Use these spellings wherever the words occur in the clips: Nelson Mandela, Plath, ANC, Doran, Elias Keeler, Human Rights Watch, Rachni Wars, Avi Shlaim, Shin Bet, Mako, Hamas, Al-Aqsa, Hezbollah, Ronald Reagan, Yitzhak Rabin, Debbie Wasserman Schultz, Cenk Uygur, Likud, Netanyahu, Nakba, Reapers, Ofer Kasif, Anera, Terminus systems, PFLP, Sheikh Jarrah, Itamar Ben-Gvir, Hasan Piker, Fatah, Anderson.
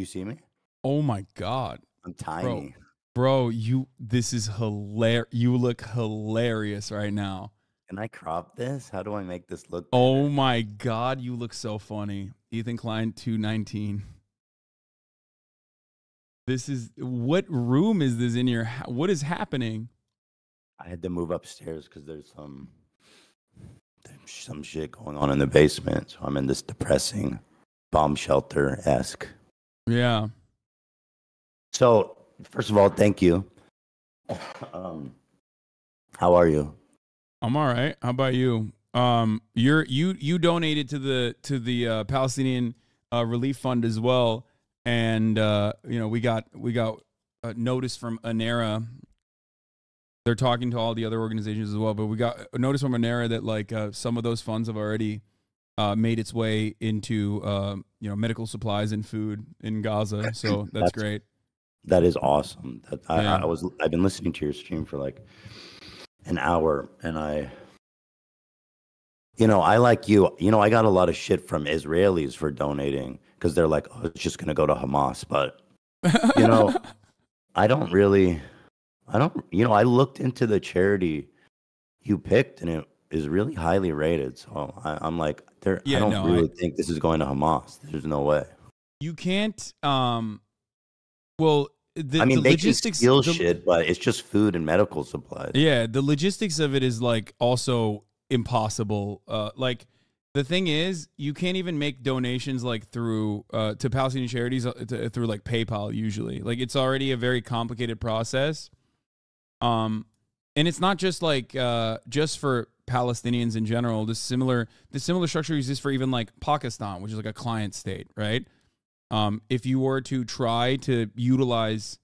Do you see me? Oh my God. I'm tiny. Bro, this is hilarious. You look hilarious right now. Can I crop this? How do I make this look better? Oh my God, you look so funny. Ethan Klein 219. This is, what room is this in your house? What is happening? I had to move upstairs because there's some shit going on in the basement. So I'm in this depressing bomb shelter-esque. Yeah. So, first of all, thank you. How are you? I'm all right. How about you? You donated to the Palestinian relief fund as well, and you know, we got a notice from Anera. They're talking to all the other organizations as well, but we got a notice from Anera that like some of those funds have already made its way into you know, medical supplies and food in Gaza. So that's great. That is awesome. That, yeah. I've been listening to your stream for like an hour, and I like you. You know, I got a lot of shit from Israelis for donating because they're like, "Oh, it's just gonna go to Hamas." But you know, I don't. You know, I looked into the charity you picked, and it is really highly rated. So I'm like, yeah, I don't think this is going to Hamas. There's no way. You can't. Well, the logistics, they can steal shit, but it's just food and medical supplies. Yeah, the logistics of it is like also impossible. Like the thing is, you can't even make donations like through to Palestinian charities through like PayPal usually. Like it's already a very complicated process. And it's not just like just for Palestinians in general. The similar structure exists for even like Pakistan, which is like a client state, right? If you were to try to utilize,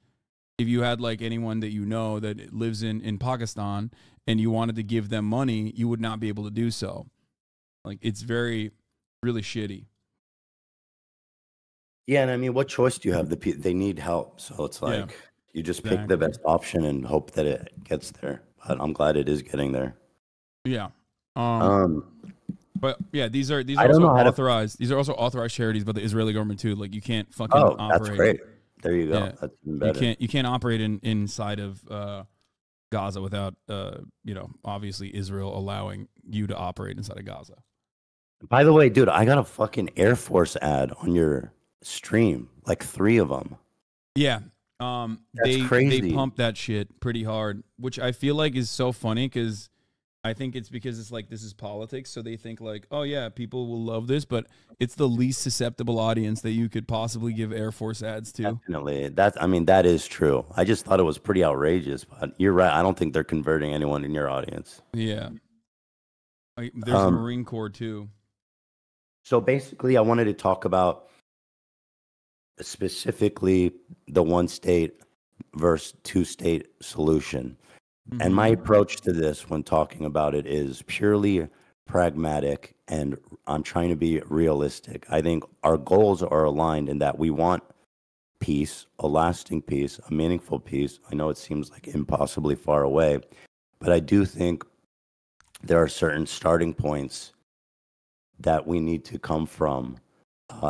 if you had like anyone that you know that lives in Pakistan and you wanted to give them money, you would not be able to do so. Like it's really shitty. Yeah. And I mean, what choice do you have? They need help. So it's like, you just pick the best option and hope that it gets there. But I'm glad it is getting there. Yeah. But yeah, these are also authorized. These are also authorized charities by the Israeli government too. Like you can't fucking operate. That's great. There you go. Yeah. That's even better. You can't operate inside of Gaza without you know, obviously Israel allowing you to operate inside of Gaza. By the way, dude, I got a fucking Air Force ad on your stream, like 3 of them. Yeah. That's crazy. They pump that shit pretty hard, which I feel like is so funny because I think it's because it's like, this is politics. So they think like, oh yeah, people will love this, but it's the least susceptible audience that you could possibly give Air Force ads to. Definitely. I mean, that is true. I just thought it was pretty outrageous, but you're right. I don't think they're converting anyone in your audience. Yeah. There's the Marine Corps too. So basically I wanted to talk about specifically the 1-state versus 2-state solution. And my approach to this when talking about it is purely pragmatic, and I'm trying to be realistic. I think our goals are aligned in that we want peace, a lasting peace, a meaningful peace. I know it seems like impossibly far away, but I do think there are certain starting points that we need to come from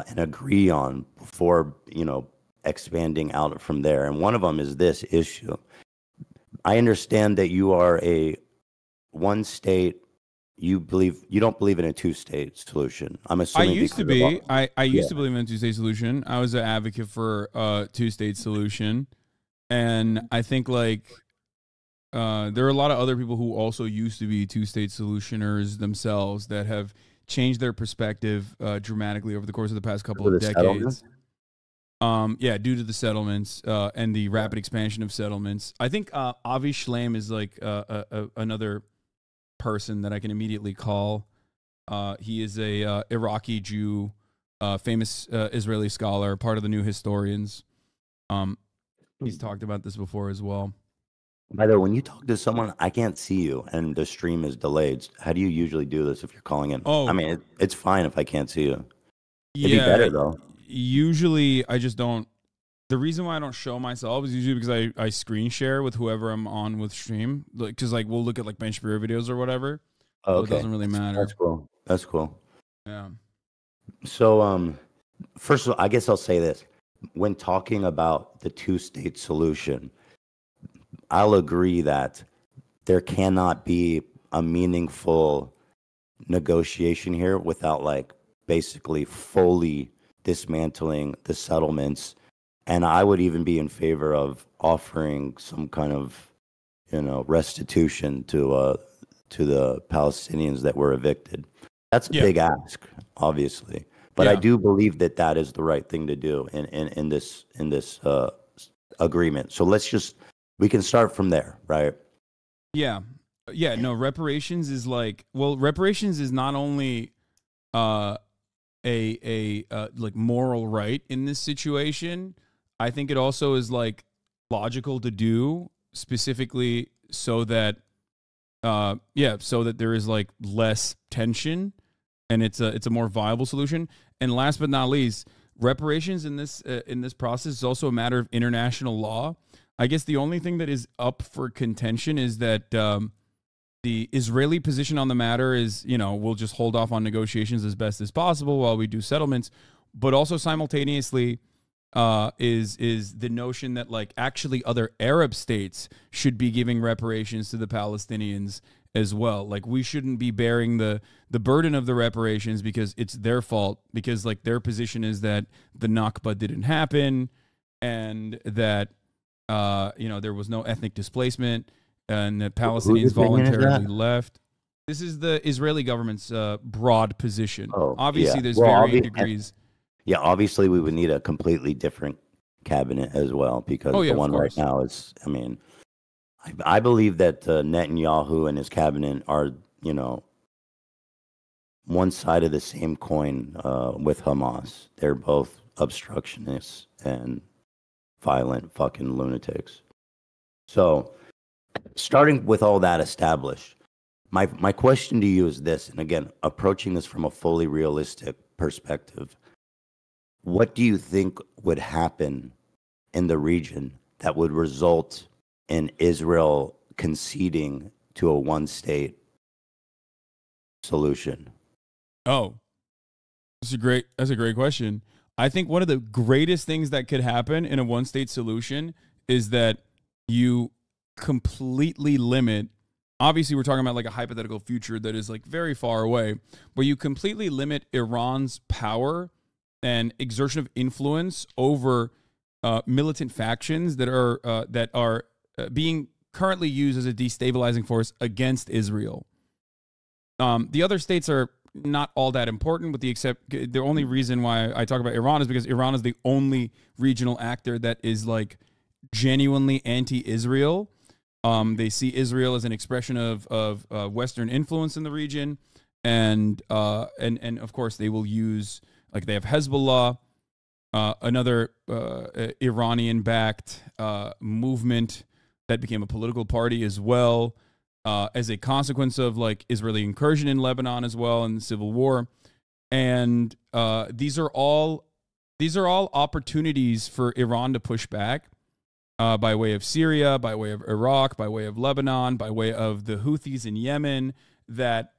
and agree on before, you know, expanding out from there. And one of them is this issue. I understand that you are a 1-state. You don't believe in a 2-state solution. I'm assuming. I used to be. I used to believe in a 2-state solution. I was an advocate for a 2-state solution, and I think like there are a lot of other people who also used to be 2-state solutioners themselves that have changed their perspective dramatically over the course of the past couple of decades. Settlement? Yeah, due to the settlements and the rapid expansion of settlements. I think Avi Shlaim is like another person that I can immediately call. He is a Iraqi Jew, famous Israeli scholar, part of the New Historians. He's talked about this before as well. By the way, when you talk to someone, I can't see you and the stream is delayed. How do you usually do this if you're calling in? Oh, I mean, it's fine if I can't see you. It'd be better though. Usually I just don't. The reason why I don't show myself is usually because I screen share with whoever I'm on with stream. Like, cause like we'll look at like Ben Shapiro videos or whatever. Oh, okay. So it doesn't really matter. That's cool. That's cool. Yeah. So, first of all, I guess I'll say this. when talking about the two-state solution, I'll agree that there cannot be a meaningful negotiation here without like basically fully dismantling the settlements. And I would even be in favor of offering some kind of, you know, restitution to the Palestinians that were evicted. That's a big ask, obviously, but I do believe that that is the right thing to do in this agreement. So let's just, we can start from there, right? Yeah. Yeah, no, reparations is like, well, reparations is not only a like moral right in this situation. I think it also is like logical to do specifically so that so that there is like less tension and it's a more viable solution. And last but not least, reparations in this process is also a matter of international law. I guess the only thing that is up for contention is that the Israeli position on the matter is, you know, we'll just hold off on negotiations as best as possible while we do settlements, but also simultaneously is the notion that like actually other Arab states should be giving reparations to the Palestinians as well. Like we shouldn't be bearing the burden of the reparations because it's their fault, because like their position is that the Nakba didn't happen and that, you know, there was no ethnic displacement. And the Palestinians voluntarily left. This is the Israeli government's broad position. Oh, obviously, there's varying degrees. Yeah, obviously, we would need a completely different cabinet as well, because the one right now is, I mean, I believe that Netanyahu and his cabinet are, you know, one side of the same coin with Hamas. They're both obstructionists and violent fucking lunatics. So... starting with all that established, my question to you is this, and again, approaching this from a fully realistic perspective, what do you think would happen in the region that would result in Israel conceding to a one-state solution? Oh, that's a great question. I think one of the greatest things that could happen in a one-state solution is that you completely limit, obviously we're talking about like a hypothetical future that is like very far away, but you completely limit Iran's power and exertion of influence over militant factions that are being currently used as a destabilizing force against Israel. The other states are not all that important, with the only reason why I talk about Iran is because Iran is the only regional actor that is like genuinely anti-Israel. They see Israel as an expression of Western influence in the region, and of course they will use, like they have Hezbollah, another Iranian-backed movement that became a political party as well, as a consequence of like Israeli incursion in Lebanon as well in the civil war, and these are all opportunities for Iran to push back. By way of Syria, by way of Iraq, by way of Lebanon, by way of the Houthis in Yemen, that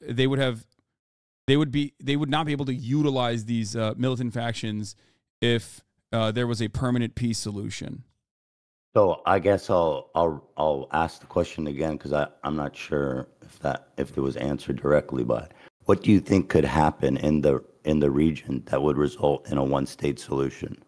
they would not be able to utilize these militant factions if there was a permanent peace solution. So I guess I'll ask the question again, because I'm not sure if it was answered directly. But what do you think could happen in the region that would result in a one-state solution?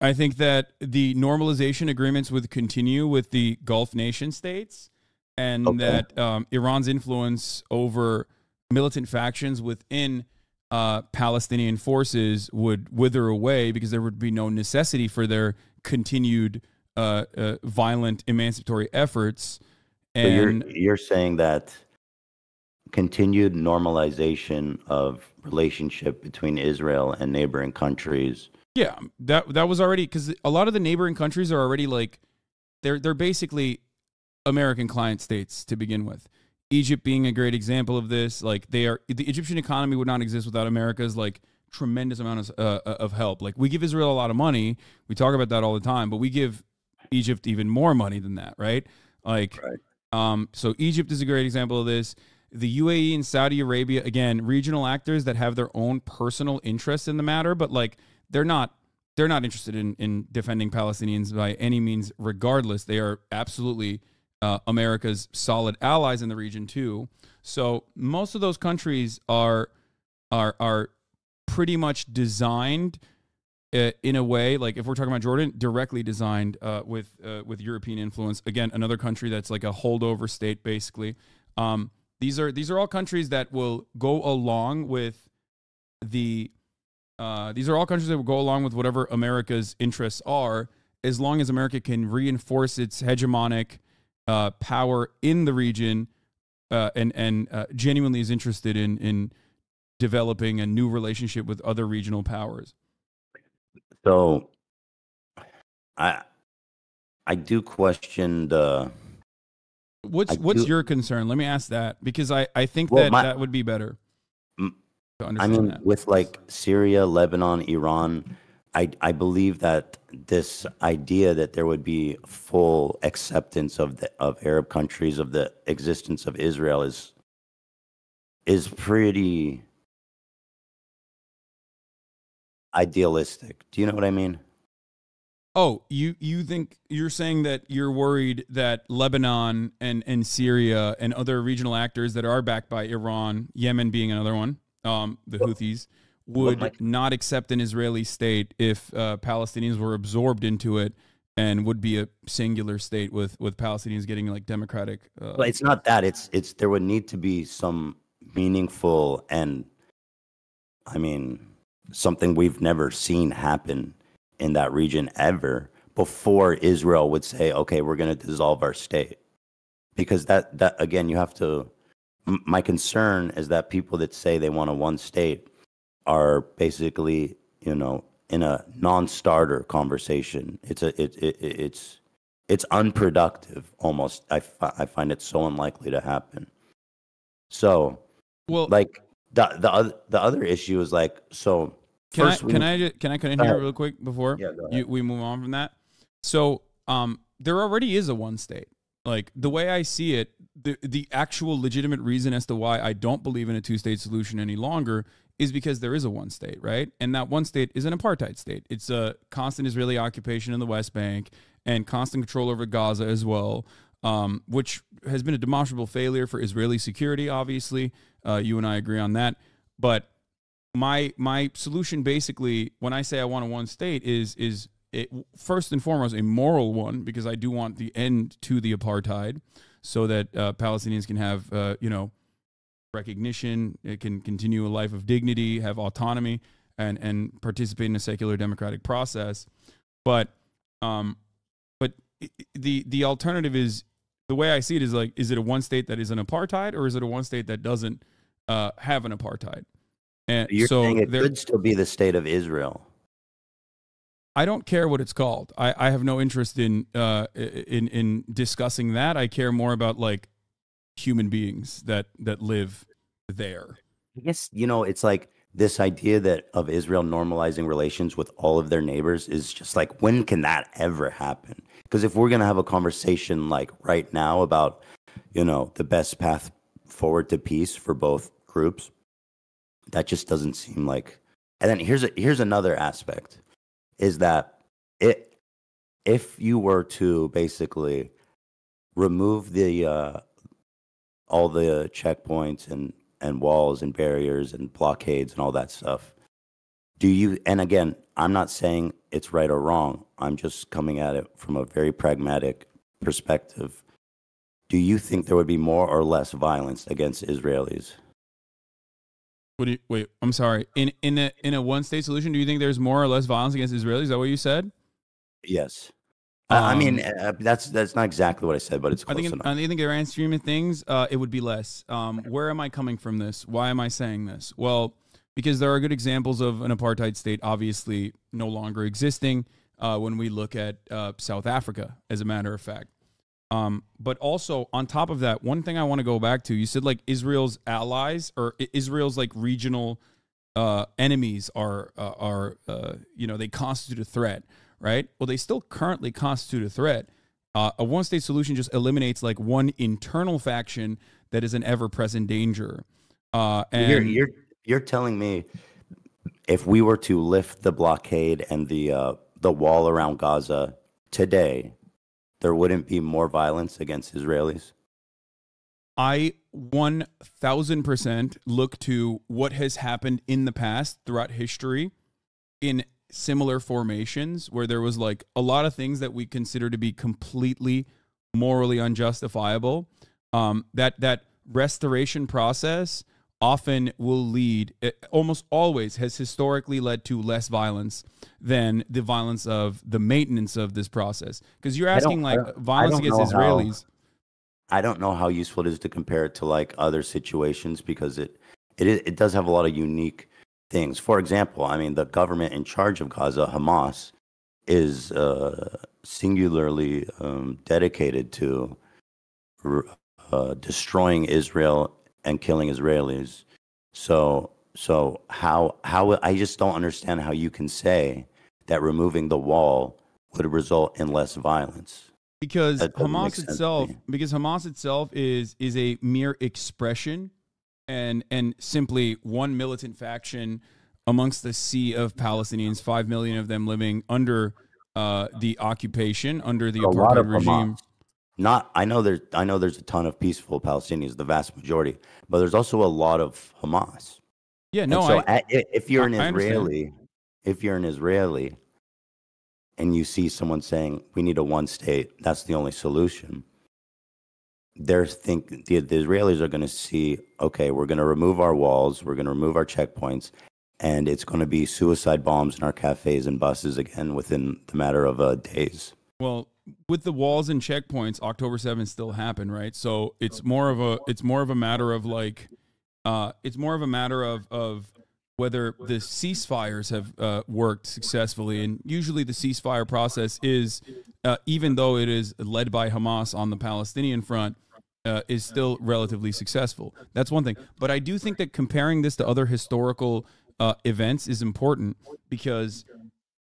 I think that the normalization agreements would continue with the Gulf nation states, and that Iran's influence over militant factions within Palestinian forces would wither away, because there would be no necessity for their continued violent emancipatory efforts. And so you're saying that continued normalization of relationship between Israel and neighboring countries. Yeah, that was already, because a lot of the neighboring countries are already like, they're basically American client states to begin with. Egypt being a great example of this. Like the Egyptian economy would not exist without America's like tremendous amount of help. Like we give Israel a lot of money. We talk about that all the time, but we give Egypt even more money than that, right? Like, right. So Egypt is a great example of this. The UAE and Saudi Arabia, again, regional actors that have their own personal interests in the matter, but like, they're not they're not interested in defending Palestinians by any means, regardless. They are absolutely America's solid allies in the region too. So most of those countries are pretty much designed in a way, like if we're talking about Jordan, directly designed with European influence. Again, another country that's like a holdover state, basically. These are all countries that will go along with the. These are all countries that will go along with whatever America's interests are, as long as America can reinforce its hegemonic power in the region and genuinely is interested in developing a new relationship with other regional powers. So, I do question the. What's your concern? Let me ask that, because I think that would be better. I mean, with like Syria, Lebanon, Iran, I believe that this idea that there would be full acceptance of Arab countries of the existence of Israel is pretty idealistic. Do you know what I mean? Oh, you think you're saying that you're worried that Lebanon and Syria and other regional actors that are backed by Iran, Yemen being another one, the Houthis, would not accept an Israeli state if Palestinians were absorbed into it and would be a singular state with Palestinians getting like democratic. But it's not that. It's there would need to be some meaningful and, I mean, something we've never seen happen in that region ever before Israel would say, okay, we're going to dissolve our state. Because that again, you have to, my concern is that people that say they want a one state are basically, you know, in a non-starter conversation. It's unproductive almost. I find it so unlikely to happen. So, well, like the other issue is like, so, Can I cut in here real quick before we move on from that? So there already is a one state. Like the way I see it, the actual legitimate reason as to why I don't believe in a two-state solution any longer is because there is a one state, right? And that one state is an apartheid state. It's a constant Israeli occupation in the West Bank and constant control over Gaza as well, which has been a demonstrable failure for Israeli security, obviously. You and I agree on that. But my solution, basically, when I say I want a one state, is first and foremost a moral one, because I do want the end to the apartheid, so that Palestinians can have recognition, it can continue a life of dignity, have autonomy, and participate in a secular democratic process. But the alternative is, the way I see it is like, is it a one state that is an apartheid, or is it a one state that doesn't have an apartheid? And you're saying it could still be the state of Israel. I don't care what it's called. I have no interest in discussing that. I care more about like human beings that live there. I guess, you know, it's like this idea that of Israel normalizing relations with all of their neighbors is just like, when can that ever happen? Because if we're going to have a conversation like right now about, you know, the best path forward to peace for both groups, that just doesn't seem like. And then here's another aspect, is that if you were to basically remove the all the checkpoints and walls and barriers and blockades and all that stuff, do you? And again, I'm not saying it's right or wrong. I'm just coming at it from a very pragmatic perspective. Do you think there would be more or less violence against Israelis? Wait, I'm sorry. In a one-state solution, do you think there's more or less violence against Israelis? Is that what you said? Yes. I mean, that's not exactly what I said, but it's close enough. I think Iran's stream of things, it would be less. Where am I coming from this? Why am I saying this? Well, because there are good examples of an apartheid state obviously no longer existing when we look at South Africa, as a matter of fact. But also on top of that, one thing I want to go back to, you said like Israel's allies or Israel's like regional enemies are you know, they constitute a threat, right? Well, they still currently constitute a threat. A one-state solution just eliminates like one internal faction that is an ever-present danger. And you're telling me if we were to lift the blockade and the wall around Gaza today, there wouldn't be more violence against Israelis? I 1,000% look to what has happened in the past throughout history in similar formations where there was like a lot of things that we consider to be completely morally unjustifiable. That restoration process often will lead, almost always has historically led to less violence than the violence of the maintenance of this process. Because you're asking like violence against Israelis. I don't know how useful it is to compare it to like other situations, because it does have a lot of unique things. For example, I mean, the government in charge of Gaza, Hamas, is singularly dedicated to destroying Israel and killing Israelis. So how I just don't understand how you can say that removing the wall would result in less violence. Because Hamas itself, is a mere expression and simply one militant faction amongst the sea of Palestinians, 5 million of them living under the occupation, under the apartheid regime. I know there's a ton of peaceful Palestinians, the vast majority, but there's also a lot of Hamas. Yeah, no. So if you're an Israeli, and you see someone saying, we need a one state, that's the only solution, the Israelis are going to see, okay, we're going to remove our walls, we're going to remove our checkpoints, and it's going to be suicide bombs in our cafes and buses again within the matter of days. Well, with the walls and checkpoints, October 7th still happened, right? So it's more of a matter of whether the ceasefires have worked successfully. And usually the ceasefire process is, even though it is led by Hamas on the Palestinian front, is still relatively successful. That's one thing. But I do think that comparing this to other historical events is important, because,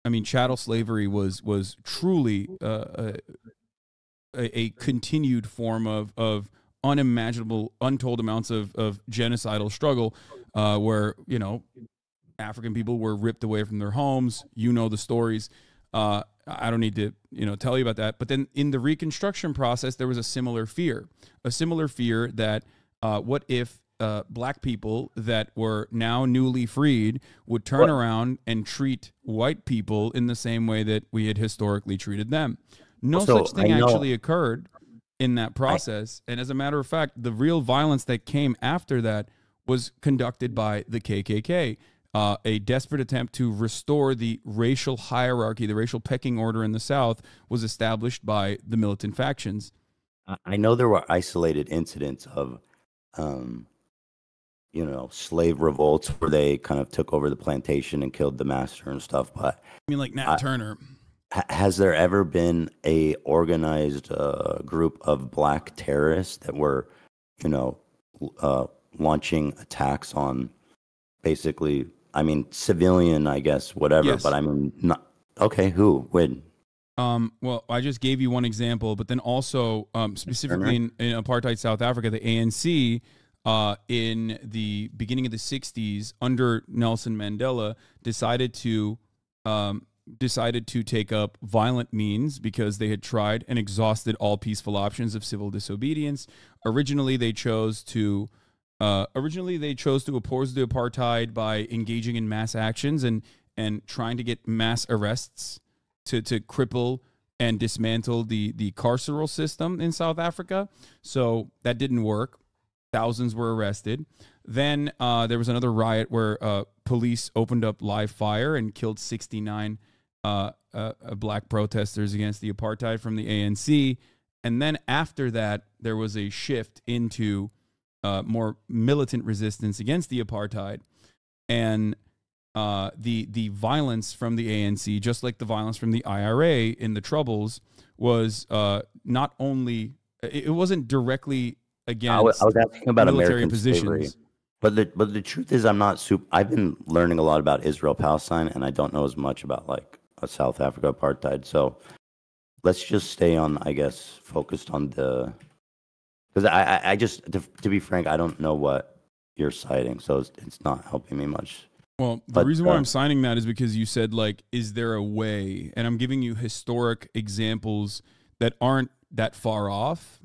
I mean, chattel slavery was truly a continued form of unimaginable, untold amounts of genocidal struggle, where, you know, African people were ripped away from their homes. You know the stories. I don't need to, you know, tell you about that. But then in the Reconstruction process, there was a similar fear that what if black people that were now newly freed would turn around and treat white people in the same way that we had historically treated them. No such thing actually occurred in that process. And as a matter of fact, the real violence that came after that was conducted by the KKK, a desperate attempt to restore the racial hierarchy. The racial pecking order in the South was established by the militant factions. I know there were isolated incidents of, you know, slave revolts where they kind of took over the plantation and killed the master and stuff. But I mean, like Nat Turner. Has there ever been a organized group of black terrorists that were, you know, launching attacks on basically, I mean, civilian, I guess, whatever, yes. But I mean, not, okay, who, when? Well, I just gave you one example, but then also specifically in apartheid South Africa, the ANC in the beginning of the 60s under Nelson Mandela decided to take up violent means because they had tried and exhausted all peaceful options of civil disobedience. Originally they chose to oppose the apartheid by engaging in mass actions and trying to get mass arrests to cripple and dismantle the carceral system in South Africa. So that didn't work. Thousands were arrested. Then there was another riot where police opened up live fire and killed 69 black protesters against the apartheid from the ANC. And then after that, there was a shift into more militant resistance against the apartheid. And the violence from the ANC, just like the violence from the IRA in the Troubles, was not only, it wasn't directly against I was asking about military American positions. Slavery. But the truth is, I'm not super. I've been learning a lot about Israel Palestine, and I don't know as much about like a South Africa apartheid. So let's just stay on, I guess, focused on the, because I just to be frank, I don't know what you're citing, so it's not helping me much. Well, the reason why I'm signing that is because you said, like, is there a way? And I'm giving you historic examples that aren't that far off,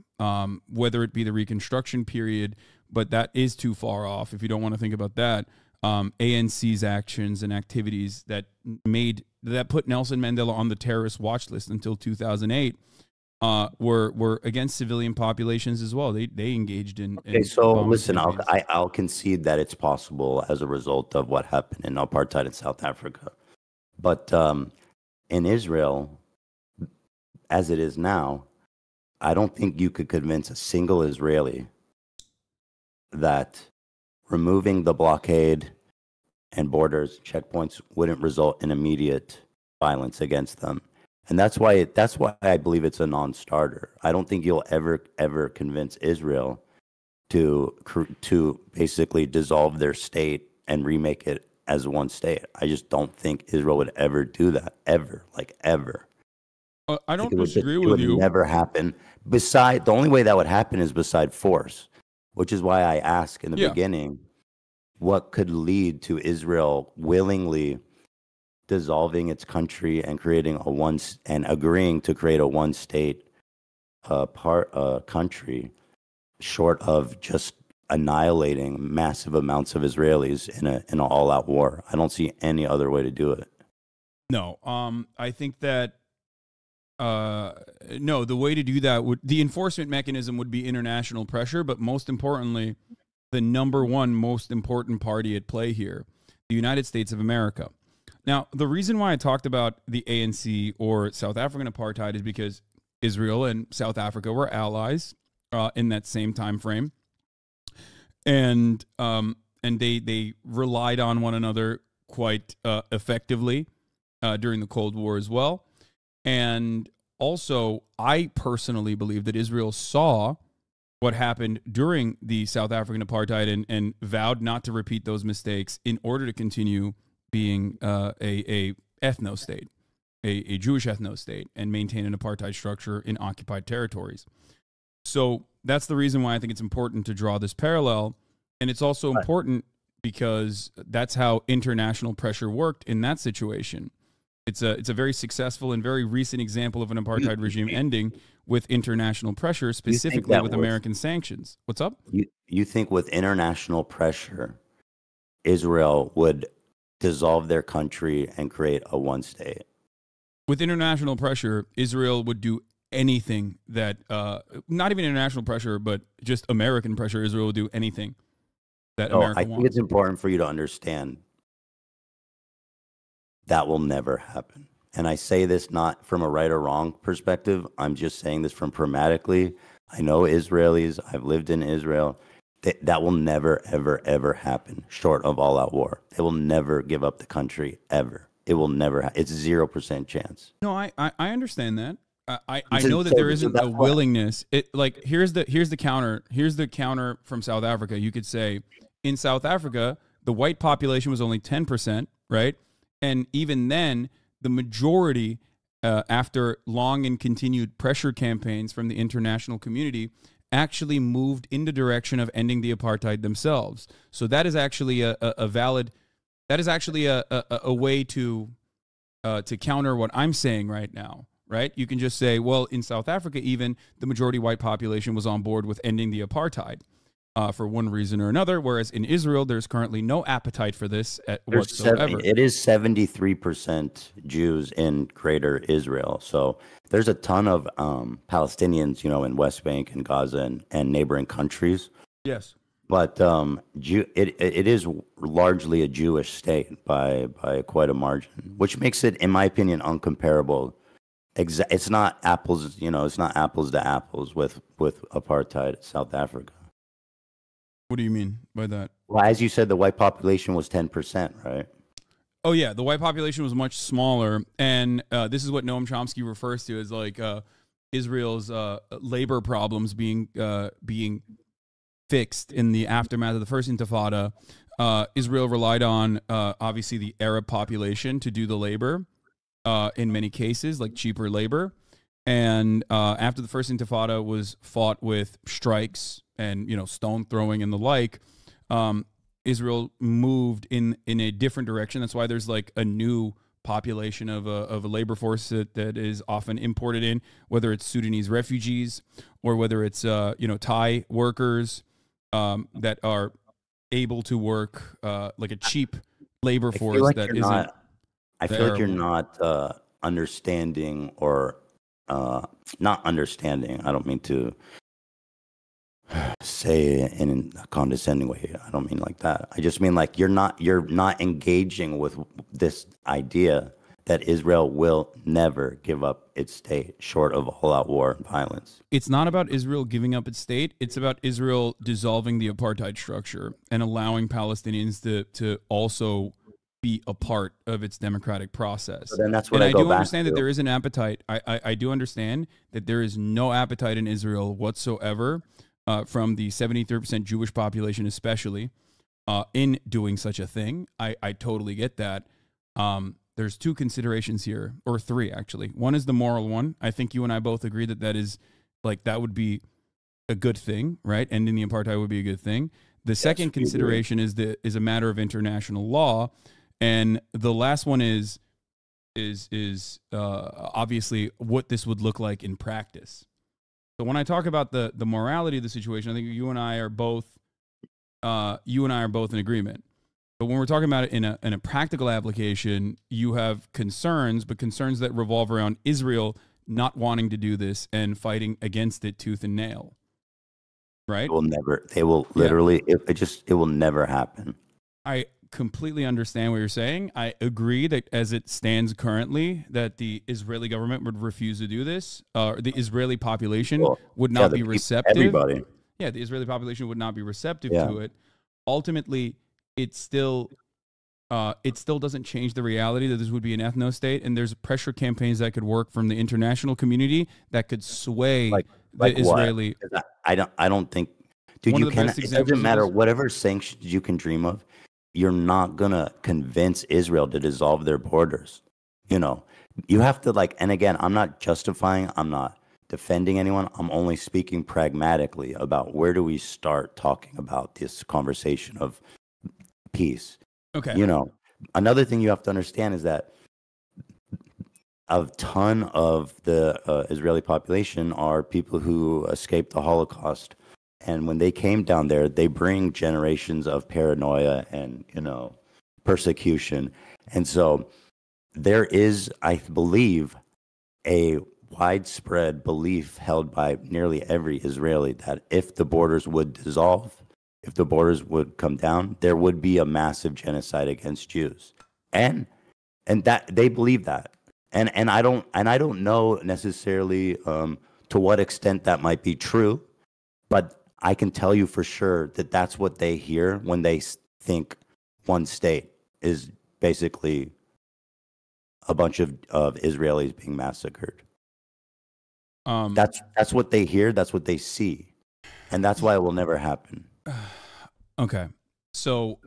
whether it be the Reconstruction period, but that is too far off if you don't want to think about that. ANC's actions and activities that put Nelson Mandela on the terrorist watch list until 2008 were against civilian populations as well. They engaged in. Okay, so listen, I'll concede that it's possible as a result of what happened in apartheid in South Africa, but in Israel, as it is now, I don't think you could convince a single Israeli that removing the blockade and borders, checkpoints, wouldn't result in immediate violence against them. And that's why I believe it's a non-starter. I don't think you'll ever convince Israel to basically dissolve their state and remake it as one state. I just don't think Israel would ever do that, ever, like ever. I don't disagree with you. It would never happen. The only way that would happen is beside force, which is why I ask in the beginning, what could lead to Israel willingly dissolving its country and creating a agreeing to create a one-state country, short of just annihilating massive amounts of Israelis in an all-out war? I don't see any other way to do it. No, I think that no, the way to do that would the enforcement mechanism would be international pressure, but most importantly, the number one most important party at play here, the United States of America. Now, the reason why I talked about the ANC or South African apartheid is because Israel and South Africa were allies in that same time frame, and they relied on one another quite effectively during the Cold War as well. And also, I personally believe that Israel saw what happened during the South African apartheid and vowed not to repeat those mistakes in order to continue being a ethno-state, a Jewish ethno-state, and maintain an apartheid structure in occupied territories. So that's the reason why I think it's important to draw this parallel. And it's also important because that's how international pressure worked in that situation. It's a very successful and very recent example of an apartheid regime ending with international pressure, specifically with American sanctions. What's up? You think with international pressure, Israel would dissolve their country and create a one state? With international pressure, Israel would do anything that, not even international pressure, but just American pressure, Israel would do anything that America wants. I think it's important for you to understand that will never happen. And I say this not from a right or wrong perspective. I'm just saying this from pragmatically. I know Israelis. I've lived in Israel. That will never, ever, ever happen short of all-out war. They will never give up the country, ever. It will never happen. It's 0% chance. No, I understand that. I know that there isn't a willingness. Like, here's the counter. Here's the counter from South Africa. You could say, in South Africa, the white population was only 10%, right? And even then, the majority, after long and continued pressure campaigns from the international community, actually moved in the direction of ending the apartheid themselves. So that is actually a way to counter what I'm saying right now, right? You can just say, well, in South Africa, even the majority white population was on board with ending the apartheid. For one reason or another, whereas in Israel, there's currently no appetite for this whatsoever. It is 73% Jews in Greater Israel, so there's a ton of Palestinians, you know, in West Bank and Gaza and neighboring countries. Yes, but it is largely a Jewish state by quite a margin, which makes it, in my opinion, uncomparable. It's not apples, you know, it's not apples to apples with apartheid South Africa. What do you mean by that? Well, as you said, the white population was 10%, right? Oh, yeah. The white population was much smaller. And this is what Noam Chomsky refers to as, like, Israel's labor problems being fixed in the aftermath of the first Intifada. Israel relied on, obviously, the Arab population to do the labor in many cases, like cheaper labor. And after the first Intifada was fought with strikes and, you know, stone throwing and the like, Israel moved in a different direction. That's why there's like a new population of a labor force that is often imported in, whether it's Sudanese refugees or whether it's Thai workers that are able to work like a cheap labor force. I feel like you're not understanding. I don't mean to say it in a condescending way. I don't mean like that. I just mean like you're not engaging with this idea that Israel will never give up its state short of all-out war and violence. It's not about Israel giving up its state. It's about Israel dissolving the apartheid structure and allowing Palestinians to also be a part of its democratic process. So then that's what I do understand that there is an appetite. I do understand that there is no appetite in Israel whatsoever from the 73% Jewish population, especially in doing such a thing. I totally get that. There's two considerations here, or three actually. One is the moral one. I think you and I both agree that is like, that would be a good thing, right? Ending the apartheid would be a good thing. The second consideration is a matter of international law, and the last one is obviously what this would look like in practice. So when I talk about the morality of the situation, I think you and I are both in agreement. But when we're talking about it in a practical application, you have concerns, but concerns that revolve around Israel not wanting to do this and fighting against it tooth and nail. Right? It will never happen. I completely understand what you're saying. I agree that as it stands currently, that the Israeli government would refuse to do this. The Israeli population would not be receptive. Everybody. Yeah, the Israeli population would not be receptive to it. Ultimately, it still doesn't change the reality that this would be an ethno state, and there's pressure campaigns that could work from the international community that could sway the Israeli. I don't think. Dude, it doesn't matter whatever sanctions you can dream of. You're not gonna convince Israel to dissolve their borders. You know, you have to like. And again, I'm not justifying. I'm not defending anyone. I'm only speaking pragmatically about where do we start talking about this conversation of peace. Okay. You know, another thing you have to understand is that a ton of the Israeli population are people who escaped the Holocaust. And when they came down there, they bring generations of paranoia and, you know, persecution. And so there is, I believe, a widespread belief held by nearly every Israeli that if the borders would dissolve, if the borders would come down, there would be a massive genocide against Jews, and that they believe that, and I don't know necessarily to what extent that might be true, but I can tell you for sure that that's what they hear when they think one state is basically a bunch of Israelis being massacred. That's what they hear. That's what they see, and that's why it will never happen. Okay, so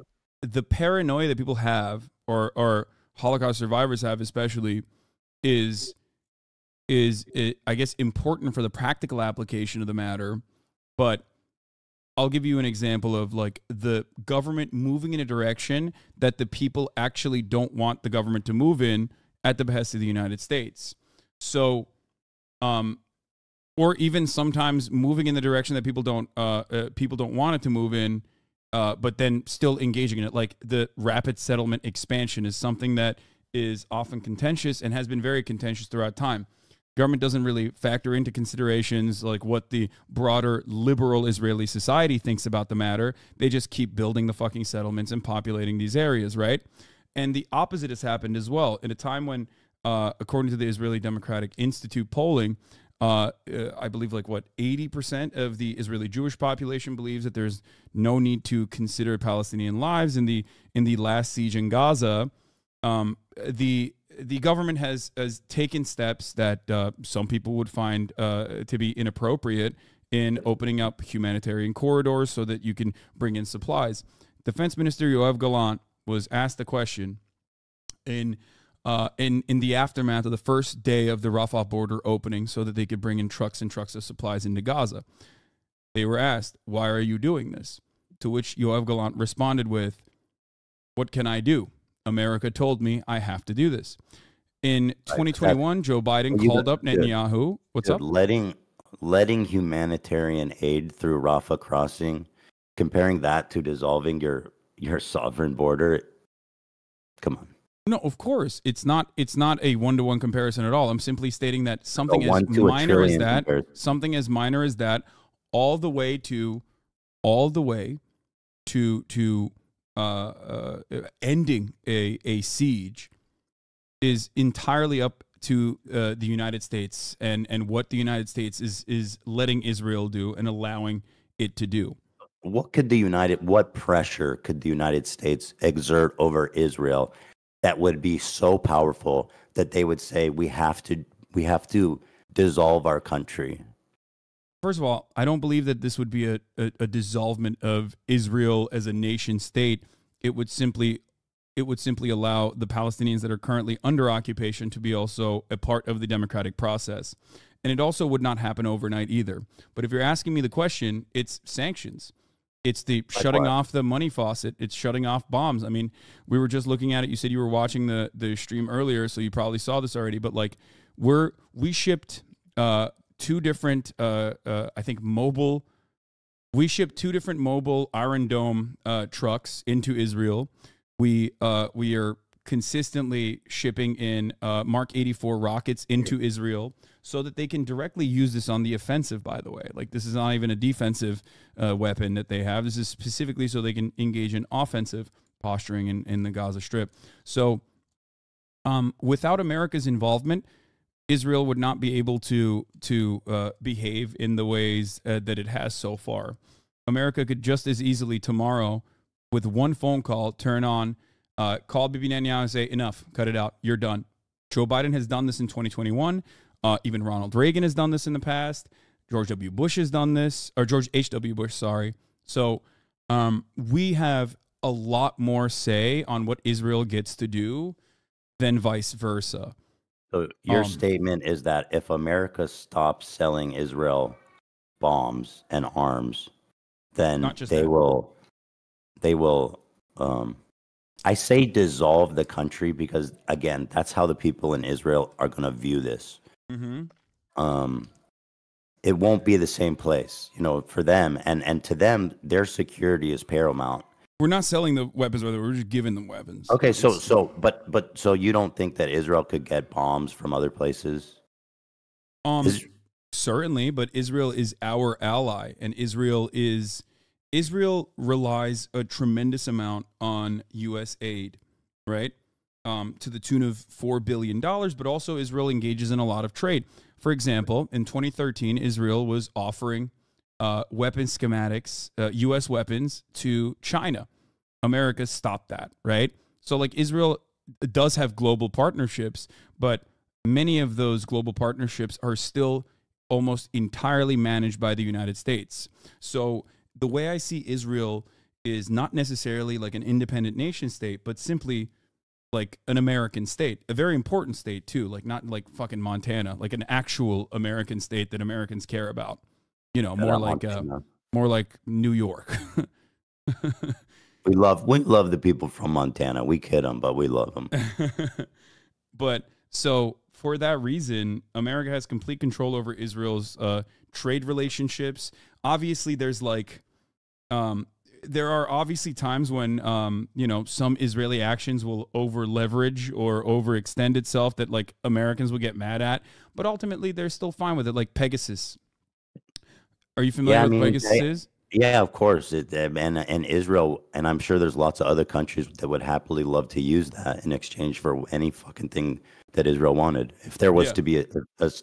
the paranoia that people have, or Holocaust survivors have especially, is I guess important for the practical application of the matter. But I'll give you an example of like the government moving in a direction that the people actually don't want the government to move in at the behest of the United States. So, or even sometimes moving in the direction that people don't want it to move in, but then still engaging in it. Like the rapid settlement expansion is something that is often contentious and has been very contentious throughout time. Government doesn't really factor into considerations like what the broader liberal Israeli society thinks about the matter. They just keep building the fucking settlements and populating these areas, right? And the opposite has happened as well. In a time when, according to the Israeli Democratic Institute polling, I believe like what 80% of the Israeli Jewish population believes that there's no need to consider Palestinian lives in the last siege in Gaza. The government has taken steps that some people would find to be inappropriate in opening up humanitarian corridors so that you can bring in supplies. Defense Minister Yoav Gallant was asked the question in the aftermath of the first day of the Rafah border opening so that they could bring in trucks and trucks of supplies into Gaza. They were asked, why are you doing this? to which Yoav Gallant responded with, "What can I do? America told me I have to do this." In 2021, Joe Biden called up Netanyahu. What's up? Letting humanitarian aid through Rafah crossing, comparing that to dissolving your sovereign border. Come on. No, of course it's not a one-to-one comparison at all. I'm simply stating that something as minor as that, all the way to ending a siege is entirely up to the United States and what the United States is letting Israel do and allowing it to do. What pressure could the United States exert over Israel that would be so powerful that they would say we have to dissolve our country? First of all, I don't believe that this would be a dissolvement of Israel as a nation state. It would simply allow the Palestinians that are currently under occupation to be also a part of the democratic process. And it also would not happen overnight either. But if you're asking me the question, it's sanctions. It's the shutting off the money faucet. It's shutting off bombs. I mean, we were just looking at it. You said you were watching the stream earlier, so you probably saw this already. But like, we shipped two different mobile Iron Dome trucks into Israel. We are consistently shipping in Mark 84 rockets into Israel, so that they can directly use this on the offensive, by the way. Like, this is not even a defensive weapon that they have. This is specifically so they can engage in offensive posturing in the Gaza Strip. So without America's involvement, Israel would not be able to behave in the ways that it has so far. America could just as easily tomorrow, with one phone call, call Bibi Netanyahu and say, enough, cut it out, you're done. Joe Biden has done this in 2021. Even Ronald Reagan has done this in the past. George H.W. Bush, sorry. So we have a lot more say on what Israel gets to do than vice versa. So your statement is that if America stops selling Israel bombs and arms, then they will I say dissolve the country, because again, that's how the people in Israel are going to view this. Mm-hmm. It won't be the same place, you know, for them, and to them, their security is paramount. We're not selling the weapons, whether we're just giving them weapons. Okay, so you don't think that Israel could get bombs from other places? Certainly, but Israel is our ally, and Israel relies a tremendous amount on U.S. aid, right? To the tune of $4 billion, but also Israel engages in a lot of trade. For example, in 2013, Israel was offering weapon schematics, U.S. weapons to China. America stopped that, right? So like, Israel does have global partnerships, but many of those global partnerships are still almost entirely managed by the United States. So the way I see Israel is not necessarily like an independent nation state, but simply like an American state, a very important state too, like not like fucking Montana, like an actual American state that Americans care about, you know, more like New York. we love the people from Montana. We kid them, but we love them. But so for that reason, America has complete control over Israel's trade relationships. Obviously there's like, there are obviously times when, you know, some Israeli actions will over leverage or overextend itself that like Americans will get mad at, but ultimately they're still fine with it. Like Pegasus. Are you familiar with Pegasus? Yeah, of course. And Israel, and I'm sure there's lots of other countries that would happily love to use that in exchange for any fucking thing that Israel wanted. If there was to be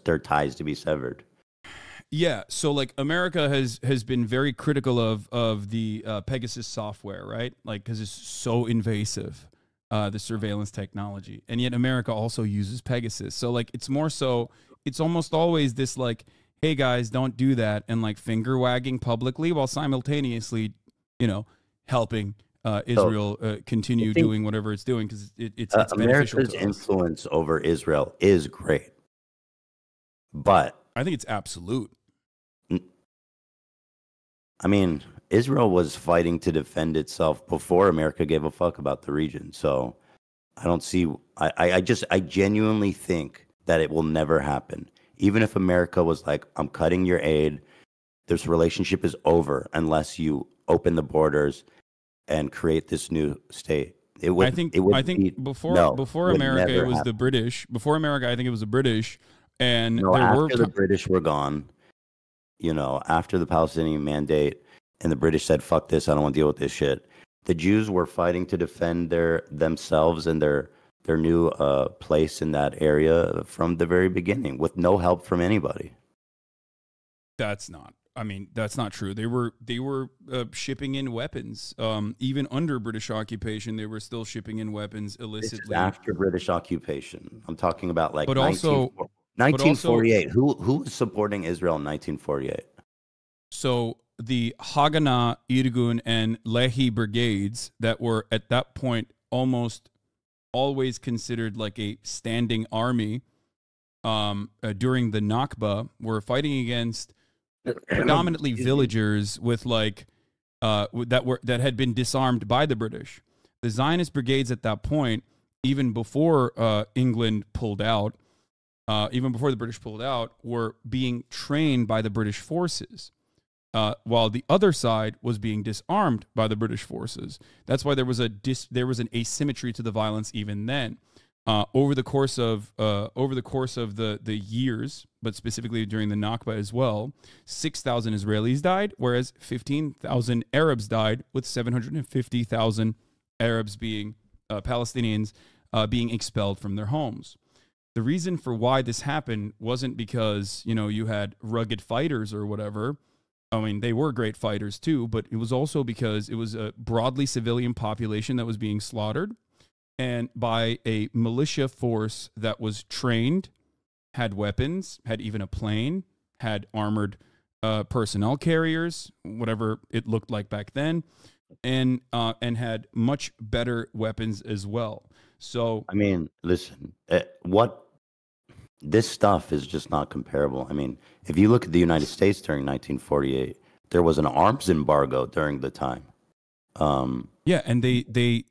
their ties to be severed. Yeah, so like America has been very critical of the Pegasus software, right? Like, because it's so invasive, the surveillance technology, and yet America also uses Pegasus. So like, it's more so, it's almost always this like, hey guys, don't do that, and like finger wagging publicly while simultaneously, you know, helping Israel continue doing whatever it's doing, because it's beneficial to us. America's influence over Israel is great, but I think it's absolute. I mean, Israel was fighting to defend itself before America gave a fuck about the region. So I don't see, I genuinely think that it will never happen. Even if America was like, I'm cutting your aid, this relationship is over unless you open the borders and create this new state. It would, I think before America it was the British. Before America, I think it was the British. And no, after the British were gone, you know, after the Palestinian mandate and the British said, fuck this, I don't want to deal with this shit. The Jews were fighting to defend themselves and their new place in that area from the very beginning with no help from anybody. That's not, I mean, that's not true. They were shipping in weapons. Even under British occupation, they were still shipping in weapons illicitly. This is after British occupation. I'm talking about like 1948. Who was supporting Israel in 1948? So the Haganah, Irgun, and Lehi brigades that were at that point almost always considered like a standing army during the Nakba were fighting against predominantly villagers with like that had been disarmed by the British. The Zionist brigades at that point, even before England pulled out, even before the British pulled out, were being trained by the British forces, while the other side was being disarmed by the British forces. That's why there was an asymmetry to the violence even then. Over the course of the years, but specifically during the Nakba as well, 6,000 Israelis died, whereas 15,000 Arabs died, with 750,000 Arabs being Palestinians being expelled from their homes. The reason for why this happened wasn't because, you know, you had rugged fighters or whatever. I mean, they were great fighters too, but it was also because it was a broadly civilian population that was being slaughtered, and by a militia force that was trained, had weapons, had even a plane, had armored personnel carriers, whatever it looked like back then, and had much better weapons as well. So I mean, listen, this stuff is just not comparable. I mean, if you look at the United States during 1948, there was an arms embargo during the time. Yeah, and they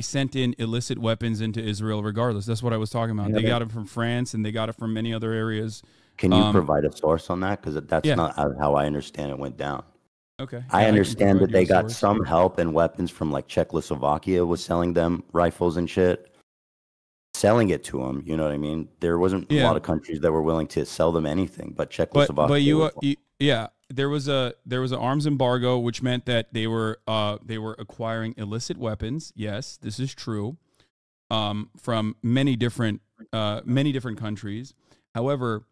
sent in illicit weapons into Israel regardless. That's what I was talking about. Yeah, they got it from France and they got it from many other areas. Can you provide a source on that? Because that's not how I understand it went down. Okay. I understand that they got some help and weapons from like Czechoslovakia was selling them rifles and shit. Selling it to them, you know what I mean? There wasn't a lot of countries that were willing to sell them anything, but Czechoslovakia. But there was an arms embargo, which meant that they were acquiring illicit weapons. Yes, this is true, from many different countries. However,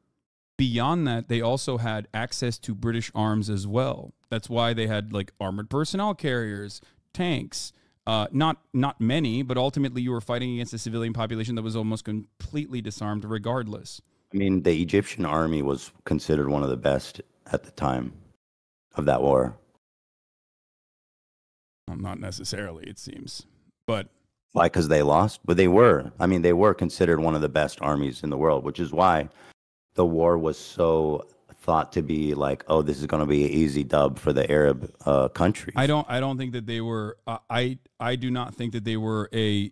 beyond that, they also had access to British arms as well. That's why they had like armored personnel carriers, tanks. Not many, but ultimately you were fighting against a civilian population that was almost completely disarmed, regardless. I mean, the Egyptian army was considered one of the best at the time of that war. Well, not necessarily, it seems. But why? Because they lost? But they were. I mean, they were considered one of the best armies in the world, which is why the war was so thought to be like, oh, this is going to be an easy dub for the Arab countries. I don't think that they were. I do not think that they were a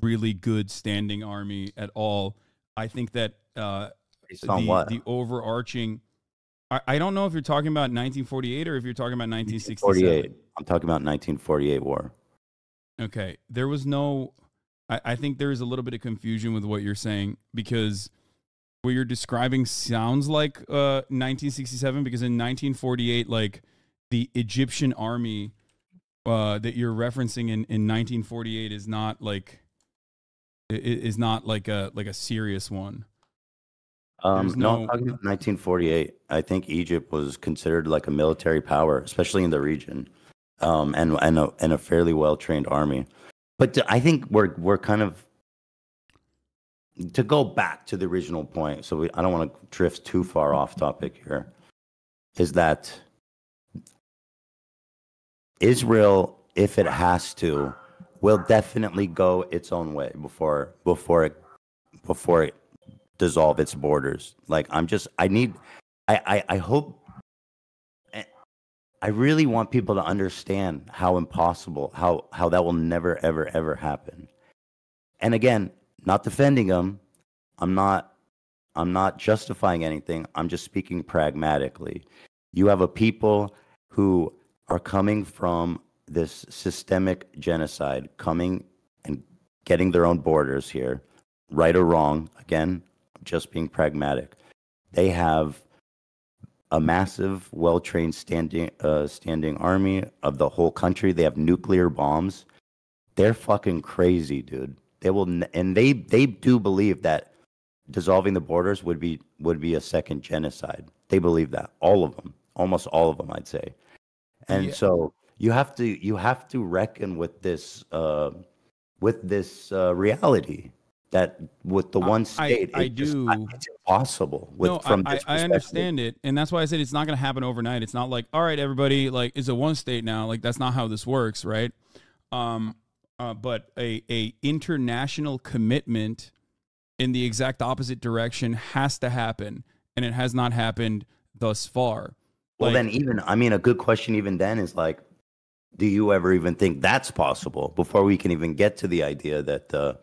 really good standing army at all. I think that the overarching. I don't know if you're talking about 1948 or if you're talking about 1967. I'm talking about 1948 war. Okay, there was no. I think there is a little bit of confusion with what you're saying, because what you're describing sounds like 1967, because in 1948, like the Egyptian army that you're referencing in 1948 is not like a serious one. No, I'm talking about 1948. I think Egypt was considered like a military power, especially in the region, and a fairly well trained army. But I think we're kind of, to go back to the original point, so I don't want to drift too far off topic here, is that Israel, if it has to, will definitely go its own way before it dissolve its borders. Like I hope, I really want people to understand how impossible, how that will never, ever, ever happen. And again, not defending them. I'm not justifying anything. I'm just speaking pragmatically. You have a people who are coming from this systemic genocide, coming and getting their own borders here, right or wrong. Again, just being pragmatic. They have a massive, well-trained standing army of the whole country. They have nuclear bombs. They're fucking crazy, dude. They will, and they do believe that dissolving the borders would be a second genocide. They believe that, all of them, almost all of them, I'd say. And yeah. So you have to reckon with this reality. That with the one state, it's impossible. I understand it, and that's why I said it's not going to happen overnight. It's not like, all right, everybody, like it's a one state now. Like that's not how this works, right? But a international commitment in the exact opposite direction has to happen, and it has not happened thus far. Well, like, then even I mean, a good question even then is like, do you ever even think that's possible? Before we can even get to the idea that.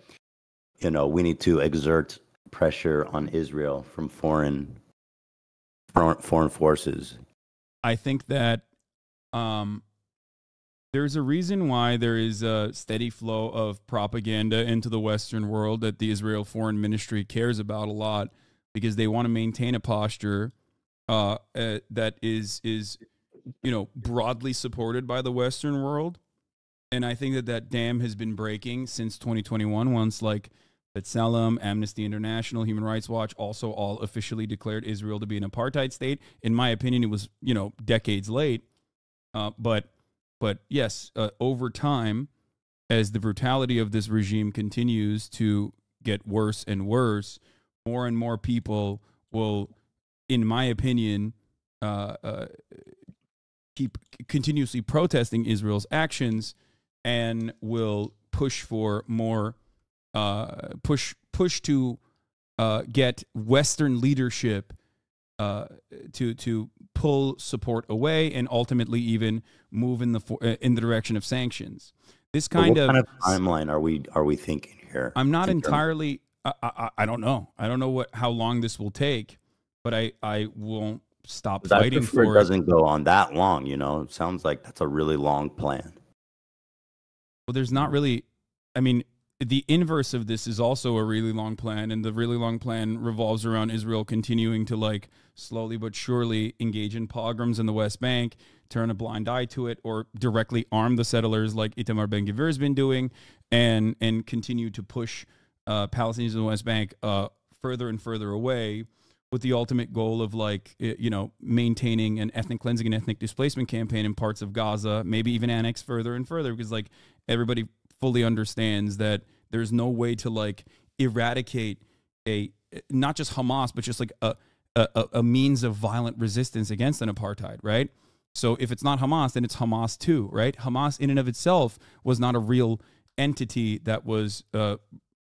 You know, we need to exert pressure on Israel from foreign forces. I think that there's a reason why there is a steady flow of propaganda into the Western world that the Israel Foreign Ministry cares about a lot, because they want to maintain a posture that is, you know, broadly supported by the Western world. And I think that dam has been breaking since 2021, once like B'Tselem, Amnesty International, Human Rights Watch, also all officially declared Israel to be an apartheid state. In my opinion, it was, you know, decades late. But yes, over time, as the brutality of this regime continues to get worse and worse, more and more people will, in my opinion, keep continuously protesting Israel's actions, and will push for more, push to get Western leadership to pull support away, and ultimately even move in the direction of sanctions. This kind of timeline are we thinking here? I'm not entirely. I don't know. I don't know how long this will take, but I won't stop fighting for it. Doesn't go on that long, you know. It sounds like that's a really long plan. Well, there's not really, I mean, the inverse of this is also a really long plan, and the really long plan revolves around Israel continuing to, like, slowly but surely engage in pogroms in the West Bank, turn a blind eye to it, or directly arm the settlers like Itamar Ben-Gvir has been doing, and continue to push Palestinians in the West Bank further and further away, with the ultimate goal of, like, you know, maintaining an ethnic cleansing and ethnic displacement campaign in parts of Gaza, maybe even annex further and further, because, like, everybody fully understands that there's no way to, like, eradicate not just Hamas, but just, like, a means of violent resistance against an apartheid, right? So if it's not Hamas, then it's Hamas too, right? Hamas in and of itself was not a real entity that was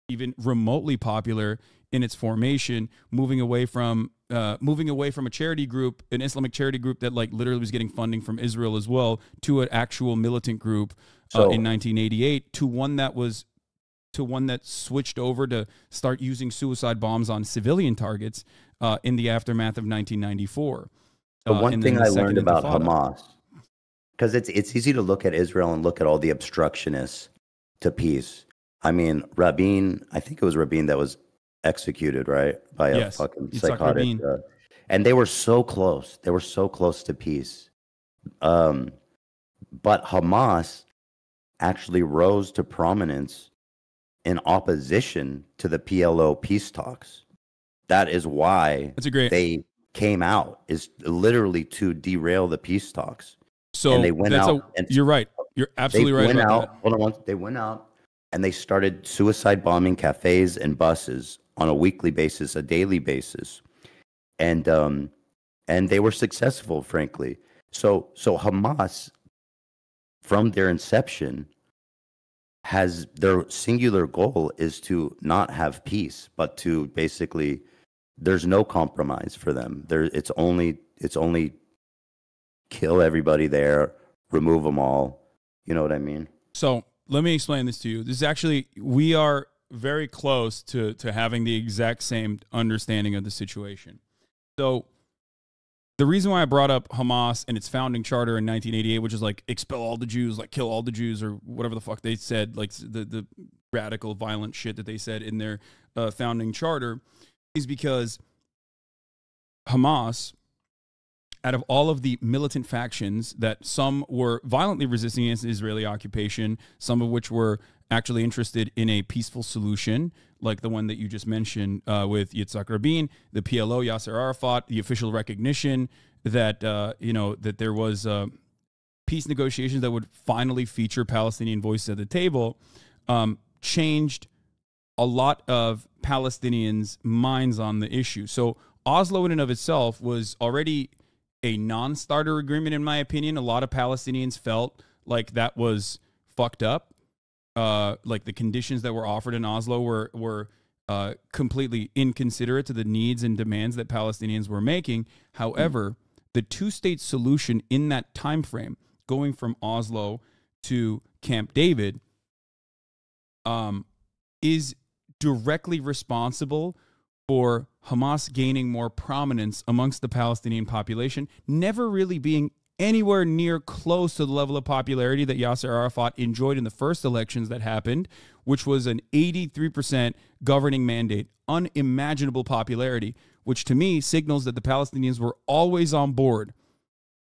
even remotely popular in its formation, moving away from a charity group, an Islamic charity group that, like, literally was getting funding from Israel as well, to an actual militant group in 1988, to one that switched over to start using suicide bombs on civilian targets in the aftermath of 1994. The one thing I learned about Hamas, because it's easy to look at Israel and look at all the obstructionists to peace. I mean, Rabin, I think it was Rabin that was executed, right, by a fucking psychotic, and they were so close. They were so close to peace, but Hamas actually rose to prominence in opposition to the PLO peace talks. That is why they came out, is literally to derail the peace talks. So, and they went out. You're right. You're absolutely right. They went out and they started suicide bombing cafes and buses on a weekly basis, a daily basis, and they were successful, frankly. So Hamas, from their inception, has their singular goal is to not have peace, but to basically, there's no compromise for them. There, it's only kill everybody there, remove them all. You know what I mean? So let me explain this to you. This is actually, we are very close to having the exact same understanding of the situation. So the reason why I brought up Hamas and its founding charter in 1988, which is like expel all the Jews, like kill all the Jews or whatever the fuck they said, like the radical violent shit that they said in their founding charter, is because Hamas, out of all of the militant factions that some were violently resisting against Israeli occupation, some of which were actually interested in a peaceful solution, like the one that you just mentioned with Yitzhak Rabin, the PLO, Yasser Arafat, the official recognition that, you know, that there was peace negotiations that would finally feature Palestinian voices at the table, changed a lot of Palestinians' minds on the issue. So Oslo in and of itself was already a non-starter agreement, in my opinion. A lot of Palestinians felt like that was fucked up. Like the conditions that were offered in Oslo were completely inconsiderate to the needs and demands that Palestinians were making. However, the two-state solution in that time frame, going from Oslo to Camp David, is directly responsible for Hamas gaining more prominence amongst the Palestinian population, never really being anywhere near close to the level of popularity that Yasser Arafat enjoyed in the first elections that happened, which was an 83% governing mandate, unimaginable popularity, which to me signals that the Palestinians were always on board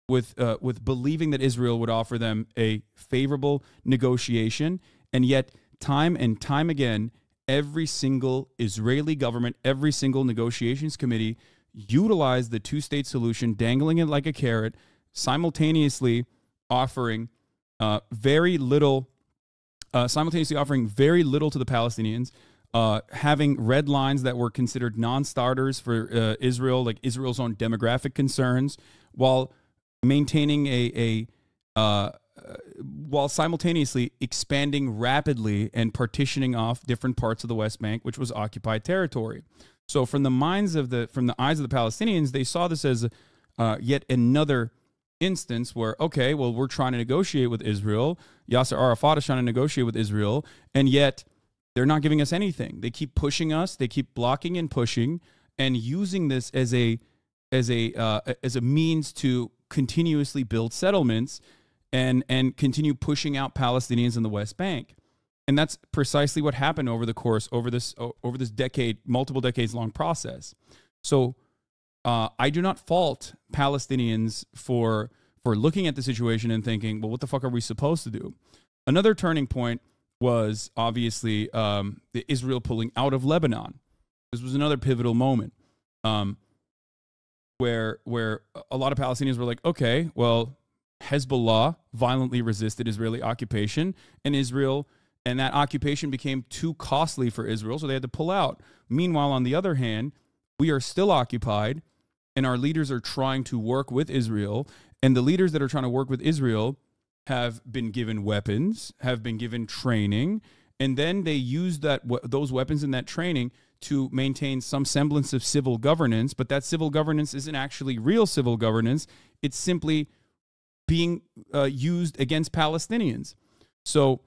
with believing that Israel would offer them a favorable negotiation. And yet, time and time again, every single Israeli government, every single negotiations committee utilized the two-state solution, dangling it like a carrot, simultaneously offering very little to the Palestinians, having red lines that were considered non-starters for Israel, like Israel's own demographic concerns, while maintaining while simultaneously expanding rapidly and partitioning off different parts of the West Bank, which was occupied territory. So from the eyes of the Palestinians, they saw this as yet another instance where, okay, well, we're trying to negotiate with Israel. Yasser Arafat is trying to negotiate with Israel, and yet they're not giving us anything. They keep pushing us. They keep blocking and pushing, and using this as a means to continuously build settlements and continue pushing out Palestinians in the West Bank. And that's precisely what happened over the course over this decade, multiple decades long process. So I do not fault Palestinians for looking at the situation and thinking, well, what the fuck are we supposed to do? Another turning point was obviously the Israel pulling out of Lebanon. This was another pivotal moment where a lot of Palestinians were like, okay, well, Hezbollah violently resisted Israeli occupation, and Israel and that occupation became too costly for Israel, so they had to pull out. Meanwhile, on the other hand, we are still occupied, and our leaders are trying to work with Israel, and the leaders that are trying to work with Israel have been given weapons, have been given training, and then they use those weapons and that training to maintain some semblance of civil governance, but that civil governance isn't actually real civil governance. It's simply being used against Palestinians. So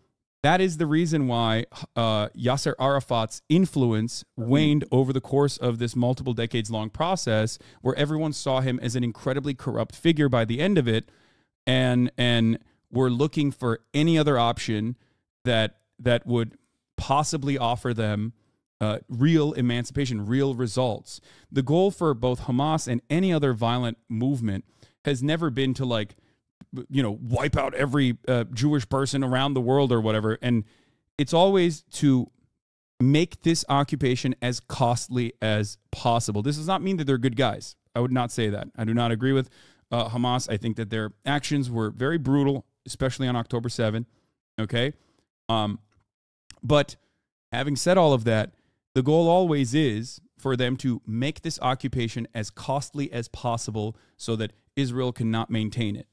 that is the reason why Yasser Arafat's influence waned over the course of this multiple decades-long process, where everyone saw him as an incredibly corrupt figure by the end of it, and were looking for any other option that would possibly offer them real emancipation, real results. The goal for both Hamas and any other violent movement has never been to, like, you know, wipe out every Jewish person around the world or whatever. And it's always to make this occupation as costly as possible. This does not mean that they're good guys. I would not say that. I do not agree with Hamas. I think that their actions were very brutal, especially on October 7th. Okay. But having said all of that, the goal always is for them to make this occupation as costly as possible so that Israel cannot maintain it.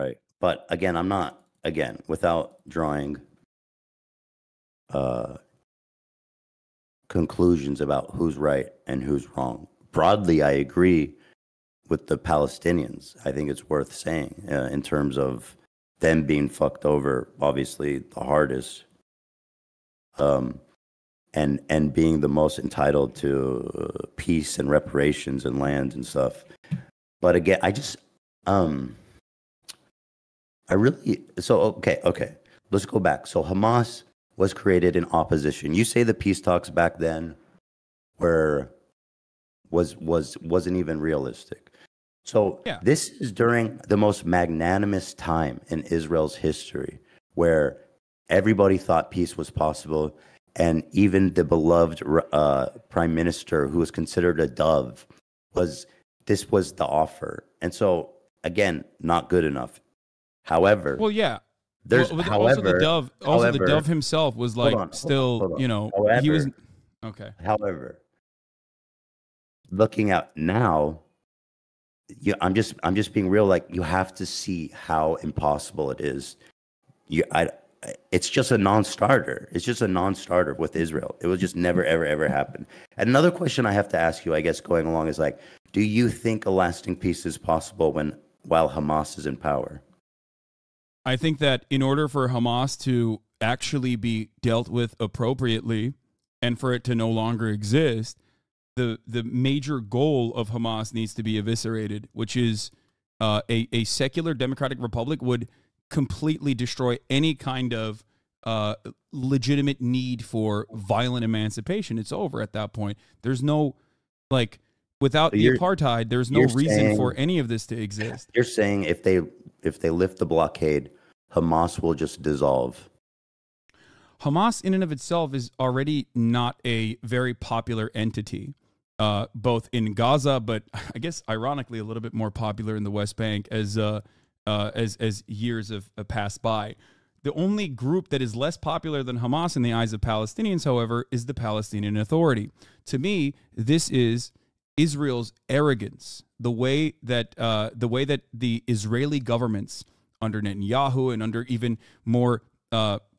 Right. But again, I'm not, again, without drawing conclusions about who's right and who's wrong. Broadly, I agree with the Palestinians, I think it's worth saying, in terms of them being fucked over, obviously the hardest, and being the most entitled to peace and reparations and land and stuff. But again, I just, okay, let's go back. So Hamas was created in opposition. You say the peace talks back then were, wasn't even realistic. So yeah. This is during the most magnanimous time in Israel's history, where everybody thought peace was possible. And even the beloved prime minister, who was considered a dove, this was the offer. And so, again, not good enough. However, well, yeah. There's well, however, also the dove. Also, however, the dove himself was like hold on. You know, however, he was okay. However, looking out now, I'm just being real. Like, you have to see how impossible it is. It's just a non-starter. It's just a non-starter with Israel. It will just never, ever, ever happen. And another question I have to ask you, I guess, going along is like, do you think a lasting peace is possible while Hamas is in power? I think that in order for Hamas to actually be dealt with appropriately and for it to no longer exist, the major goal of Hamas needs to be eviscerated, which is a secular democratic republic would completely destroy any kind of legitimate need for violent emancipation. It's over at that point. There's no, like, without the apartheid, there's no reason for any of this to exist. You're saying if they lift the blockade, Hamas will just dissolve. Hamas in and of itself is already not a very popular entity, both in Gaza, but I guess ironically a little bit more popular in the West Bank as years have passed by. The only group that is less popular than Hamas in the eyes of Palestinians, however, is the Palestinian Authority. To me, this is Israel's arrogance. The way that the Israeli governments under Netanyahu and under even more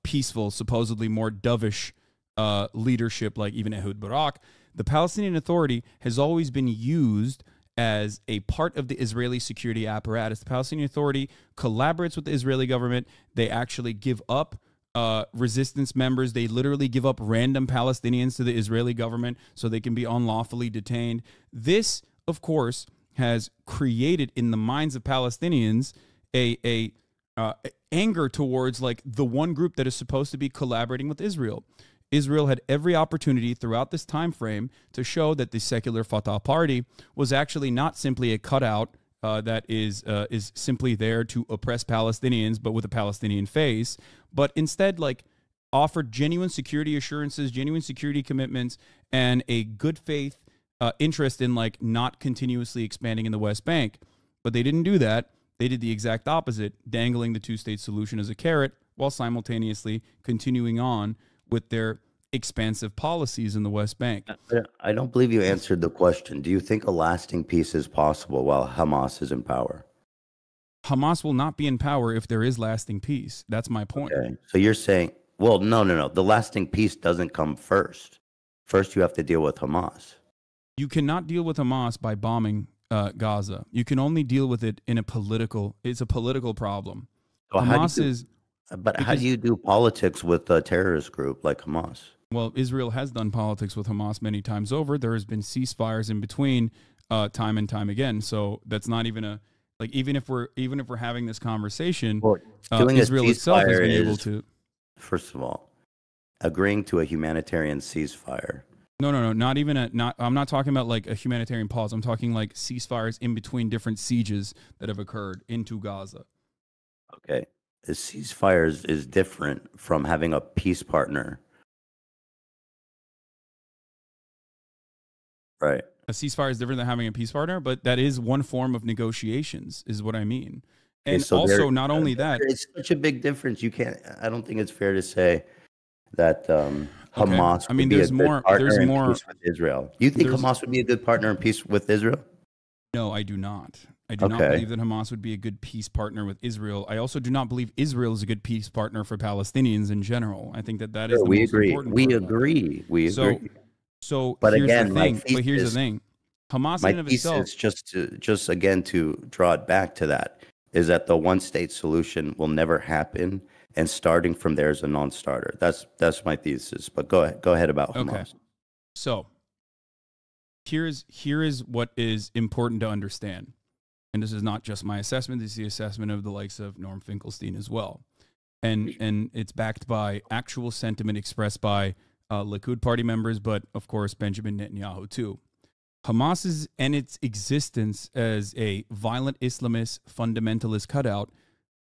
peaceful, supposedly more dovish leadership, like even Ehud Barak, the Palestinian Authority has always been used as a part of the Israeli security apparatus. The Palestinian Authority collaborates with the Israeli government. They actually give up resistance members. They literally give up random Palestinians to the Israeli government so they can be unlawfully detained. This, of course, has created in the minds of Palestinians a anger towards, like, the one group that is supposed to be collaborating with Israel. Israel had every opportunity throughout this time frame to show that the secular Fatah party was actually not simply a cutout that is simply there to oppress Palestinians, but with a Palestinian face, but instead, like, offered genuine security assurances, genuine security commitments, and a good faith interest in, like, not continuously expanding in the West Bank. But they didn't do that. They did the exact opposite, dangling the two-state solution as a carrot while simultaneously continuing on with their expansive policies in the West Bank. I don't believe you answered the question. Do you think a lasting peace is possible while Hamas is in power? Hamas will not be in power if there is lasting peace. That's my point. Okay. So you're saying, well, no. The lasting peace doesn't come first. First, you have to deal with Hamas. You cannot deal with Hamas by bombing Gaza. You can only deal with it in it's a political problem. So Hamas is... But because, how do you do politics with a terrorist group like Hamas? Well, Israel has done politics with Hamas many times over. There has been ceasefires in between time and time again. So that's not even a, like, even if we're having this conversation, well, Israel itself has been able to. First of all, agreeing to a humanitarian ceasefire. No, not even a, not, I'm not talking about like a humanitarian pause. I'm talking like ceasefires in between different sieges that have occurred into Gaza. Okay. A ceasefire is different from having a peace partner. Right. A ceasefire is different than having a peace partner, but that is one form of negotiations, is what I mean. And okay, so also, not only that... It's such a big difference. You can't... I don't think it's fair to say that Hamas okay. I mean, would there's be a more, good partner there's in more, peace with Israel. You think Hamas would be a good partner in peace with Israel? No, I do not. I do not believe that Hamas would be a good peace partner with Israel. I also do not believe Israel is a good peace partner for Palestinians in general. I think that is the most important part. We agree. So here's the thing. Hamas in and of itself. My thesis, just again to draw it back to that, is that the one-state solution will never happen, and starting from there is a non-starter. That's my thesis. But go ahead about Hamas. Okay. So here is what is important to understand, and this is not just my assessment. This is the assessment of the likes of Norm Finkelstein as well, and it's backed by actual sentiment expressed by Likud party members, but of course Benjamin Netanyahu too. Hamas and its existence as a violent Islamist fundamentalist cutout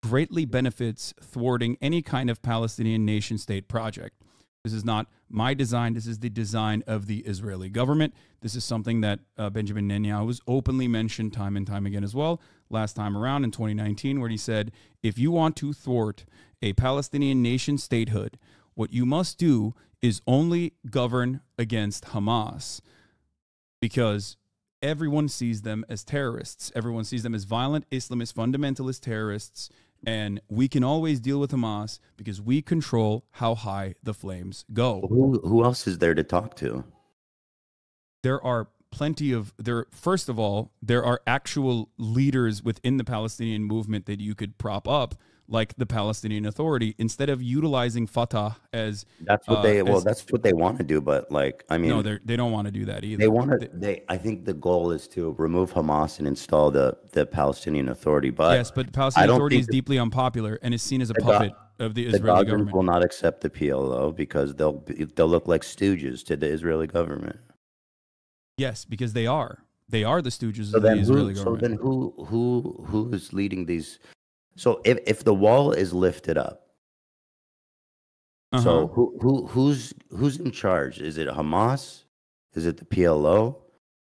greatly benefits thwarting any kind of Palestinian nation-state project. This is not my design. This is the design of the Israeli government. This is something that Benjamin Netanyahu has openly mentioned time and time again as well. Last time around in 2019, where he said, if you want to thwart a Palestinian nation-statehood, what you must do is only govern against Hamas, because everyone sees them as terrorists. Everyone sees them as violent Islamist fundamentalist terrorists. And we can always deal with Hamas because we control how high the flames go. Who else is there to talk to? There are plenty of there. First of all, there are actual leaders within the Palestinian movement that you could prop up, like the Palestinian Authority, instead of utilizing Fatah as that's what they want to do. But like, I mean, no, they don't want to do that either. They want to. I think the goal is to remove Hamas and install the Palestinian Authority. But yes, but the Palestinian Authority is deeply unpopular and is seen as a puppet of the Israeli government. Will not accept the PLO because they'll look like stooges to the Israeli government. Yes, because they are. They are the stooges of the Israeli government. So then, who is leading these? So if the wall is lifted up, so who's in charge? Is it Hamas? Is it the PLO?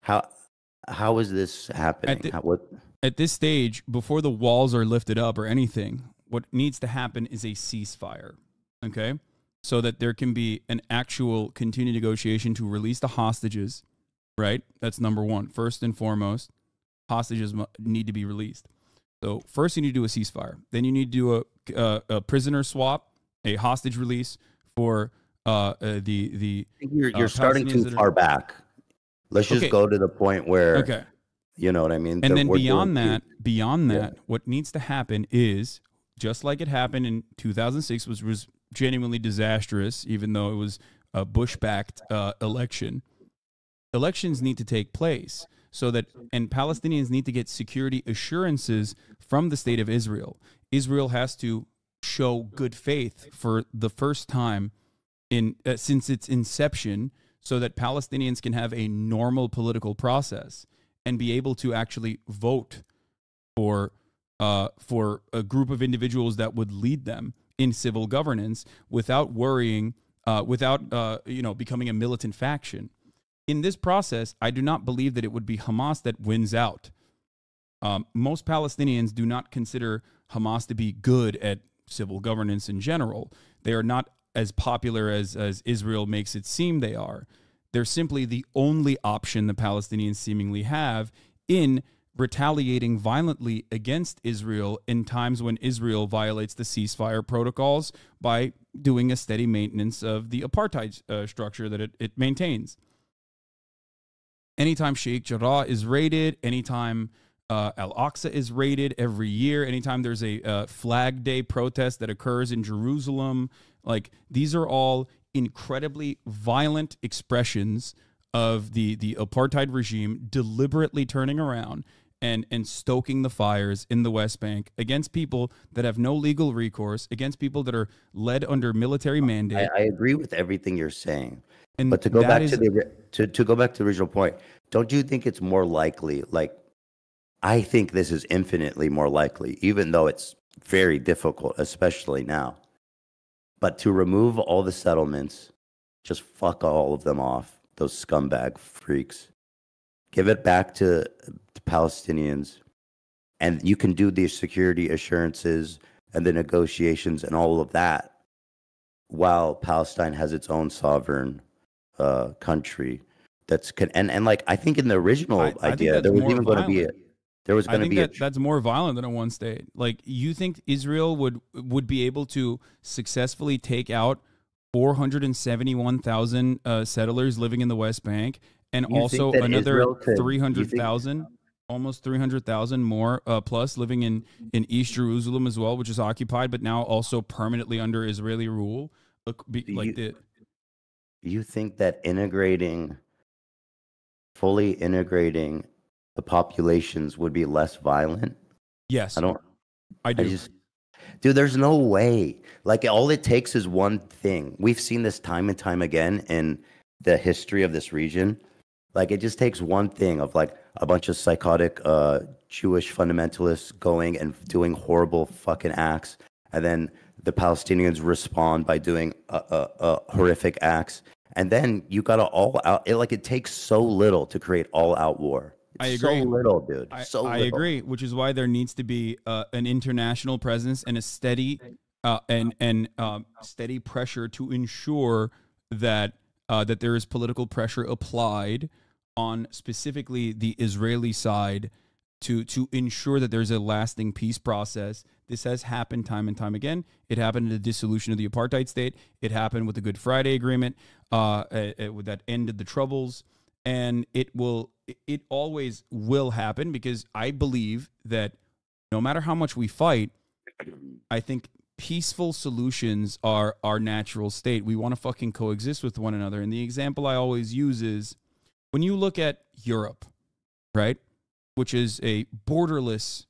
How is this happening? At this stage, before the walls are lifted up or anything, what needs to happen is a ceasefire, okay? So that there can be an actual continued negotiation to release the hostages, right? That's number one. First and foremost, hostages need to be released. So first you need to do a ceasefire. Then you need to do a prisoner swap, a hostage release for the I think you're starting too far back. Let's just go to the point where, you know what I mean? And then beyond that, what needs to happen is, just like it happened in 2006, which was genuinely disastrous, even though it was a Bush-backed election, elections need to take place. So that, and Palestinians need to get security assurances from the state of Israel. Israel has to show good faith for the first time in since its inception, so that Palestinians can have a normal political process and be able to actually vote for a group of individuals that would lead them in civil governance without worrying, without becoming a militant faction. In this process, I do not believe that it would be Hamas that wins out. Most Palestinians do not consider Hamas to be good at civil governance in general. They are not as popular as Israel makes it seem they are. They're simply the only option the Palestinians seemingly have in retaliating violently against Israel in times when Israel violates the ceasefire protocols by doing a steady maintenance of the apartheid structure that it maintains. Anytime Sheikh Jarrah is raided, anytime Al-Aqsa is raided every year, anytime there's a Flag Day protest that occurs in Jerusalem, like these are all incredibly violent expressions of the apartheid regime deliberately turning around and stoking the fires in the West Bank against people that have no legal recourse, against people that are led under military mandate. I agree with everything you're saying. But to go back to the original point, don't you think it's more likely? Like, I think this is infinitely more likely, even though it's very difficult, especially now. But to remove all the settlements, just fuck all of them off, those scumbag freaks, give it back to Palestinians, and you can do these security assurances and the negotiations and all of that, while Palestine has its own sovereign country. Like I think in the original idea there was even going to be that's more violent than a one state. Like, you think Israel would be able to successfully take out 471,000 settlers living in the West Bank, and also another 300,000, almost 300,000 more plus living in East Jerusalem as well, which is occupied, but now also permanently under Israeli rule. You think that fully integrating the populations would be less violent? Yes. I do. Dude, there's no way. Like, all it takes is one thing. We've seen this time and time again in the history of this region. Like, it just takes one thing of, like, a bunch of psychotic Jewish fundamentalists going and doing horrible fucking acts. And then the Palestinians respond by doing horrific acts. And then you got to all out. It takes so little to create all out war. I agree. So little, dude. I agree, which is why there needs to be an international presence and a steady steady pressure to ensure that that there is political pressure applied on specifically the Israeli side to ensure that there's a lasting peace process. This has happened time and time again. It happened in the dissolution of the apartheid state. It happened with the Good Friday Agreement that ended the Troubles. And it always will happen, because I believe that no matter how much we fight, I think peaceful solutions are our natural state. We want to fucking coexist with one another. And the example I always use is when you look at Europe, right, which is a borderless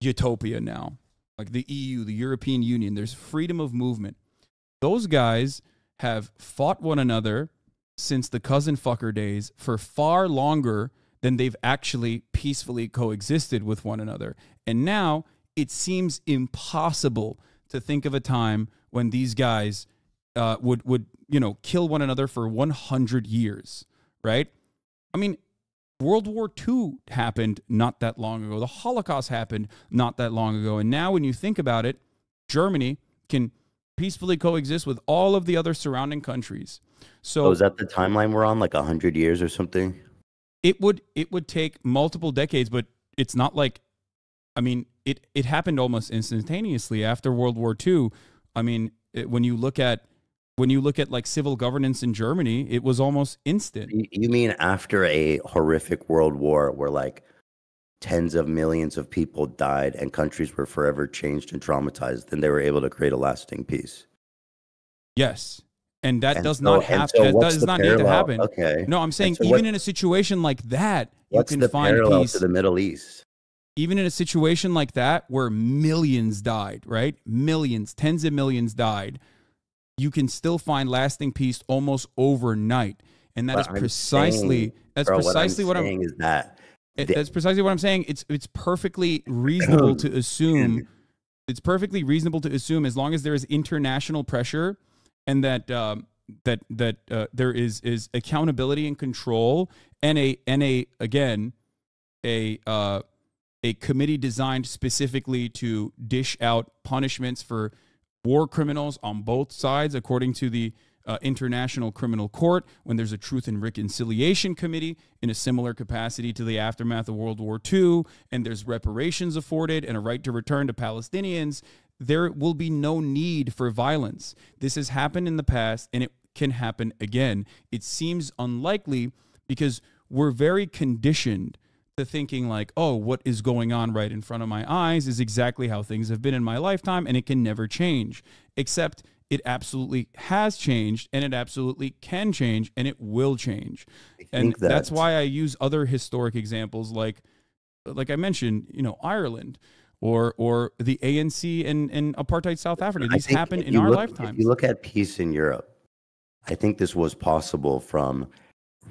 utopia now, like the EU, the European Union, there's freedom of movement. Those guys have fought one another since the cousin fucker days for far longer than they've actually peacefully coexisted with one another. And now it seems impossible to think of a time when these guys would kill one another for 100 years, right? I mean, World War II happened not that long ago. The Holocaust happened not that long ago. And now when you think about it, Germany can peacefully coexist with all of the other surrounding countries. So is that the timeline we're on, like 100 years or something? It would take multiple decades, but it's not like, I mean, it happened almost instantaneously after World War II. I mean, when you look at like civil governance in Germany, it was almost instant. You mean after a horrific world war where like tens of millions of people died and countries were forever changed and traumatized, then they were able to create a lasting peace? Yes. And that does not have to. That does not need to happen. Okay. No, I'm saying even in a situation like that, you can find peace to the Middle East. Even in a situation like that, where millions died, right? Millions, tens of millions died. You can still find lasting peace almost overnight, and that is precisely that's precisely what I'm saying. It's perfectly reasonable to assume. It's perfectly reasonable to assume, as long as there is international pressure. And that there is accountability and control, and a committee designed specifically to dish out punishments for war criminals on both sides, according to the International Criminal Court. When there's a Truth and Reconciliation Committee in a similar capacity to the aftermath of World War II, and there's reparations afforded and a right to return to Palestinians. There will be no need for violence. This has happened in the past, and it can happen again. It seems unlikely because we're very conditioned to thinking like, oh, what is going on right in front of my eyes is exactly how things have been in my lifetime, and it can never change. Except it absolutely has changed, and it absolutely can change, and it will change. And that's why I use other historic examples like I mentioned, you know, Ireland. Or the ANC and apartheid South Africa. These happen in our lifetime. If you look at peace in Europe, I think this was possible from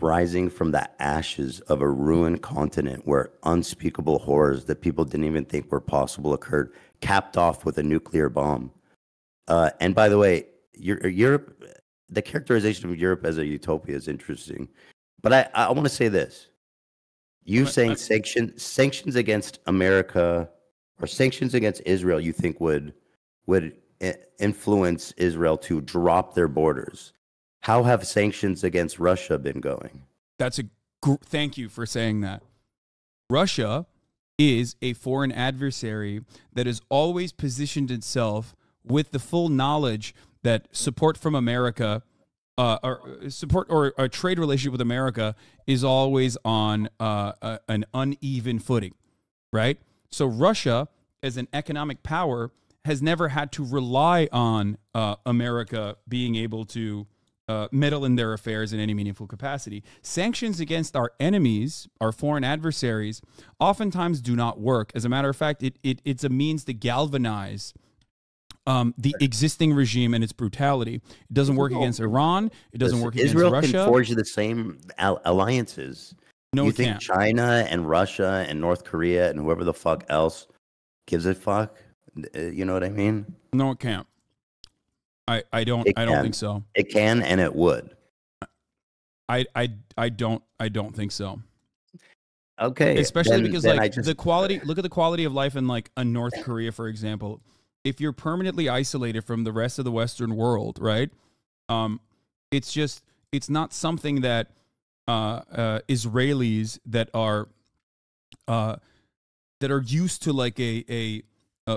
rising from the ashes of a ruined continent where unspeakable horrors that people didn't even think were possible occurred, capped off with a nuclear bomb. And by the way, Europe, the characterization of Europe as a utopia is interesting. But I want to say this. You're saying sanctions against America or sanctions against Israel, you think would influence Israel to drop their borders? How have sanctions against Russia been going? Thank you for saying that. Russia is a foreign adversary that has always positioned itself with the full knowledge that support from America, or a trade relationship with America is always on an uneven footing, right? So Russia, as an economic power, has never had to rely on America being able to meddle in their affairs in any meaningful capacity. Sanctions against our enemies, our foreign adversaries, oftentimes do not work. As a matter of fact, it's a means to galvanize the existing regime and its brutality. It doesn't work against Iran. It doesn't work against Russia. Israel can forge the same alliances. No, you think China and Russia and North Korea and whoever the fuck else gives a fuck? You know what I mean? No, it can't. I don't think so. It can and it would. I don't think so. Okay. Especially because like the quality, look at the quality of life in like a North Korea, for example. If you're permanently isolated from the rest of the Western world, right? It's just, it's not something that Israelis that are used to like a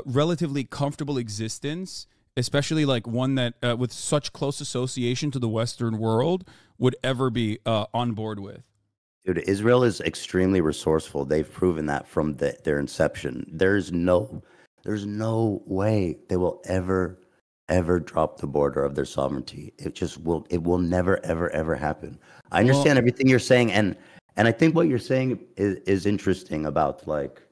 relatively comfortable existence, especially like one that with such close association to the Western world, would ever be on board with. Dude, Israel is extremely resourceful. They've proven that from their inception. There's no way they will ever drop the border of their sovereignty. It just will. It will never, ever happen. I understand everything you're saying, and I think what you're saying is interesting about, like,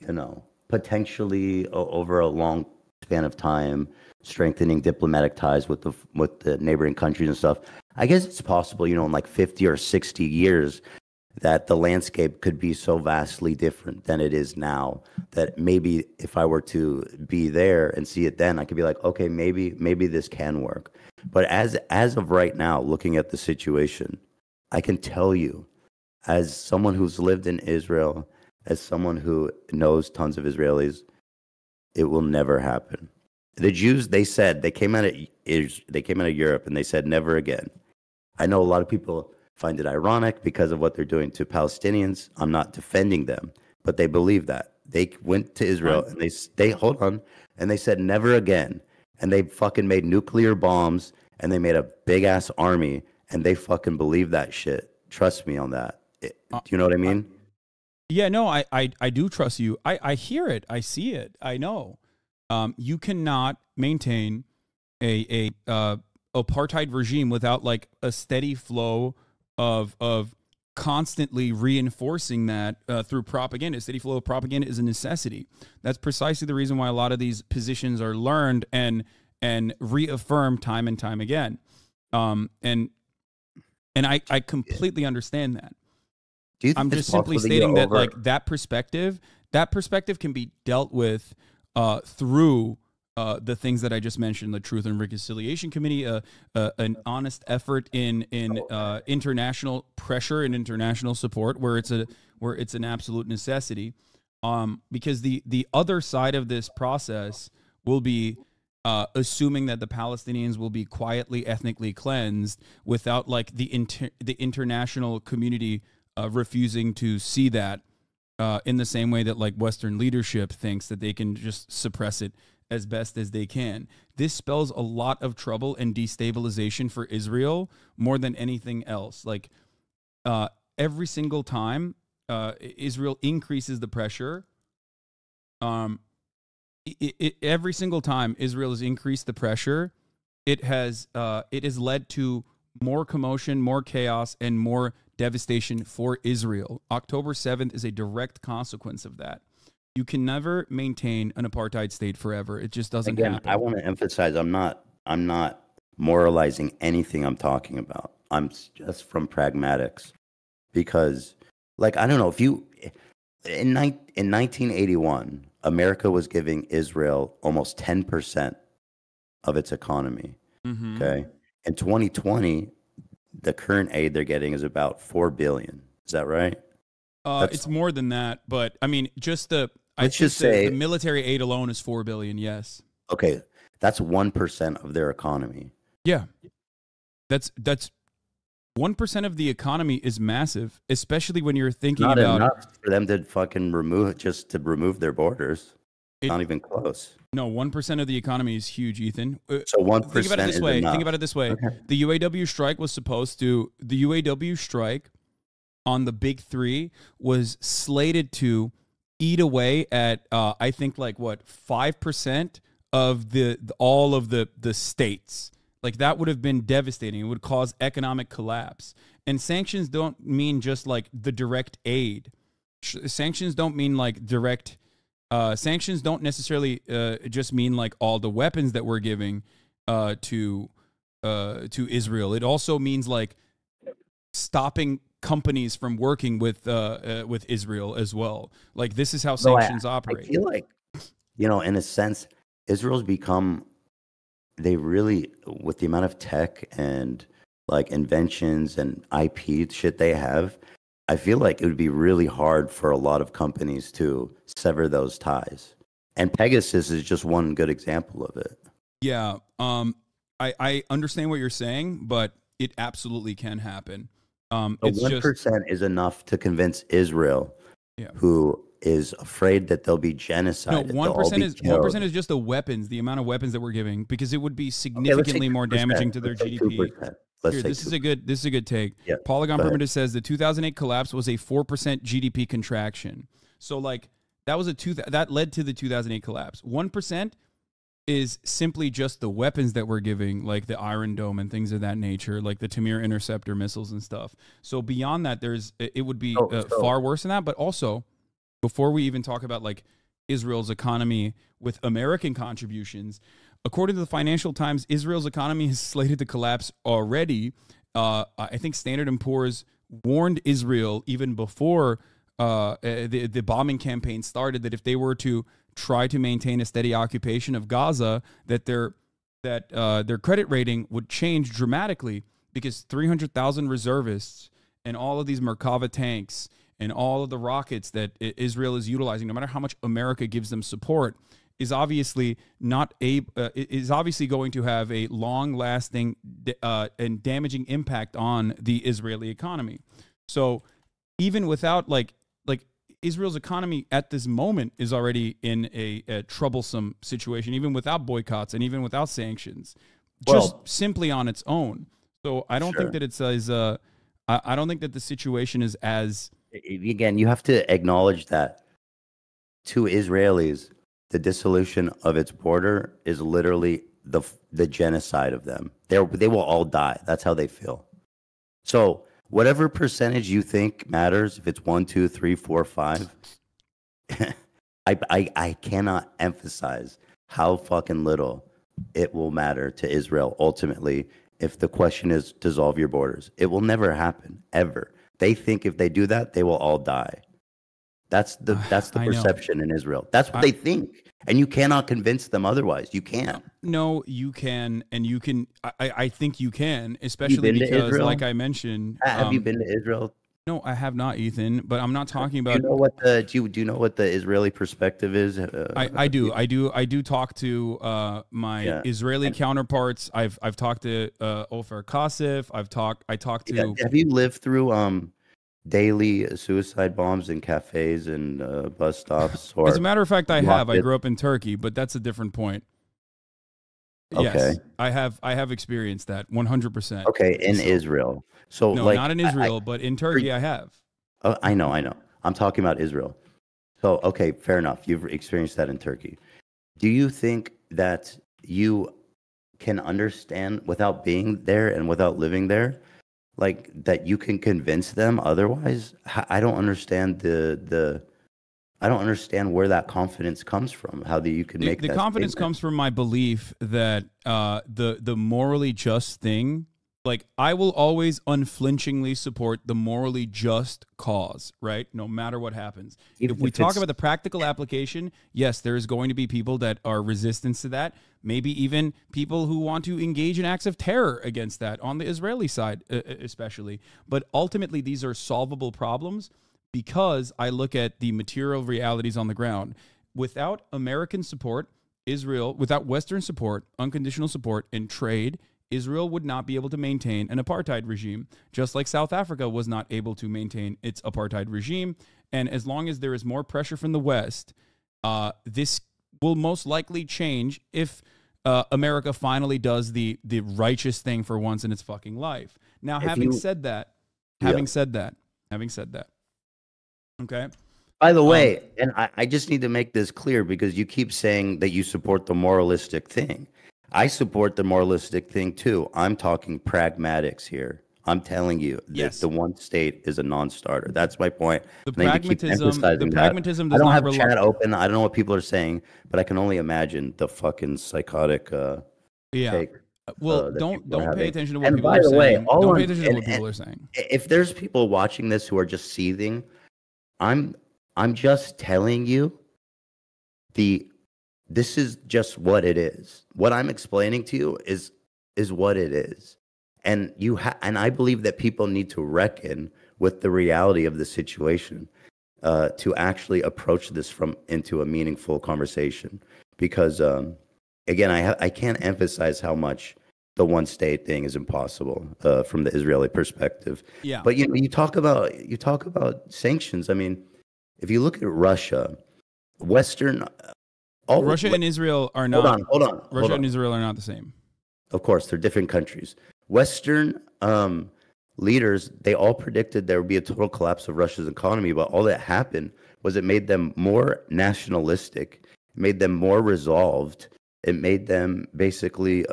you know, potentially over a long span of time, strengthening diplomatic ties with the neighboring countries and stuff. I guess it's possible, you know, in like 50 or 60 years, that the landscape could be so vastly different than it is now that maybe if I were to be there and see it then, I could be like, okay, maybe this can work. But as of right now, looking at the situation, I can tell you, as someone who's lived in Israel, as someone who knows tons of Israelis, it will never happen. The Jews, they came out of Europe and they said never again. I know a lot of people find it ironic because of what they're doing to Palestinians. I'm not defending them, but they believe that. They went to Israel and they said never again. And they fucking made nuclear bombs and they made a big ass army and they fucking believe that shit. Trust me on that. Do you know what I mean? Yeah, no, I do trust you. I hear it. I see it. I know. You cannot maintain a apartheid regime without like a steady flow of constantly reinforcing that through propaganda. A steady flow of propaganda is a necessity. That's precisely the reason why a lot of these positions are learned and reaffirmed time and time again. And I completely understand that. Do you think I'm just simply stating that like that perspective can be dealt with through the things that I just mentioned, the Truth and Reconciliation Committee, an honest effort in international pressure and international support, where it's an absolute necessity, because the other side of this process will be assuming that the Palestinians will be quietly ethnically cleansed without like the international community refusing to see that. In the same way that like Western leadership thinks that they can just suppress it as best as they can. This spells a lot of trouble and destabilization for Israel more than anything else. Like every single time Israel increases the pressure, every single time Israel has increased the pressure, it has led to more commotion, more chaos, and more devastation for Israel. October 7th is a direct consequence of that. You can never maintain an apartheid state forever. It just doesn't happen. I want to emphasize, I'm not moralizing anything I'm talking about. I'm just from pragmatics, because like, I don't know if you, in 1981, America was giving Israel almost 10% of its economy. Mm-hmm. Okay. In 2020, the current aid they're getting is about $4 billion. Is that right? It's more than that, but I mean, let's just say the military aid alone is $4 billion. Yes. Okay, that's 1% of their economy. Yeah, that's 1% of the economy is massive, especially when you're thinking about enough for them to fucking remove their borders. Not even close. No, 1% of the economy is huge, Ethan. So 1%. Think about it this way. Think about it this way. Okay. The UAW strike was supposed to. The UAW strike on the big three was slated to eat away at I think like what 5% of all of the states. Like that would have been devastating. It would cause economic collapse. And sanctions don't mean just like the direct aid. Sanctions don't mean like direct. Sanctions don't necessarily just mean like all the weapons that we're giving to Israel. It also means like stopping companies from working with Israel as well. Like this is how sanctions operate. I feel like, you know, in a sense, Israel's become, they really, with the amount of tech and like inventions and IP shit they have, I feel like it would be really hard for a lot of companies to sever those ties. And Pegasus is just one good example of it. Yeah, I understand what you're saying, but it absolutely can happen. It's 1% is enough to convince Israel, who is afraid that they'll be genocided. No, 1% is just the weapons, the amount of weapons that we're giving, because it would be significantly more damaging to their GDP. Here, this is a good take. Yeah, Polygon Perimeter says the 2008 collapse was a 4% GDP contraction. So like that was that led to the 2008 collapse. 1% is simply just the weapons that we're giving, like the Iron Dome and things of that nature, like the Tamir interceptor missiles and stuff. So beyond that, it would be far worse than that. But also, before we even talk about like Israel's economy with American contributions. According to the Financial Times, Israel's economy is slated to collapse already. I think Standard & Poor's warned Israel even before the bombing campaign started that if they were to try to maintain a steady occupation of Gaza, that their credit rating would change dramatically because 300,000 reservists and all of these Merkava tanks and all of the rockets that Israel is utilizing, no matter how much America gives them support, is obviously not is obviously going to have a long-lasting and damaging impact on the Israeli economy. So even without like Israel's economy at this moment is already in a troublesome situation, even without boycotts and even without sanctions, just simply on its own. So I don't think that it's as I don't think that the situation is as. Again, you have to acknowledge that to Israelis, the dissolution of its border is literally the genocide of them. They will all die. That's how they feel. So whatever percentage you think matters, if it's 1, 2, 3, 4, 5, I cannot emphasize how fucking little it will matter to Israel ultimately if the question is dissolve your borders. It will never happen, ever. They think if they do that, they will all die. That's the perception in Israel. That's what they think, and you cannot convince them otherwise. You can't. No, you can, and you can. I think you can, especially because, like I mentioned, have you been to Israel? No, I have not, Ethan. But I'm not talking about. Do you know what the Israeli perspective is? I do talk to my Israeli counterparts. I've talked to Ofer Kasif. I talked to. Have you lived through daily suicide bombs in cafes and bus stops? Or as a matter of fact, I have. I grew up in Turkey, but that's a different point. Okay. Yes, I have experienced that 100%. Okay, in Israel. So no, like, not in Israel, but in Turkey, I have. I know. I'm talking about Israel. So okay, fair enough. You've experienced that in Turkey. Do you think that you can understand without being there and without living there? Like that you can convince them otherwise? I don't understand I don't understand where that confidence comes from. How that you can make the confidence comes from my belief that the morally just thing. Like I will always unflinchingly support the morally just cause, right? No matter what happens. If we talk about the practical application, yes, there is going to be people that are resistance to that. Maybe even people who want to engage in acts of terror against that on the Israeli side, especially. But ultimately, these are solvable problems because I look at the material realities on the ground. Without American support, without Western support, unconditional support, and trade, Israel would not be able to maintain an apartheid regime, just like South Africa was not able to maintain its apartheid regime. And as long as there is more pressure from the West, this will most likely change if America finally does the righteous thing for once in its fucking life. Now, having said that, okay. By the way, and I just need to make this clear, because you keep saying that you support the moralistic thing. I support the moralistic thing too. I'm talking pragmatics here. I'm telling you that the one state is a non-starter. That's my point. The pragmatism does not rely. I don't have chat open. I don't know what people are saying, but I can only imagine the fucking psychotic take. Well, don't pay attention to what people are saying. Don't pay attention to what people are saying. If there's people watching this who are just seething, I'm just telling you this is just what it is. What I'm explaining to you is what it is. And I believe that people need to reckon with the reality of the situation to actually approach this into a meaningful conversation. Because again, I can't emphasize how much the one state thing is impossible from the Israeli perspective. Yeah. But you talk about sanctions. I mean, if you look at Russia, Russia and Israel are not the same. Of course, they're different countries. Western leaders, they all predicted there would be a total collapse of Russia's economy, but all that happened was it made them more nationalistic, it made them more resolved, it made them basically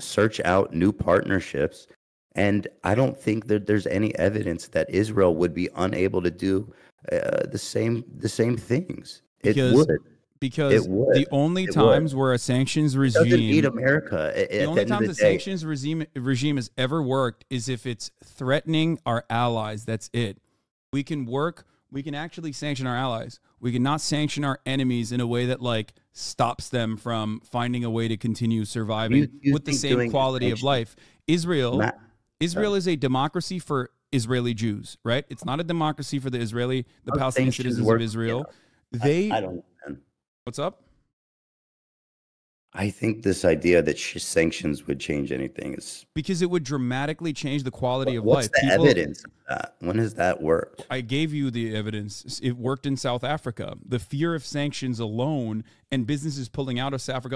search out new partnerships. And I don't think that there's any evidence that Israel would be unable to do the same things. Because the only times where a sanctions regime doesn't need America. The only time the sanctions regime has ever worked is if it's threatening our allies. That's it. We can actually sanction our allies. We cannot sanction our enemies in a way that like stops them from finding a way to continue surviving with the same quality of life. Israel is a democracy for Israeli Jews, right? It's not a democracy for the Palestinian citizens of Israel. Yeah. I don't know. What's up? I think this idea that sanctions would change anything is because it would dramatically change the quality of life. What's the evidence of that? When has that worked? I gave you the evidence. It worked in South Africa. The fear of sanctions alone and businesses pulling out of South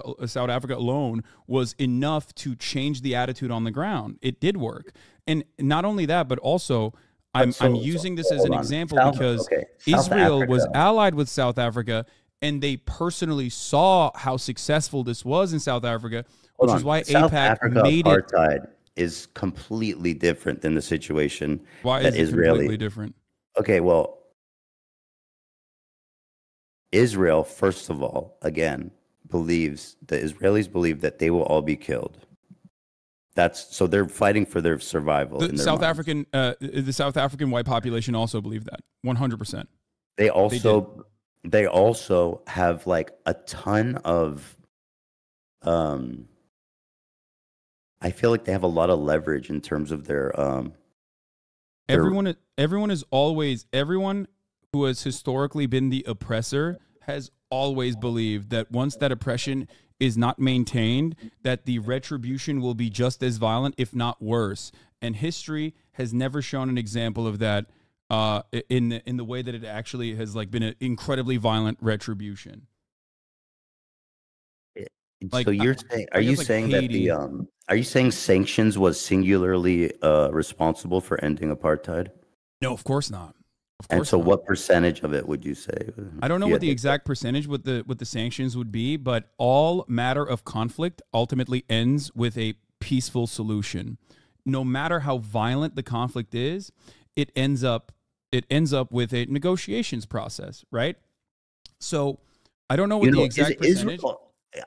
Africa alone was enough to change the attitude on the ground. It did work. And not only that, but also I'm using this as an example because Israel was allied with South Africa, and they personally saw how successful this was in South Africa, which is why AIPAC made it. Apartheid is completely different than the situation. Why is it completely different? Okay, well, Israel, first of all, again, the Israelis believe that they will all be killed. So they're fighting for their survival. The South African white population also believed that 100%. They also have like a ton of, I feel like they have a lot of leverage in terms of their everyone who has historically been the oppressor has always believed that once that oppression is not maintained, that the retribution will be just as violent, if not worse. And history has never shown an example of that. In the way that it actually has like been an incredibly violent retribution. Like, so you're saying, are you saying sanctions was singularly responsible for ending apartheid? No, of course not. What percentage of it would you say? I don't know what the exact percentage with the sanctions would be, but all matter of conflict ultimately ends with a peaceful solution. No matter how violent the conflict is, it ends up with a negotiations process, right? So I don't know what the exact percentage.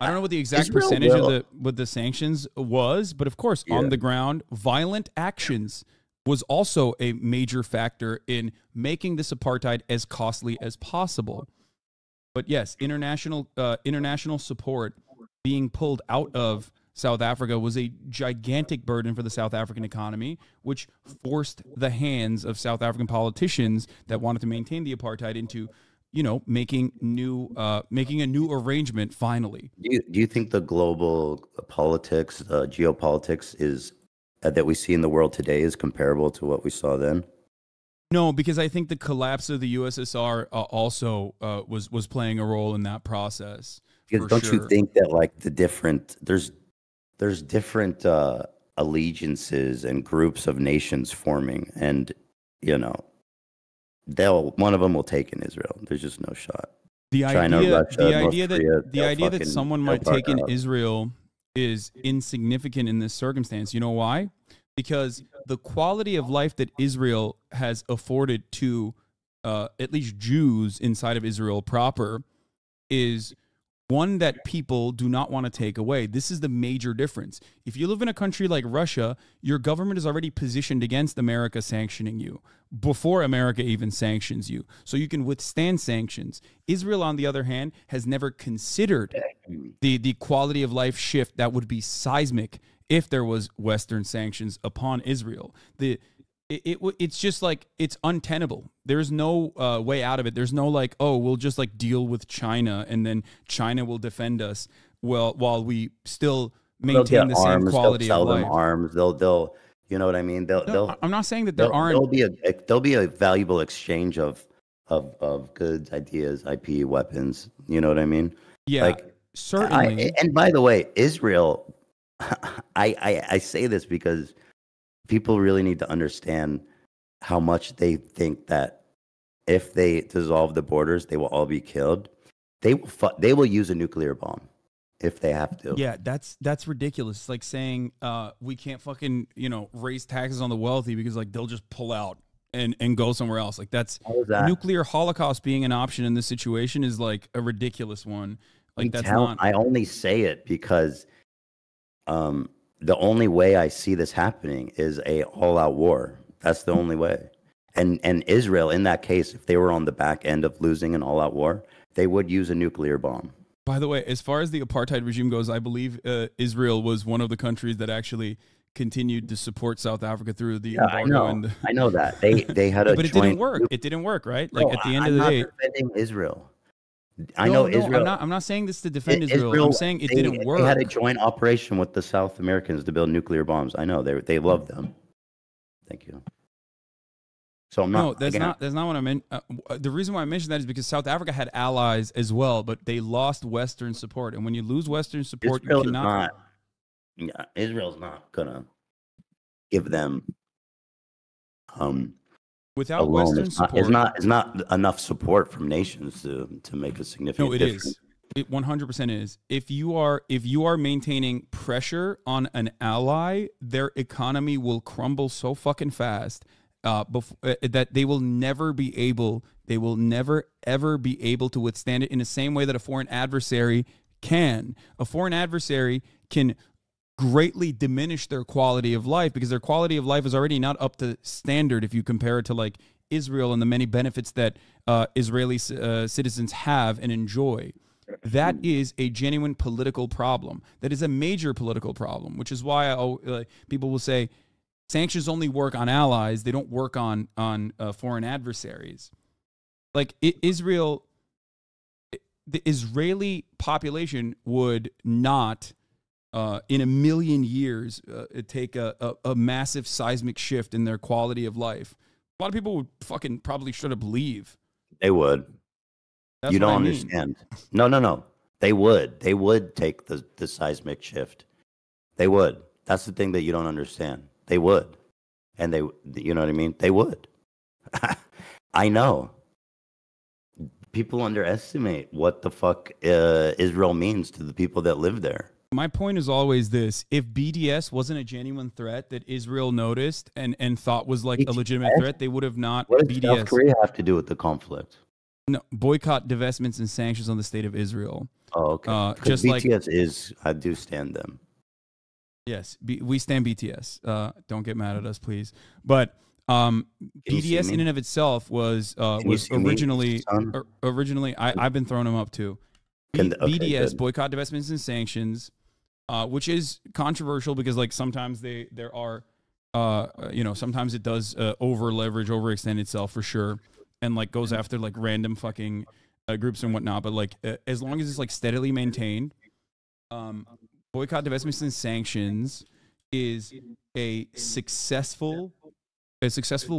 I don't know what the exact percentage of the sanctions was, but of course, on the ground, violent actions was also a major factor in making this apartheid as costly as possible. But yes, international support being pulled out of South Africa was a gigantic burden for the South African economy, which forced the hands of South African politicians that wanted to maintain the apartheid into, making a new arrangement finally. Do you think the global politics, geopolitics that we see in the world today is comparable to what we saw then? No, because I think the collapse of the USSR also was playing a role in that process. Because don't you think that like the different there's different allegiances and groups of nations forming, and you know one of them will take in Israel. There's just no shot. The idea that someone might take in Israel is insignificant in this circumstance. You know why? Because the quality of life that Israel has afforded to at least Jews inside of Israel proper is one that people do not want to take away. This is the major difference. If you live in a country like Russia, your government is already positioned against America sanctioning you before America even sanctions you. So you can withstand sanctions. Israel, on the other hand, has never considered the quality of life shift that would be seismic if there was Western sanctions upon Israel. It's just like, it's untenable. There's no way out of it. There's no like, oh, we'll just like deal with China and then China will defend us. Well, while we still maintain the same quality of life. They'll sell them arms. They'll, you know what I mean? I'm not saying that there aren't. There'll be a valuable exchange of goods, ideas, IP, weapons. You know what I mean? Yeah, like, certainly. And by the way, Israel, I say this because people really need to understand how much they think that if they dissolve the borders, they will all be killed. They will use a nuclear bomb if they have to. Yeah, that's ridiculous. It's like saying we can't fucking, you know, raise taxes on the wealthy because like they'll just pull out and go somewhere else. Like that's nuclear holocaust being an option in this situation is like a ridiculous one. Like that's not. I only say it because the only way I see this happening is a all-out war. That's the only way. And Israel, in that case, if they were on the back end of losing an all-out war, they would use a nuclear bomb. By the way, as far as the apartheid regime goes, I believe Israel was one of the countries that actually continued to support South Africa through the embargo. I know that. They had a but it didn't work. It didn't work, right? Like no, at the end of the day. I'm not defending Israel. Israel. I'm not saying this to defend Israel. I'm saying it didn't work. They had a joint operation with the South Americans to build nuclear bombs. I know they love them. Thank you. So I'm not. No, that's not what I meant. The reason why I mentioned that is because South Africa had allies as well, but they lost Western support. And when you lose Western support, Israel Israel's not gonna give them. Without Western support, it's not enough support from nations to make a significant difference. It 100% is. If you are maintaining pressure on an ally, their economy will crumble so fucking fast that they will never ever be able to withstand it in the same way that a foreign adversary can. A foreign adversary can greatly diminish their quality of life because their quality of life is already not up to standard if you compare it to like Israel and the many benefits that Israeli citizens have and enjoy. That is a genuine political problem. That is a major political problem, which is why people will say sanctions only work on allies. They don't work on foreign adversaries. Like Israel, the Israeli population would not in a million years, take a massive seismic shift in their quality of life. A lot of people would fucking probably straight up leave. They would. That's you don't understand. No. They would. They would take the seismic shift. They would. That's the thing that you don't understand. They would. And they, you know what I mean? They would. I know. People underestimate what the fuck Israel means to the people that live there. My point is always this: if BDS wasn't a genuine threat that Israel noticed and thought was like a legitimate threat, they would have not. What does South Korea have to do with the conflict? No, boycott, divestments, and sanctions on the state of Israel. Oh, okay. Just BTS I do stand them. Yes, we stand BTS. Don't get mad at us, please. But BDS in and of itself was originally. I've been throwing them up too. BDS, boycott, divestments, and sanctions. Which is controversial because, like, sometimes there are, you know, sometimes it does over leverage, overextend itself for sure, and like goes after like random fucking groups and whatnot. But like, as long as it's like steadily maintained, boycott, divestments, and sanctions is a successful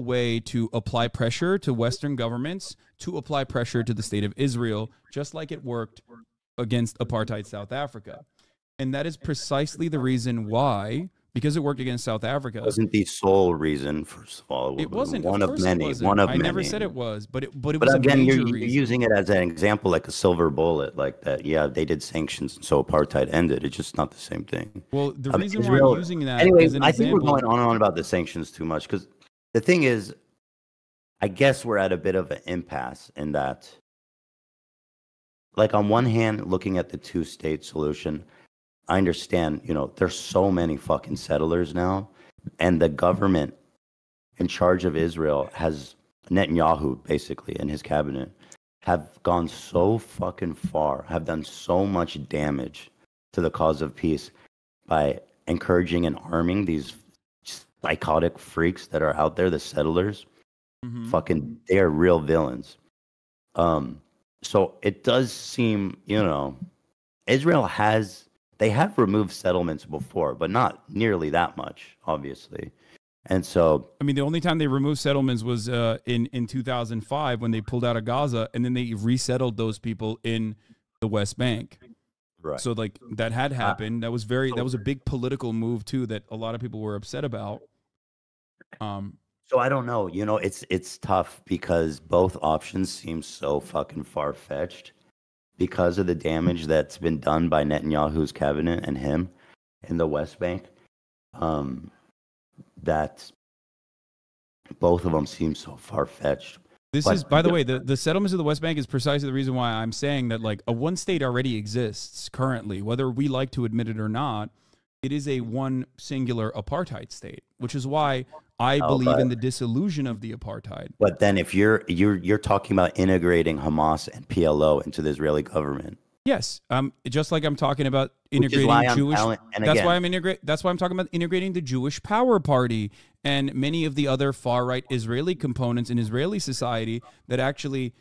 way to apply pressure to Western governments, to apply pressure to the state of Israel, just like it worked against apartheid South Africa. And that is precisely the reason why, because it worked against South Africa. It wasn't the sole reason, first of all. It wasn't one of many. I never said it was, but it was again, a major you're using it as an example, like a silver bullet, like that. Yeah, they did sanctions, and so apartheid ended. It's just not the same thing. Well, the reason Israel, why I'm using that anyway, as an example, think we're going on and on about the sanctions too much, because the thing is, I guess we're at a bit of an impasse in that, like, on one hand, looking at the two-state solution, I understand, you know, there's so many fucking settlers now, and the government in charge of Israel has, Netanyahu, basically, and his cabinet, have gone so fucking far, have done so much damage to the cause of peace by encouraging and arming these psychotic freaks that are out there, the settlers. Mm-hmm. Fucking, they are real villains. So it does seem, you know, Israel has, they have removed settlements before, but not nearly that much, obviously. And so, I mean, the only time they removed settlements was in 2005 when they pulled out of Gaza, and then they resettled those people in the West Bank. Right. So, like, that had happened. That was very, that was a big political move too, that a lot of people were upset about. So I don't know, you know, it's tough because both options seem so fucking far-fetched because of the damage that's been done by Netanyahu's cabinet and him in the West Bank, that both of them seem so far-fetched. This is, by the way, the settlements of the West Bank is precisely the reason why I'm saying that, like, a one state already exists currently, whether we like to admit it or not. It is a one singular apartheid state, which is why I believe in the dissolution of the apartheid. But then if you're talking about integrating Hamas and PLO into the Israeli government. Yes. Just like I'm talking about integrating Jewish. That's why I'm talking about integrating the Jewish Power Party and many of the other far right Israeli components in Israeli society that actually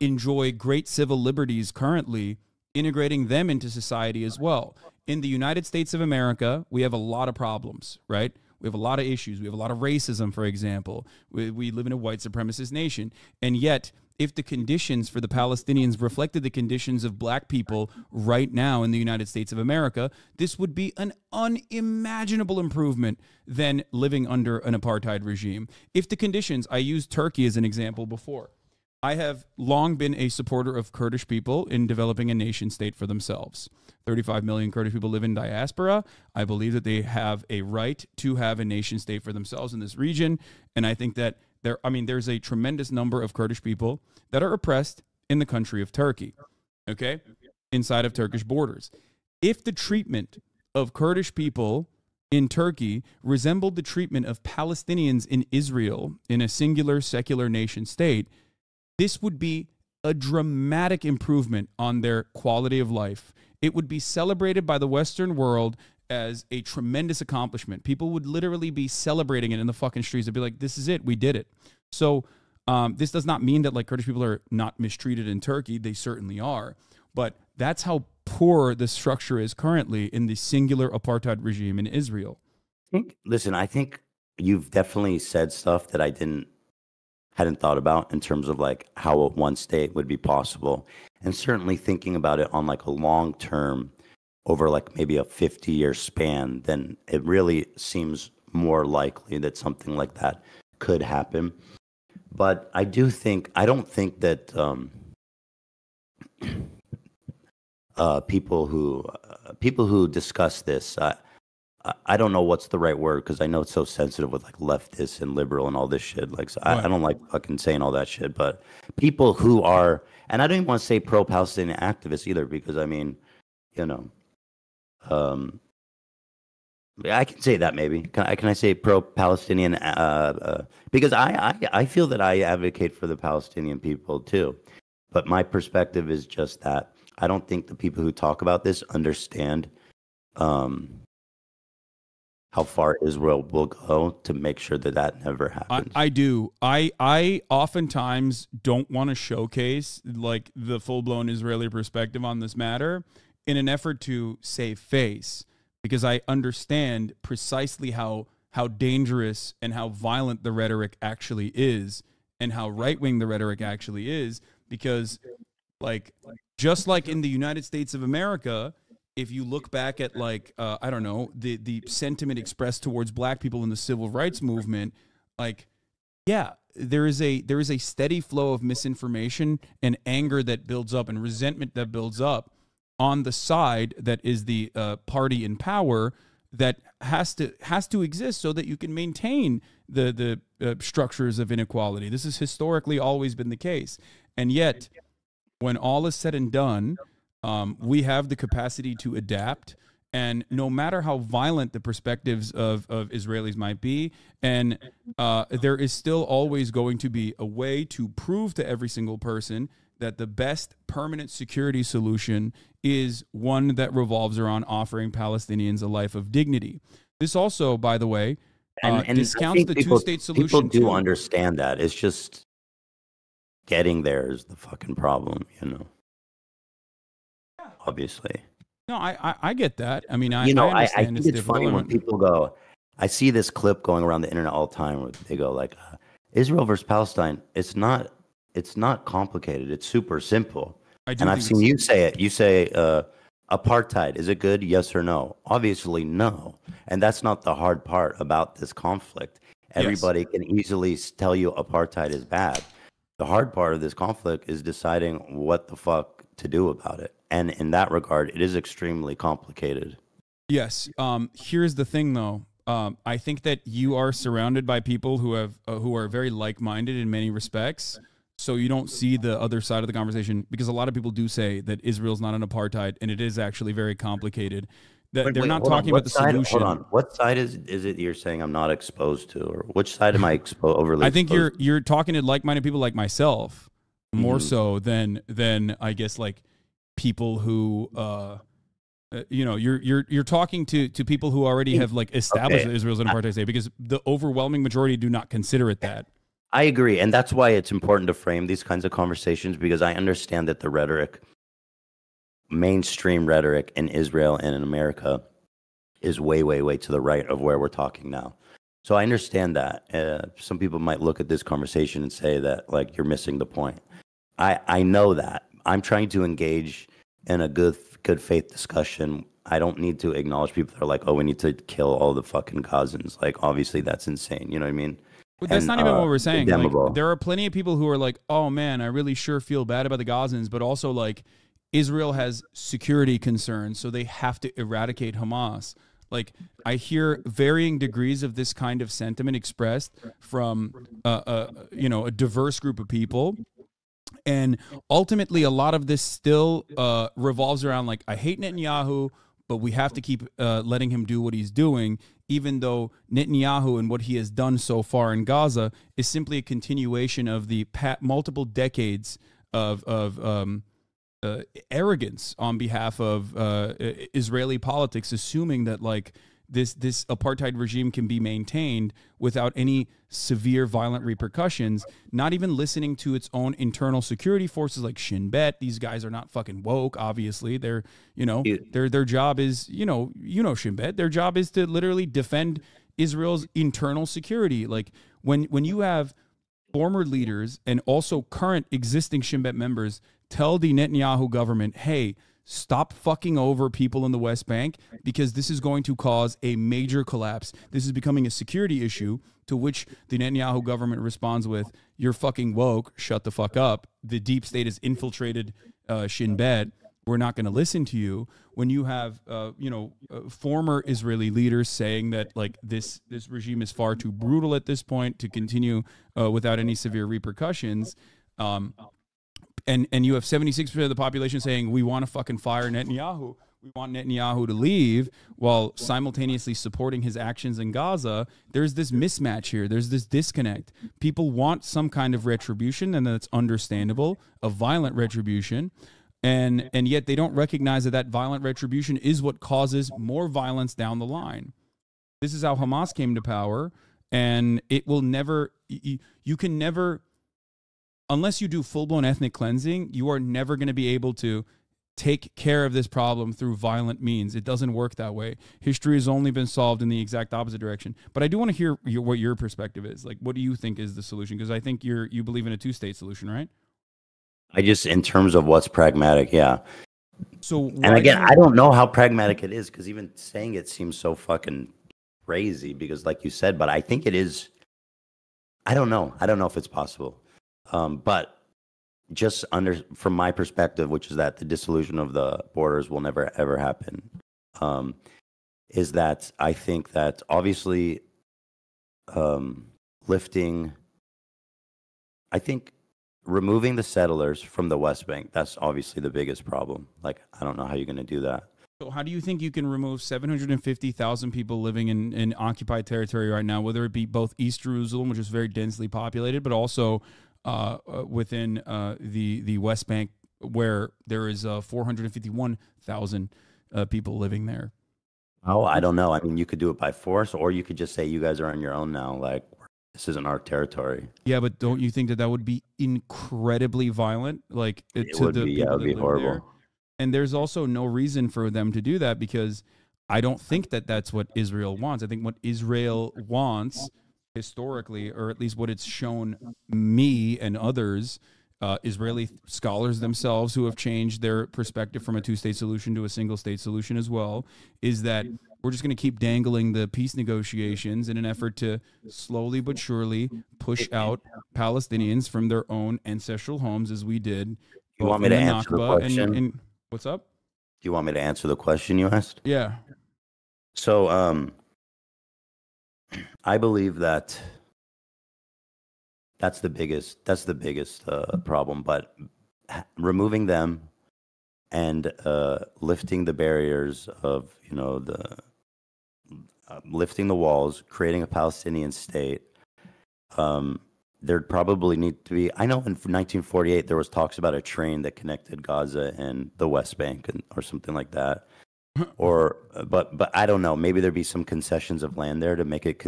enjoy great civil liberties currently, integrating them into society as well. In the United States of America, we have a lot of problems, right? We have a lot of issues. We have a lot of racism, for example. We live in a white supremacist nation. And yet, if the conditions for the Palestinians reflected the conditions of black people right now in the United States of America, this would be an unimaginable improvement than living under an apartheid regime. If the conditions, I used Turkey as an example before. I have long been a supporter of Kurdish people in developing a nation state for themselves. 35 million Kurdish people live in diaspora. I believe that they have a right to have a nation state for themselves in this region. And I think that there, I mean, there's a tremendous number of Kurdish people that are oppressed in the country of Turkey, okay, inside of Turkish borders. If the treatment of Kurdish people in Turkey resembled the treatment of Palestinians in Israel in a singular secular nation state, this would be a dramatic improvement on their quality of life. It would be celebrated by the Western world as a tremendous accomplishment. People would literally be celebrating it in the fucking streets. They'd be like, this is it. We did it. So this does not mean that, like, Kurdish people are not mistreated in Turkey. They certainly are. But that's how poor the structure is currently in the singular apartheid regime in Israel. Listen, I think you've definitely said stuff that I hadn't thought about in terms of, like, how a one state would be possible, and certainly thinking about it on, like, a long term over, like, maybe a 50-year span, then it really seems more likely that something like that could happen. But I don't think that people who discuss this, I don't know what's the right word, because I know it's so sensitive with, like, leftists and liberal and all this shit. Like, so I don't like fucking saying all that shit, but people who are, and I don't even want to say pro-Palestinian activists either, because, I mean, you know, I can say that maybe. Can I say pro-Palestinian? Because I feel that I advocate for the Palestinian people too, but my perspective is just that I don't think the people who talk about this understand how far Israel will go to make sure that that never happens. I do. I oftentimes don't want to showcase, like, the full-blown Israeli perspective on this matter in an effort to save face, because I understand precisely how dangerous and how violent the rhetoric actually is, and how right-wing the rhetoric actually is, because Just like in the United States of America, if you look back at I don't know, the sentiment expressed towards black people in the civil rights movement, yeah, there is a steady flow of misinformation and anger that builds up and resentment that builds up on the side that is the party in power that has to exist so that you can maintain the structures of inequality. This has historically always been the case. And yet, when all is said and done, we have the capacity to adapt. And no matter how violent the perspectives of Israelis might be, and there is still always going to be a way to prove to every single person that the best permanent security solution is one that revolves around offering Palestinians a life of dignity. This also, by the way, and discounts the two-state solution. People do understand that. It's just getting there is the fucking problem, you know. Yeah. Obviously. No, I get that. I mean, I understand. I think it's funny when people go, I see this clip going around the internet all the time where they go like, Israel versus Palestine, it's not complicated. It's super simple. And I've seen you say it. You say apartheid, is it good? Yes or no? Obviously, no. And that's not the hard part about this conflict. Everybody can easily tell you apartheid is bad. The hard part of this conflict is deciding what the fuck to do about it. And in that regard, it is extremely complicated. Yes. Here's the thing, though. I think that you are surrounded by people who are very like-minded in many respects. So you don't see the other side of the conversation, because a lot of people do say that Israel's not an apartheid, and it is actually very complicated. That wait, they're not talking about the solution. Hold on, what side is it you're saying I'm not exposed to, or which side am I overly? I think you're talking to like-minded people like myself, more so than I guess like people who, you know, you're talking to people who already have like established that Israel's an apartheid state, because the overwhelming majority do not consider it that. I agree, and that's why it's important to frame these kinds of conversations, because I understand that the rhetoric, mainstream rhetoric in Israel and in America is way, way, way to the right of where we're talking now. So I understand that. Some people might look at this conversation and say that, like, you're missing the point. I know that. I'm trying to engage in a good faith discussion. I don't need to acknowledge people that are like, oh, we need to kill all the fucking Gazans. Like, obviously, that's insane. You know what I mean? But that's not even what we're saying. Like, there are plenty of people who are like, oh, man, I really sure feel bad about the Gazans. But also, like, Israel has security concerns, so they have to eradicate Hamas. Like, I hear varying degrees of this kind of sentiment expressed from, you know, a diverse group of people. And ultimately, a lot of this still revolves around, like, I hate Netanyahu, but we have to keep letting him do what he's doing, even though Netanyahu and what he has done so far in Gaza is simply a continuation of the multiple decades of arrogance on behalf of Israeli politics, assuming that like this apartheid regime can be maintained without any severe violent repercussions, not even listening to its own internal security forces like Shin Bet. These guys are not fucking woke, obviously. They're, you know, their job is, you know Shin Bet. Their job is to literally defend Israel's internal security. Like when you have former leaders and also current existing Shin Bet members tell the Netanyahu government, hey, stop fucking over people in the West Bank, because this is going to cause a major collapse. This is becoming a security issue, to which the Netanyahu government responds with, you're fucking woke, shut the fuck up. The deep state has infiltrated Shin Bet. We're not going to listen to you. When you have, you know, former Israeli leaders saying that like this regime is far too brutal at this point to continue without any severe repercussions. And you have 76% of the population saying, we want to fucking fire Netanyahu. We want Netanyahu to leave, while simultaneously supporting his actions in Gaza. There's this mismatch here. There's this disconnect. People want some kind of retribution, and that's understandable, a violent retribution. And yet they don't recognize that that violent retribution is what causes more violence down the line. This is how Hamas came to power, and it will never, you can never... Unless you do full-blown ethnic cleansing, you are never going to be able to take care of this problem through violent means. It doesn't work that way. History has only been solved in the exact opposite direction. But I do want to hear what your perspective is. Like, what do you think is the solution? Because I think you believe in a two-state solution, right? I just, in terms of what's pragmatic, yeah. So, and again, I don't know how pragmatic it is, because even saying it seems so fucking crazy, because like you said, but I think it is. I don't know. I don't know if it's possible. But just from my perspective, which is that the dissolution of the borders will never, ever happen, is that I think that obviously lifting, I think removing the settlers from the West Bank, that's obviously the biggest problem. Like, I don't know how you're going to do that. So how do you think you can remove 750,000 people living in occupied territory right now, whether it be both East Jerusalem, which is very densely populated, but also within the West Bank, where there is 451,000 people living there? Oh, I don't know. I mean, you could do it by force, or you could just say you guys are on your own now. Like, this isn't our territory. Yeah, but don't you think that that would be incredibly violent? Like, it would be. Yeah, it would be horrible. There. And there's also no reason for them to do that, because I don't think that that's what Israel wants. I think what Israel wants historically, or at least what it's shown me and others, Israeli scholars themselves who have changed their perspective from a two-state solution to a single-state solution as well, is that we're just going to keep dangling the peace negotiations in an effort to slowly but surely push out Palestinians from their own ancestral homes, as we did. You want me to answer the question? And what's up? Do you want me to answer the question you asked? Yeah. So I believe that That's the biggest problem. But removing them and lifting the barriers of, you know, the lifting the walls, creating a Palestinian state, there'd probably need to be. I know in 1948 there was talks about a train that connected Gaza and the West Bank, and, or something like that. Or but I don't know. Maybe there'd be some concessions of land there to make it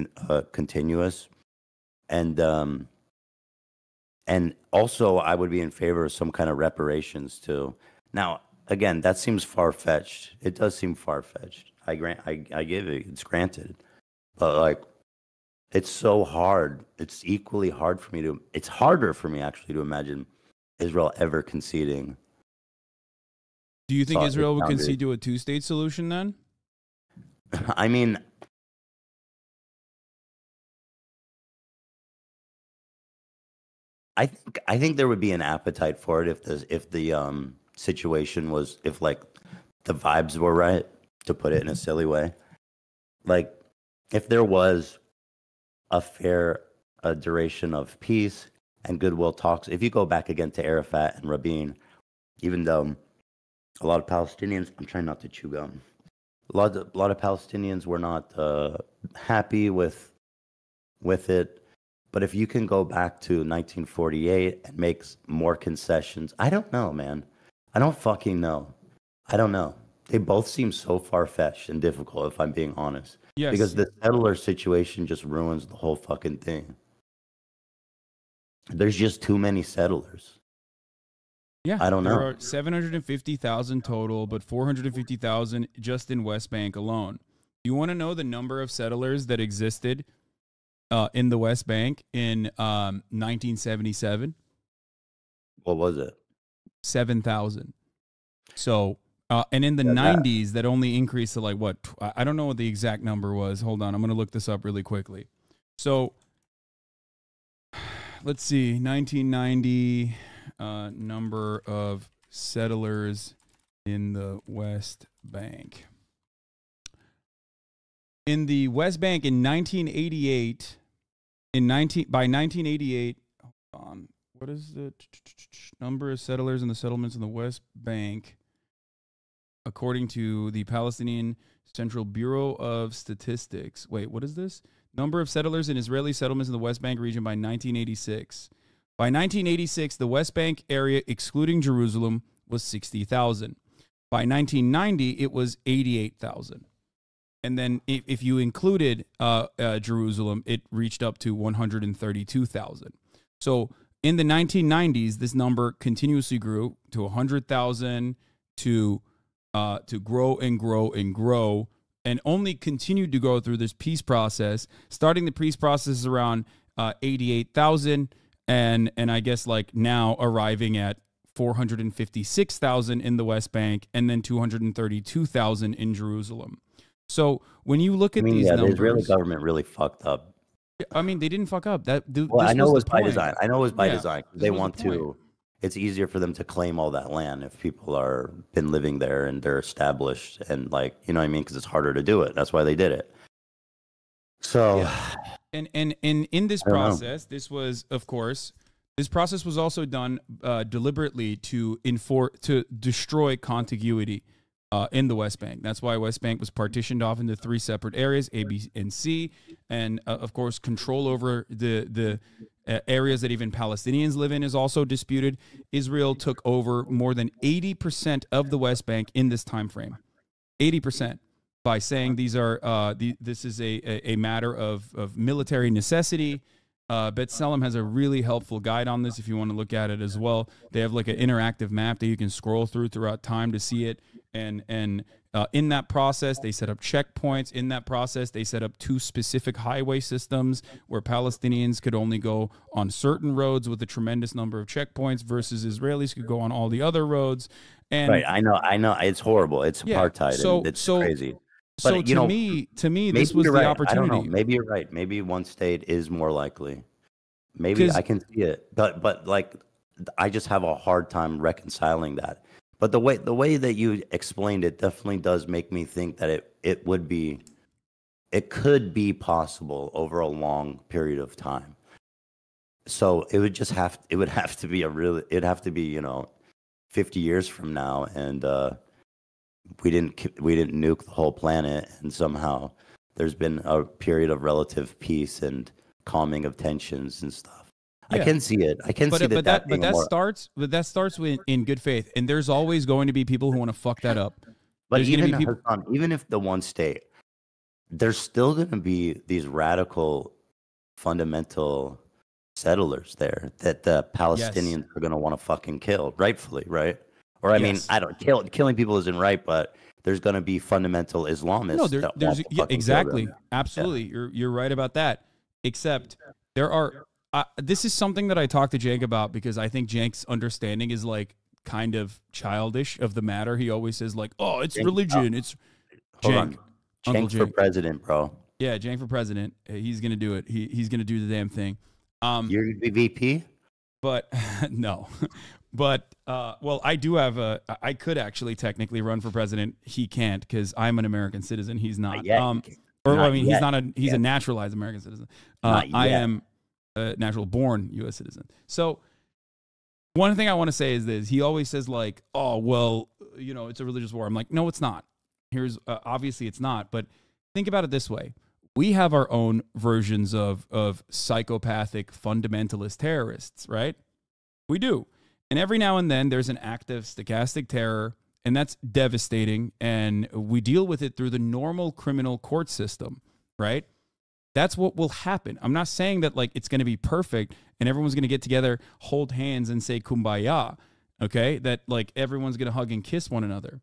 continuous, and also, I would be in favor of some kind of reparations too. Now, again, that seems far-fetched. It does seem far-fetched. I give it. It's granted, but like, it's so hard. It's equally hard for me to. It's harder for me actually to imagine Israel ever conceding. Do you think Israel would concede to a two-state solution then? I mean, I think there would be an appetite for it if the situation was, if like the vibes were right, to put it in a silly way, like if there was a fair duration of peace and goodwill talks. If you go back again to Arafat and Rabin, even though a lot of Palestinians, I'm trying not to chew gum, a lot of Palestinians were not happy with it. But if you can go back to 1948 and make more concessions, I don't know, man. I don't fucking know. I don't know. They both seem so far-fetched and difficult, if I'm being honest. Yes. Because the settler situation just ruins the whole fucking thing. There's just too many settlers. Yeah, I don't know. There are 750,000 total, but 450,000 just in West Bank alone. You want to know the number of settlers that existed in the West Bank in 1977. What was it? 7,000. So, and in the 90s, that only increased to like what? I don't know what the exact number was. Hold on. I'm going to look this up really quickly. So, let's see. 1990 number of settlers in the West Bank. In the West Bank in 1988, by 1988, hold on, what is the number of settlers in the settlements in the West Bank? According to the Palestinian Central Bureau of Statistics. Wait, what is this? Number of settlers in Israeli settlements in the West Bank region by 1986. By 1986, the West Bank area, excluding Jerusalem, was 60,000. By 1990, it was 88,000. And then if you included Jerusalem, it reached up to 132,000. So in the 1990s, this number continuously grew to 100,000, to grow and grow and grow, and only continued to go through this peace process, starting the peace process around 88,000, and I guess like now arriving at 456,000 in the West Bank, and then 232,000 in Jerusalem. So when you look at these numbers, the Israeli government really fucked up. I mean, they didn't fuck up. Well, I know it was by design. I know it was by design. They want to. It's easier for them to claim all that land if people are been living there and they're established and like, you know what I mean? Because it's harder to do it. That's why they did it. So, yeah. And in this process, this was, of course, this process was also done deliberately to destroy contiguity in the West Bank. That's why West Bank was partitioned off into three separate areas, A, B, and C, and of course, control over the areas that even Palestinians live in is also disputed. Israel took over more than 80% of the West Bank in this time frame, 80%. By saying these are this is a matter of military necessity. B'Tselem has a really helpful guide on this if you want to look at it as well. They have like an interactive map that you can scroll through throughout time to see it. And in that process, they set up checkpoints. In that process, they set up two specific highway systems where Palestinians could only go on certain roads with a tremendous number of checkpoints versus Israelis could go on all the other roads. And right, I know, it's horrible. It's apartheid. So, it's crazy. But so to me, this was the opportunity. I don't know. Maybe you're right. Maybe one state is more likely. Maybe I can see it. But like, I just have a hard time reconciling that. But the way that you explained it definitely does make me think that it could be possible over a long period of time. So it'd have to be, you know, 50 years from now, and we didn't nuke the whole planet, and somehow there's been a period of relative peace and calming of tensions and stuff. Yeah. I can see it. I can see that. But that starts in good faith, and there's always going to be people who want to fuck that up. But even if the one state, there's still going to be these radical, fundamental settlers there that the Palestinians are going to want to fucking kill, rightfully, right? Or I mean, I don't killing people isn't right, but there's going to be fundamental Islamists. No, exactly, absolutely. Yeah. You're right about that. Except there are. This is something that I talked to Cenk about because I think Cenk's understanding is like kind of childish of the matter. He always says like, "Oh, it's religion." It's Cenk for president, bro. Yeah, Cenk for president. He's gonna do it. He's gonna do the damn thing. You're gonna be VP, but no. But, well, I do have I could actually technically run for president. He can't because I'm an American citizen. He's not. Not yet. He's not he's a naturalized American citizen. I am a natural born U.S. citizen. So one thing I want to say is this. He always says like, oh, well, you know, it's a religious war. I'm like, no, it's not. Here's obviously it's not. But think about it this way. We have our own versions of psychopathic fundamentalist terrorists, right? We do. And every now and then there's an act of stochastic terror, and that's devastating. And we deal with it through the normal criminal court system, right? That's what will happen. I'm not saying that like it's going to be perfect and everyone's going to get together, hold hands and say kumbaya, okay? That like everyone's going to hug and kiss one another.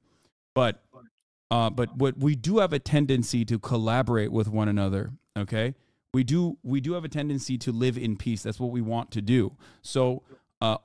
But what we do have a tendency to collaborate with one another, okay? We do have a tendency to live in peace. That's what we want to do. So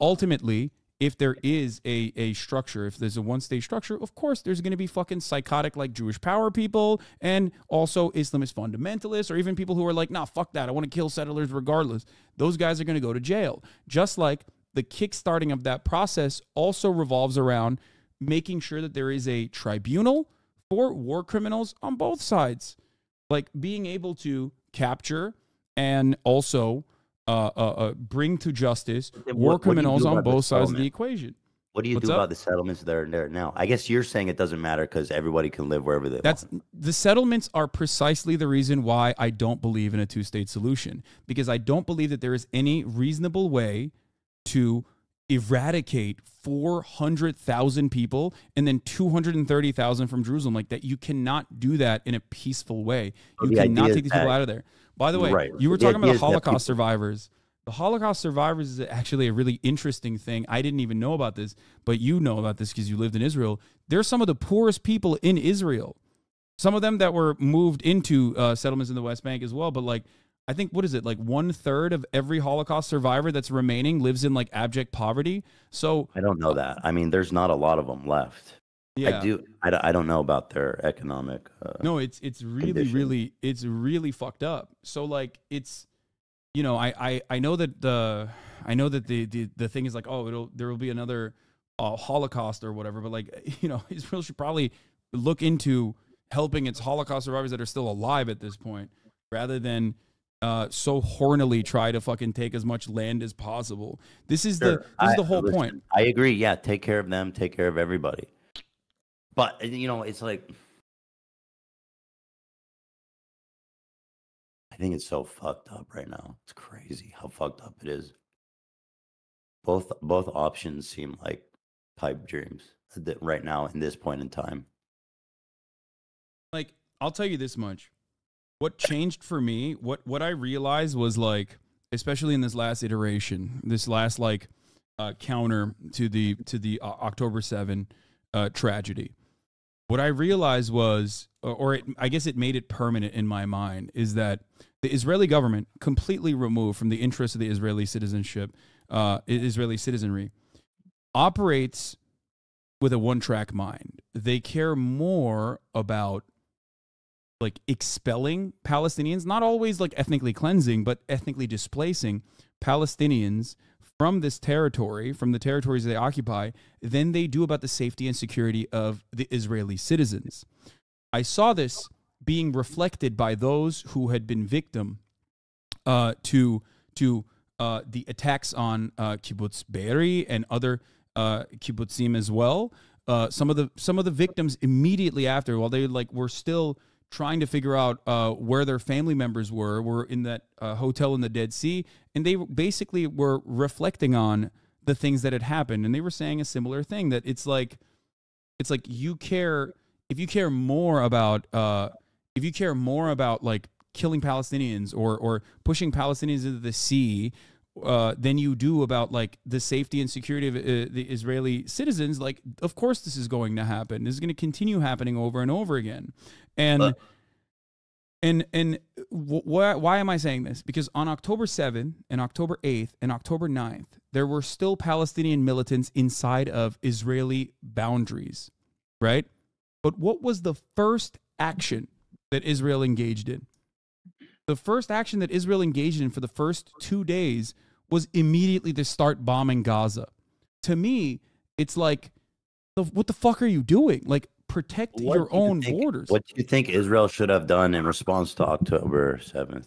ultimately, if there is a structure, if there's a one-state structure, of course there's going to be fucking psychotic like Jewish power people and also Islamist fundamentalists or even people who are like, nah, fuck that. I want to kill settlers regardless. Those guys are going to go to jail. Just like the kickstarting of that process also revolves around making sure that there is a tribunal for war criminals on both sides. Like being able to capture and also bring to justice war criminals on both sides of the equation. What do you do about the settlements that are there now? I guess you're saying it doesn't matter because everybody can live wherever they want. The settlements are precisely the reason why I don't believe in a two-state solution, because I don't believe that there is any reasonable way to eradicate 400,000 people and then 230,000 from Jerusalem like that. You cannot do that in a peaceful way. You cannot take these people out of there. By the way, you were talking about the Holocaust survivors. The Holocaust survivors is actually a really interesting thing. I didn't even know about this, but you know about this because you lived in Israel. They're some of the poorest people in Israel. Some of them that were moved into settlements in the West Bank as well. But like, I think, what is it, like 1/3 of every Holocaust survivor that's remaining lives in like abject poverty. So I don't know that. I mean, there's not a lot of them left. Yeah. I don't know about their economic. No, it's really, condition. It's really fucked up. So like, it's, you know, I know that the thing is like, oh, there will be another Holocaust or whatever. But like, you know, Israel should probably look into helping its Holocaust survivors that are still alive at this point, rather than so hornily try to fucking take as much land as possible. This is the whole point. I agree. Yeah. Take care of them. Take care of everybody. But, you know, it's like, I think it's so fucked up right now. It's crazy how fucked up it is. Both options seem like pipe dreams right now in this point in time. Like, I'll tell you this much. What changed for me, what I realized was like, especially in this last iteration, this last like counter to the October 7 tragedy, what I realized was, I guess it made it permanent in my mind, is that the Israeli government, completely removed from the interests of the Israeli citizenship, Israeli citizenry, operates with a one-track mind. They care more about like expelling Palestinians, not always like ethnically cleansing, but ethnically displacing Palestinians from this territory, from the territories they occupy, than they do about the safety and security of the Israeli citizens. I saw this being reflected by those who had been victim to the attacks on Kibbutz Be'eri and other kibbutzim as well. Some of the victims immediately after, while they like were still trying to figure out where their family members were in that hotel in the Dead Sea, and they basically were reflecting on the things that had happened, and they were saying a similar thing, that it's like if you care more about like killing Palestinians or pushing Palestinians into the sea than you do about like the safety and security of the Israeli citizens, like, of course this is going to happen. This is going to continue happening over and over again. And why am I saying this? Because on October 7th and October 8th and October 9th, there were still Palestinian militants inside of Israeli boundaries, right? But what was the first action that Israel engaged in? The first action that Israel engaged in for the first 2 days was immediately to start bombing Gaza. To me, it's like, what the fuck are you doing? Like, protect your own borders. What do you think Israel should have done in response to October 7th?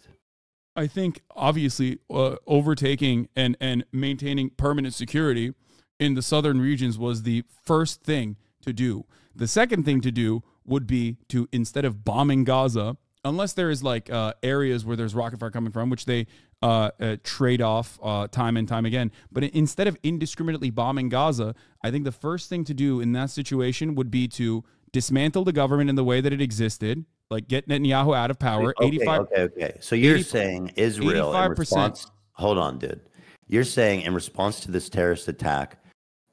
I think, obviously, overtaking and maintaining permanent security in the southern regions was the first thing to do. The second thing to do would be to, instead of bombing Gaza, unless there is like areas where there's rocket fire coming from, which they trade off time and time again. But instead of indiscriminately bombing Gaza, I think the first thing to do in that situation would be to dismantle the government in the way that it existed, like get Netanyahu out of power. Okay, 85. Okay. So you're saying Israel, 85%, in response, hold on, dude. You're saying in response to this terrorist attack,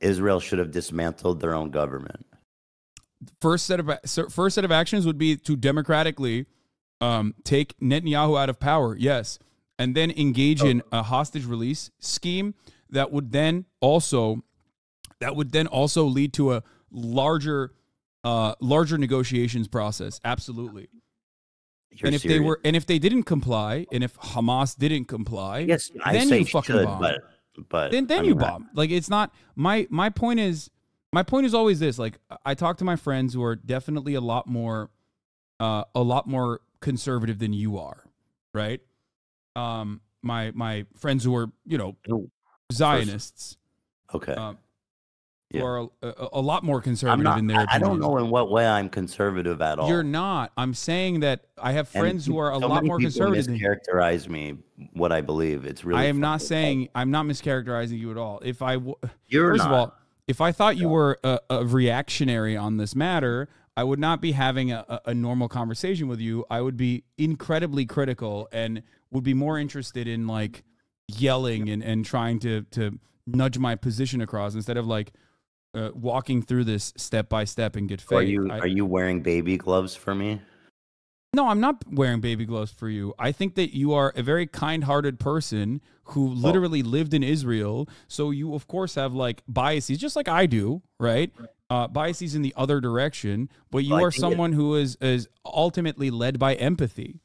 Israel should have dismantled their own government. First set of actions would be to democratically take Netanyahu out of power, yes, and then engage in a hostage release scheme that would then also lead to a larger negotiations process. Absolutely. And if they didn't comply, and if Hamas didn't comply, yes, then you fucking bomb. But then you bomb. Like, it's not my point is always this. Like, I talk to my friends who are definitely a lot more conservative than you are, right? My friends who are, you know, Zionists, okay, yeah, who are a lot more conservative in their opinion. I don't know in what way I'm conservative at all. You're not. I'm saying that I have friends who are a lot more conservative. Mischaracterize me, what I believe. It's really. I am not saying I'm not mischaracterizing you at all. If I first of all, if I thought you were a reactionary on this matter, I would not be having a normal conversation with you. I would be incredibly critical and would be more interested in like yelling and trying to nudge my position across, instead of like walking through this step by step and get faith. Are you wearing baby gloves for me? No, I'm not wearing baby gloves for you. I think that you are a very kind-hearted person who literally lived in Israel. So you, of course, have like biases, just like I do, right? Biases in the other direction. But you are someone who is ultimately led by empathy.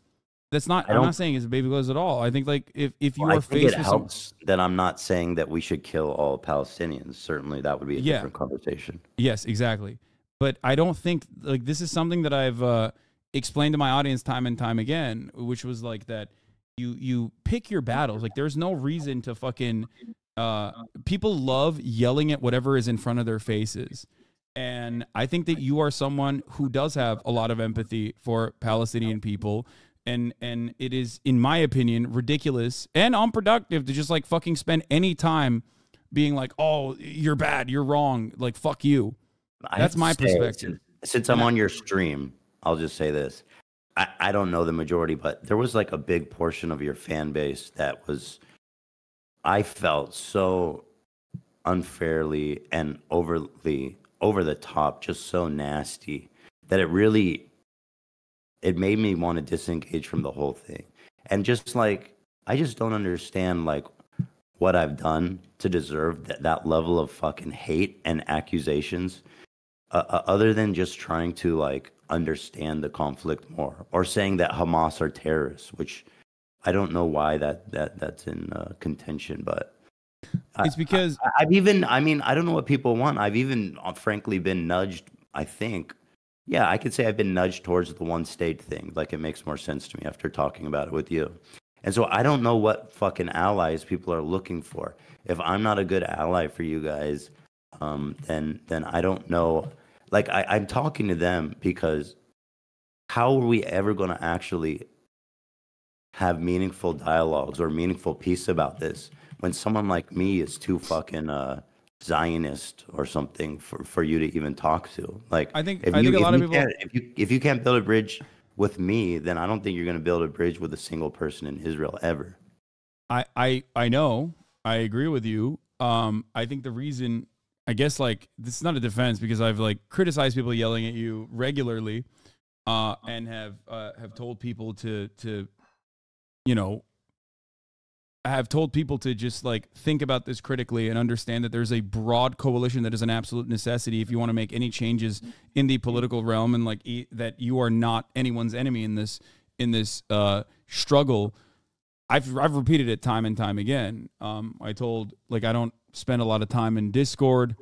That's not, I'm not saying it's baby gloves at all. I think like if you are faced with some, then I'm not saying that we should kill all Palestinians. Certainly that would be a different conversation. Yes, exactly. But I don't think like this is something that I've explained to my audience time and time again, which was like that you pick your battles. Like there's no reason to fucking people love yelling at whatever is in front of their faces. And I think that you are someone who does have a lot of empathy for Palestinian people. And it is, in my opinion, ridiculous and unproductive to just like fucking spend any time being like, oh, you're bad, you're wrong, like fuck you. That's my perspective. Since I'm on your stream, I'll just say this. I don't know the majority, but there was like a big portion of your fan base that was, I felt so unfairly and overly over the top, just so nasty that it really, it made me want to disengage from the whole thing. And just like, I just don't understand like what I've done to deserve that level of fucking hate and accusations, other than just trying to like understand the conflict more, or saying that Hamas are terrorists, which I don't know why that's in contention, but it's because I've even, I mean, I don't know what people want. I've even frankly been nudged, I think. Yeah, I could say I've been nudged towards the one state thing. Like, it makes more sense to me after talking about it with you. And so I don't know what fucking allies people are looking for. If I'm not a good ally for you guys, then I don't know. Like, I'm talking to them because how are we ever going to actually have meaningful dialogues or meaningful peace about this when someone like me is too fucking... Zionist or something for you to even talk to? Like, I think a lot of people, if you can't build a bridge with me, then I don't think you're going to build a bridge with a single person in Israel ever. I know, I agree with you. I think the reason, I guess, like, this is not a defense, because I've like criticized people yelling at you regularly, and have told people to you know, I have told people to just like think about this critically and understand that there's a broad coalition that is an absolute necessity if you want to make any changes in the political realm, and like that you are not anyone's enemy in this struggle. I've repeated it time and time again. I told, like, I don't spend a lot of time in Discord,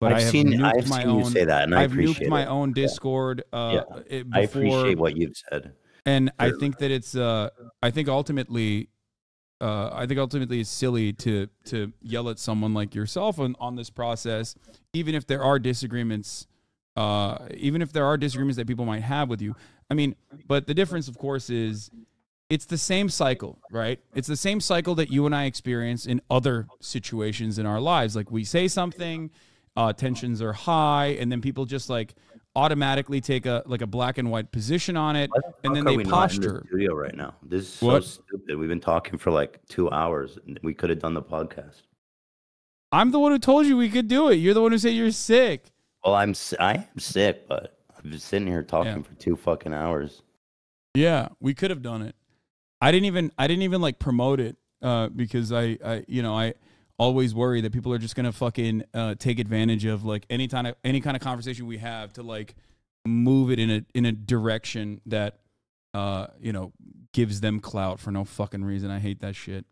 but I've seen you say that, and I've nuked my own Discord. I appreciate what you've said, and I think that it's I think ultimately it's silly to yell at someone like yourself on this process, even if there are disagreements, that people might have with you. I mean, but the difference, of course, is it's the same cycle, right? It's the same cycle that you and I experience in other situations in our lives. Like, we say something, tensions are high, and then people just like automatically take a black and white position on it, and then they posture. In the studio right now, this is so stupid. We've been talking for like 2 hours. We could have done the podcast. I'm the one who told you we could do it. You're the one who said you're sick. Well, I am sick, but I'm just sitting here talking for 2 fucking hours. Yeah, we could have done it. I didn't even like promote it because I always worry that people are just gonna fucking take advantage of like any kind of conversation we have to like move it in a direction that you know, gives them clout for no fucking reason. I hate that shit.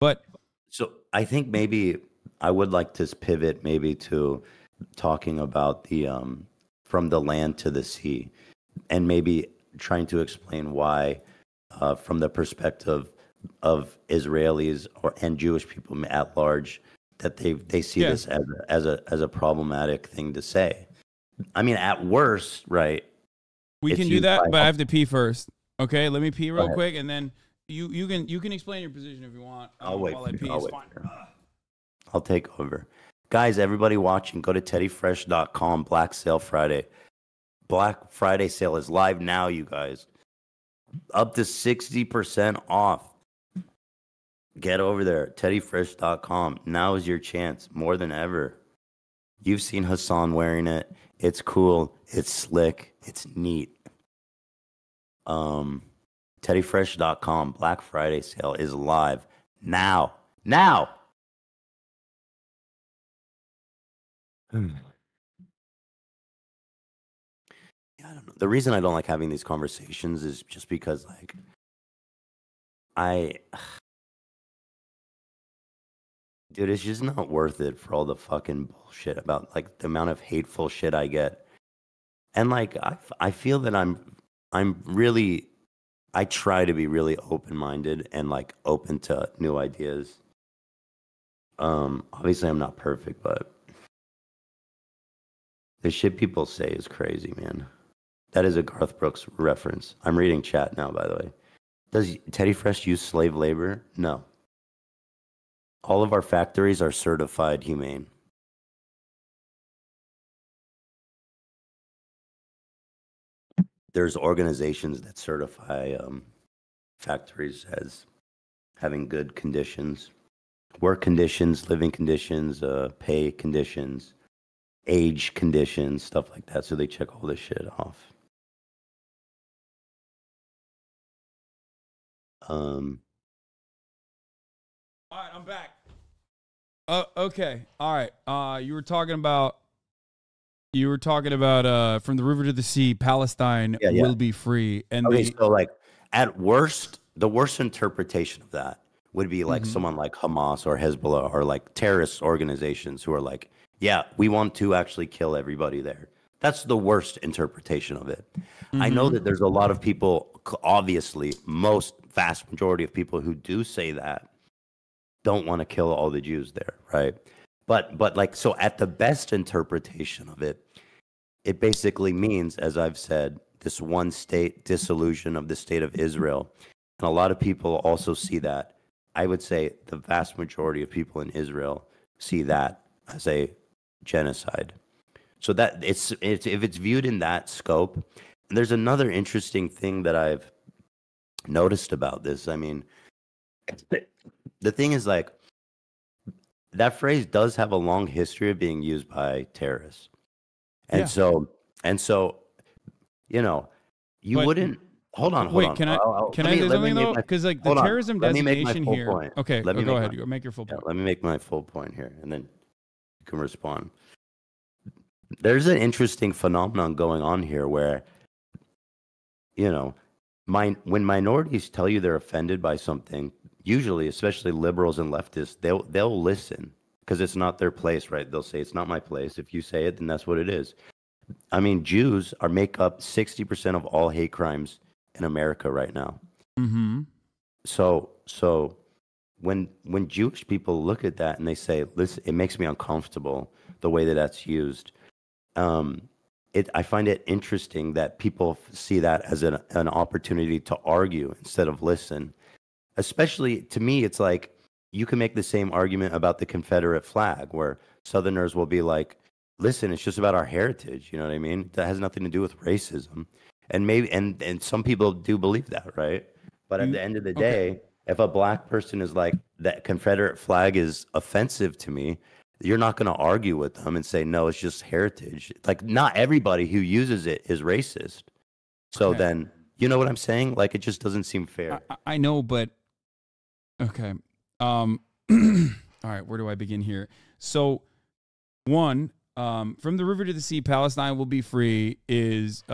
But so I think maybe I would like to pivot maybe to talking about the from the land to the sea, and maybe trying to explain why from the perspective of Israelis and Jewish people at large, that they see this as a problematic thing to say. I mean, at worst, right? We can do that, but I have to pee first. Okay, let me pee real quick, and then you can explain your position if you want. I'll wait. I'll take over, guys. Everybody watching, go to teddyfresh.com. Black Sale Friday. Black Friday sale is live now, you guys. Up to 60% off. Get over there, teddyfresh.com. Now is your chance, more than ever. You've seen Hasan wearing it. It's cool. It's slick. It's neat. Teddyfresh.com Black Friday sale is live now. Now. Yeah, I don't know. The reason I don't like having these conversations is just because, like, dude, it's just not worth it for all the fucking bullshit about, like, the amount of hateful shit I get. And, like, I feel that I'm really, I try to be really open-minded and, like, open to new ideas. Obviously I'm not perfect, but the shit people say is crazy, man. That is a Garth Brooks reference. I'm reading chat now, by the way. Does Teddy Fresh use slave labor? No. All of our factories are certified humane. There's organizations that certify factories as having good conditions, work conditions, living conditions, pay conditions, age conditions, stuff like that. So they check all this shit off. All right, I'm back. Okay. All right. You were talking about from the river to the sea, Palestine will be free. And okay, so like at worst, the worst interpretation of that would be like someone like Hamas or Hezbollah or like terrorist organizations who are like, yeah, we want to actually kill everybody there. That's the worst interpretation of it. I know that there's a lot of people, obviously, most vast majority of people who do say that don't want to kill all the Jews there, right? But like, so at the best interpretation of it, it basically means, as I've said, this one state dissolution of the state of Israel. And a lot of people also see that. I would say the vast majority of people in Israel see that as a genocide. So that it's if it's viewed in that scope, there's another interesting thing that I've noticed about this. I mean, the thing is, like, that phrase does have a long history of being used by terrorists. And so, you know, Can I say something though? Because like the terrorism designation here. Point. Okay, go ahead. You make your full point. Let me make my full point here, and then you can respond. There's an interesting phenomenon going on here where, you know, when minorities tell you they're offended by something, usually, especially liberals and leftists, they'll listen because it's not their place, right? They'll say, it's not my place. If you say it, then that's what it is. I mean, Jews make up 60% of all hate crimes in America right now. So when Jewish people look at that and they say, listen, it makes me uncomfortable the way that that's used. I find it interesting that people see that as an opportunity to argue instead of listen. Especially to me, it's like you can make the same argument about the Confederate flag where Southerners will be like, listen, it's just about our heritage. You know what I mean? That has nothing to do with racism. And maybe and some people do believe that, right? But at the end of the day, if a black person is like, that Confederate flag is offensive to me, you're not going to argue with them and say, no, it's just heritage. Like, not everybody who uses it is racist. So then, you know what I'm saying? Like, it just doesn't seem fair. I know, but... Okay. All right, where do I begin here? So, one, from the river to the sea, Palestine will be free its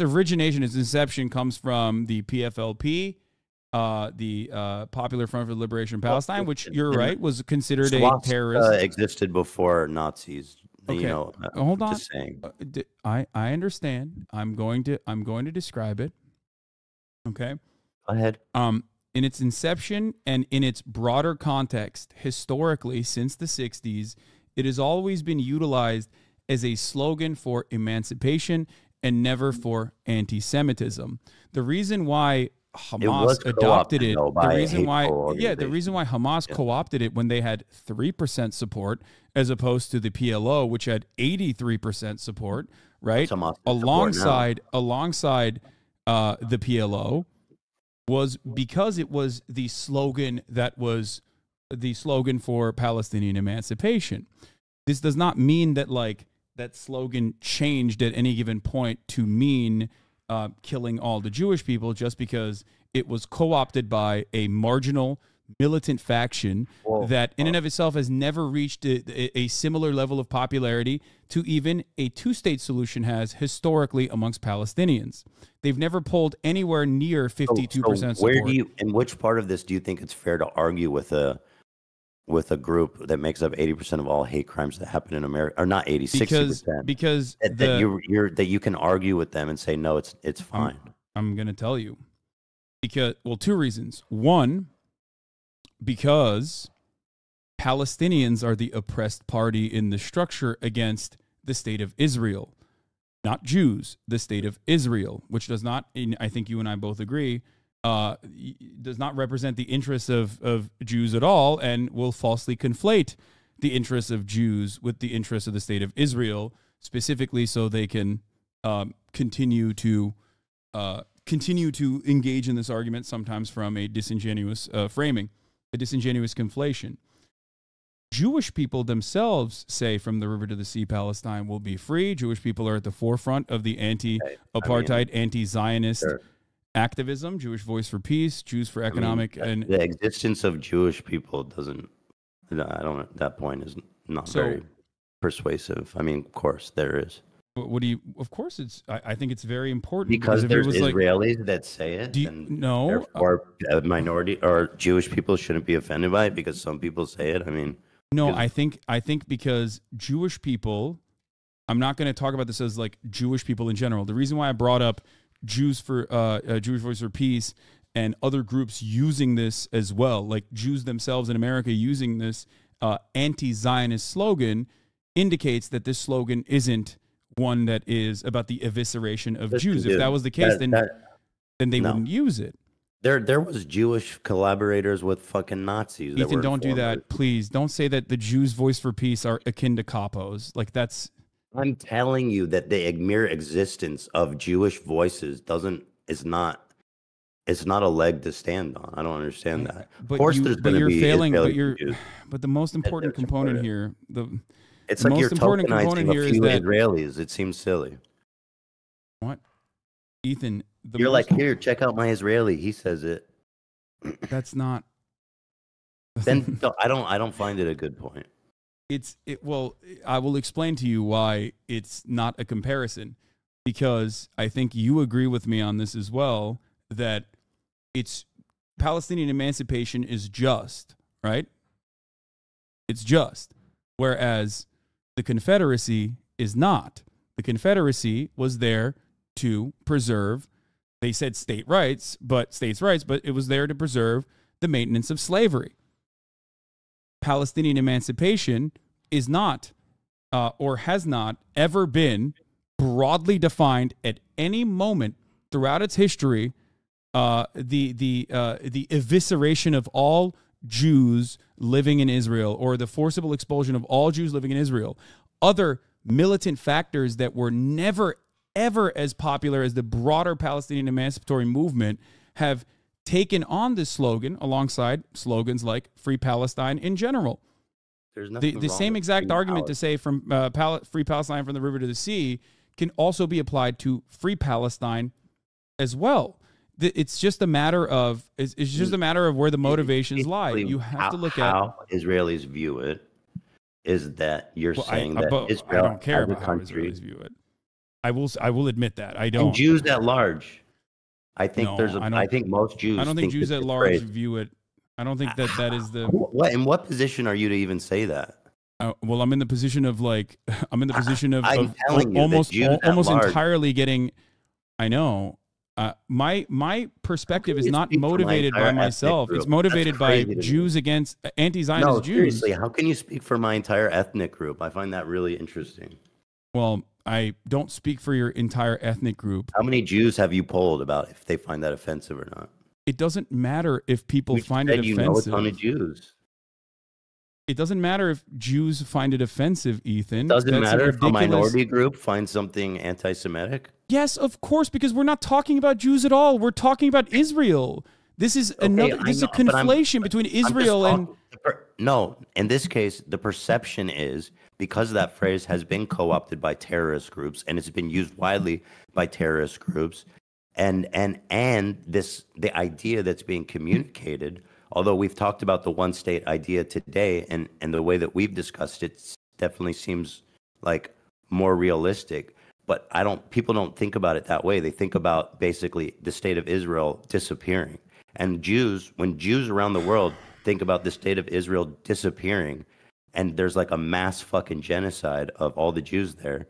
origination, its inception comes from the PFLP, the Popular Front for the Liberation of Palestine, which you're right was considered a terrorist. Existed before Nazis. Okay. You know, hold on. Just saying. I understand. I'm going to describe it. Okay. Go ahead. In its inception and in its broader context, historically, since the 60s, it has always been utilized as a slogan for emancipation and never for anti-Semitism. The reason why Hamas adopted it, the reason why Hamas co-opted it when they had 3% support as opposed to the PLO, which had 83% support, right? Alongside the PLO. Was because it was the slogan for Palestinian emancipation. This does not mean that like that slogan changed at any given point to mean killing all the Jewish people, just because it was co-opted by a marginal militant faction that in and of itself has never reached a similar level of popularity to even a two-state solution has historically amongst Palestinians. They've never polled anywhere near 52% support. Where do you, in which part of this do you think it's fair to argue with a group that makes up 80% of all hate crimes that happen in America, or not 80, 60%? Because that you can argue with them and say, no, it's fine. I'm going to tell you. Because, well, two reasons. One, because Palestinians are the oppressed party in the structure against the state of Israel, not Jews, the state of Israel, which does not, I think you and I both agree, does not represent the interests of Jews at all, and will falsely conflate the interests of Jews with the interests of the state of Israel, specifically so they can continue to engage in this argument, sometimes from a disingenuous framing, a disingenuous conflation. Jewish people themselves say from the river to the sea, Palestine will be free. Jewish people are at the forefront of the anti-apartheid, anti-Zionist activism, Jewish Voice for Peace, Jews for Economic. And the existence of Jewish people doesn't, that point is not very persuasive. I mean, of course there is. What do you? Of course, I think it's very important because there's Israelis that say it. Therefore, minority or Jewish people shouldn't be offended by it because some people say it. I mean, no, I think because Jewish people. I'm not going to talk about this as like Jewish people in general. The reason why I brought up Jews for Jewish Voice for Peace and other groups using this as well, like Jews themselves in America using this anti-Zionist slogan, indicates that this slogan isn't one that is about the evisceration of Jews. If that was the case, then they wouldn't use it. There was Jewish collaborators with fucking Nazis. Ethan, don't do that, please. Don't say that the Jews' Voice for Peace are akin to capos. Like that's. I'm telling you that the mere existence of Jewish voices is not a leg to stand on. I don't understand that. Of course, there's going to be failing. But the most important component here, it's like you're tokenizing a few Israelis. It seems silly. What? Ethan, you're like, here, check out my Israeli. He says it. That's not. Then no, I don't find it a good point. Well, I will explain to you why it's not a comparison, because I think you agree with me on this as well, that it's Palestinian emancipation is just, right? It's just. Whereas the Confederacy is not. The Confederacy was there to preserve, they said states' rights, but it was there to preserve the maintenance of slavery. Palestinian emancipation is not, or has not ever been broadly defined at any moment throughout its history, the evisceration of all Jews living in Israel, or the forcible expulsion of all Jews living in Israel. Other militant factors that were never, ever as popular as the broader Palestinian emancipatory movement have taken on this slogan alongside slogans like Free Palestine in general. There's nothing the same exact argument to say from Free Palestine from the river to the sea can also be applied to Free Palestine as well. It's just a matter of where the motivations lie. You have to look at how Israelis view it. Is that you're saying that Israel, I don't care about how Israelis view it. I will admit that I don't. And Jews at large, I think I think most Jews. I don't think Jews at large view it. I don't think that is the. In what position are you to even say that? Well, I'm in the position of almost entirely getting. I know. My perspective is not motivated by myself. It's motivated by Jews against anti-Zionist Jews. Seriously, how can you speak for my entire ethnic group? I find that really interesting. Well, I don't speak for your entire ethnic group. How many Jews have you polled about if they find that offensive or not? It doesn't matter if people find it offensive. You know a ton of Jews. It doesn't matter if Jews find it offensive, Ethan. It doesn't matter if a minority group finds something anti-Semitic. Yes, of course, because we're not talking about Jews at all. We're talking about Israel. This is another. Okay, this is a conflation between Israel and. No, in this case, the perception is because that phrase has been co-opted by terrorist groups and it's been used widely by terrorist groups, and this the idea that's being communicated. Although we've talked about the one-state idea today, and the way that we've discussed it definitely seems like more realistic. But I don't. People don't think about it that way. They think about basically the state of Israel disappearing. And Jews, when Jews around the world think about the state of Israel disappearing, and there's like a mass fucking genocide of all the Jews there,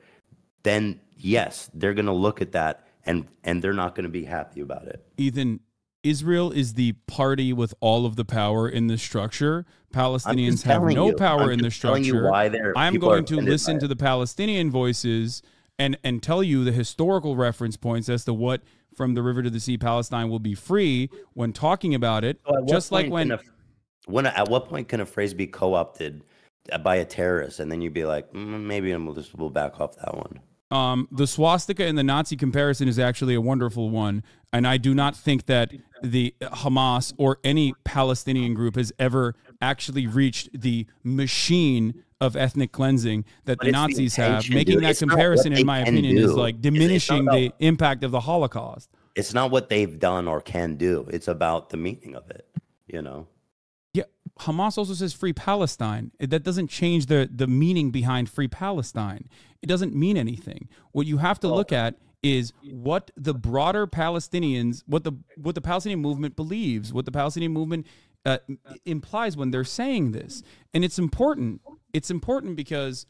then yes, they're going to look at that and they're not going to be happy about it. Ethan, Israel is the party with all of the power in the structure. Palestinians have no power in the structure. I'm going to listen to the Palestinian voices and tell you the historical reference points as to what From the River to the Sea, Palestine Will Be Free, when talking about it, so just like when at what point can a phrase be co-opted by a terrorist, and then you'd be like, maybe we'll back off that one. The swastika and the Nazi comparison is actually a wonderful one, and I do not think that the Hamas or any Palestinian group has ever actually reached the machine of ethnic cleansing that the Nazis have. Making that comparison, in my opinion, is like diminishing the impact of the Holocaust. It's not what they've done or can do. It's about the meaning of it, you know? Yeah. Hamas also says free Palestine. That doesn't change the meaning behind free Palestine. It doesn't mean anything. What you have to look at is what the broader Palestinians, what the Palestinian movement believes, what the Palestinian movement implies when they're saying this. And it's important. It's important because,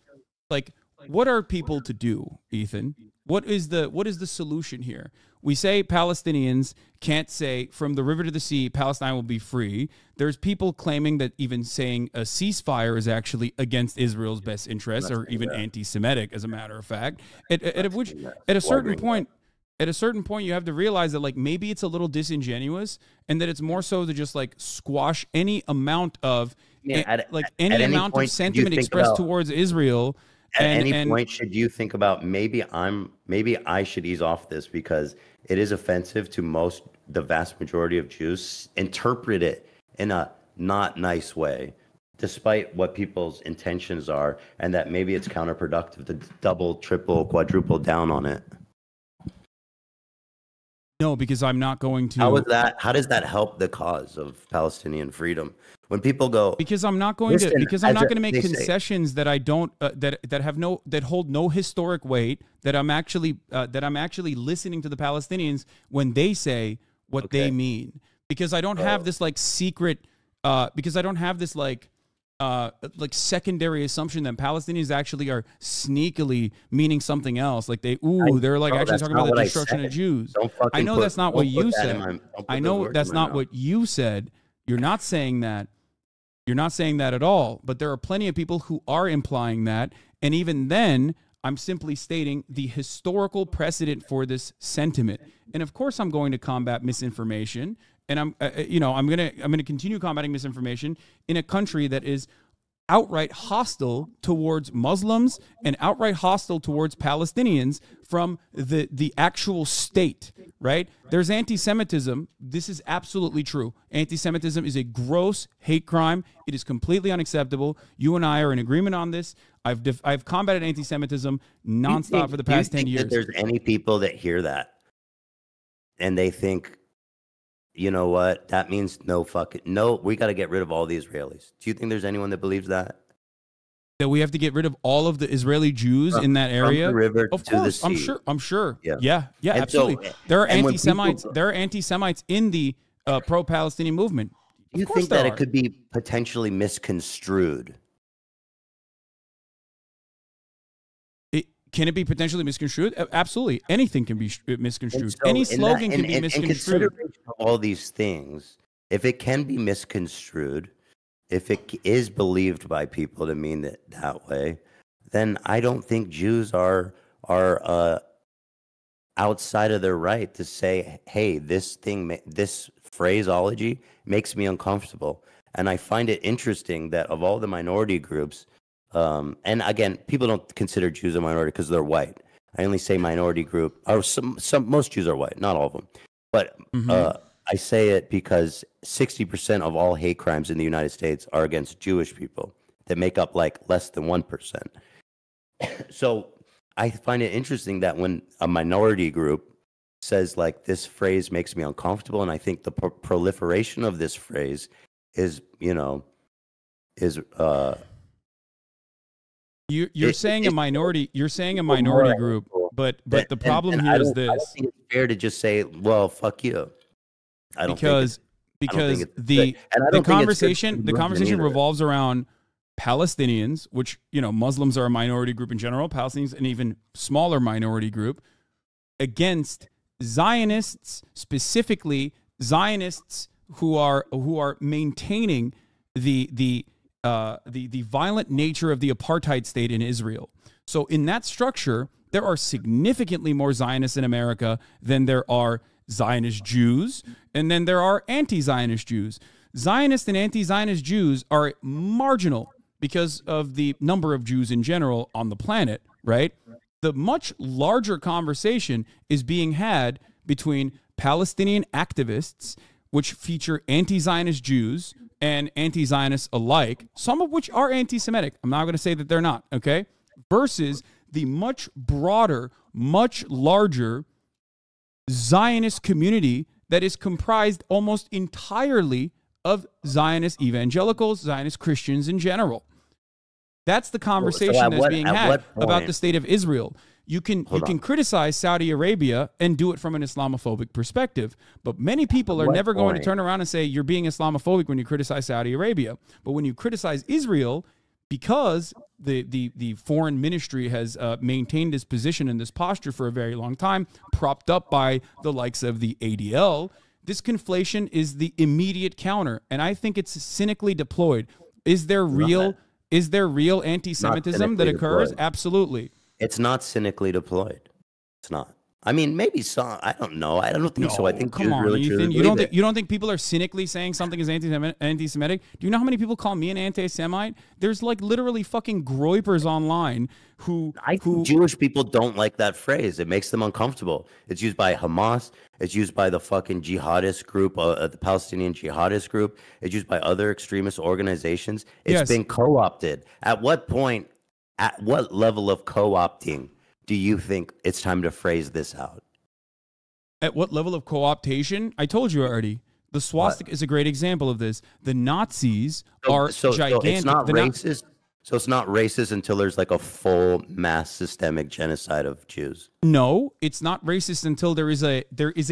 like, what are people to do, Ethan? What is the solution here? We say Palestinians can't say from the river to the sea, Palestine will be free. There's people claiming that even saying a ceasefire is actually against Israel's best interests, or even anti-Semitic, as a matter of fact. At a certain point, you have to realize that, like, maybe it's a little disingenuous, and that it's more so to just like squash any amount of any amount of sentiment expressed towards Israel. At any point should you think about maybe I should ease off this because it is offensive to the vast majority of Jews. Interpret it in a not nice way, despite what people's intentions are, and that maybe it's counterproductive to double, triple, quadruple down on it. No, because I'm not going to. How does that help the cause of Palestinian freedom? When people go, because I'm not going to make concessions that I don't that hold no historic weight, that I'm actually listening to the Palestinians when they say what they mean, because I don't have this like secret because I don't have this like secondary assumption that Palestinians actually are sneakily meaning something else. Like they're actually talking about the destruction of Jews. I know that's not what you said. I know that's not what you said. You're not saying that. You're not saying that at all. But there are plenty of people who are implying that. And even then, I'm simply stating the historical precedent for this sentiment. And of course, I'm going to combat misinformation. And I'm going to continue combating misinformation in a country that is outright hostile towards Muslims and outright hostile towards Palestinians from the actual state, right? There's anti-Semitism. This is absolutely true. Anti-Semitism is a gross hate crime. It is completely unacceptable. You and I are in agreement on this. I've combated anti-Semitism nonstop for the past 10 years. Do you think that there's any people that hear that and they think, you know what? That means no, we got to get rid of all the Israelis. Do you think there's anyone that believes that? That we have to get rid of all of the Israeli Jews in that area? From the river to the sea. I'm sure. Yeah, absolutely. So, there are anti-Semites. There are anti-Semites in the pro-Palestinian movement. Do you think that it could be potentially misconstrued? Can it be potentially misconstrued? Absolutely. Anything can be misconstrued. Any slogan can be misconstrued. In consideration of all these things, if it can be misconstrued, if it is believed by people to mean it that way, then I don't think Jews are outside of their right to say, hey, this phraseology makes me uncomfortable. And I find it interesting that of all the minority groups, and again, people don't consider Jews a minority because they're white. I only say minority group. Or most Jews are white, not all of them. But I say it because 60% of all hate crimes in the United States are against Jewish people that make up like less than 1%. So I find it interesting that when a minority group says like this phrase makes me uncomfortable, and I think the proliferation of this phrase is, you know, is you're saying a minority group, but the problem and here is this. I don't think it's fair to just say, well, fuck you. I don't think the conversation revolves around Palestinians, which, you know, Muslims are a minority group in general, Palestinians an even smaller minority group, against Zionists, specifically Zionists who are maintaining the violent nature of the apartheid state in Israel. So in that structure, there are significantly more Zionists in America than there are Zionist Jews, and then there are anti-Zionist Jews. Zionist and anti-Zionist Jews are marginal because of the number of Jews in general on the planet, right? The much larger conversation is being had between Palestinian activists, which feature anti-Zionist Jews and anti-Zionists alike, some of which are anti-Semitic. I'm not going to say that they're not, okay? Versus the much broader, much larger Zionist community that is comprised almost entirely of Zionist evangelicals, Zionist Christians in general. That's the conversation that's being had about the state of Israel. You can criticize Saudi Arabia and do it from an Islamophobic perspective, but many people are never going to turn around and say you're being Islamophobic when you criticize Saudi Arabia. But when you criticize Israel, because the foreign ministry has maintained this position and this posture for a very long time, propped up by the likes of the ADL, this conflation is the immediate counter, and I think it's cynically deployed. Is there real anti-Semitism that occurs? Deployed. Absolutely. It's not cynically deployed. It's not. I mean, maybe some. I don't know. I don't think so. I think come on, really Ethan, you don't think people are cynically saying something is anti-Semitic? Do you know how many people call me an anti-Semite? There's like literally fucking groypers online who Jewish people don't like that phrase. It makes them uncomfortable. It's used by Hamas. It's used by the fucking jihadist group, the Palestinian jihadist group. It's used by other extremist organizations. It's been co-opted. At what point? At what level of co-opting do you think it's time to phrase this out? At what level of co-optation? I told you already. The swastika is a great example of this. The Nazis are gigantic. So it's not racist. So it's not racist until there's like a full mass systemic genocide of Jews. No, it's not racist until there is a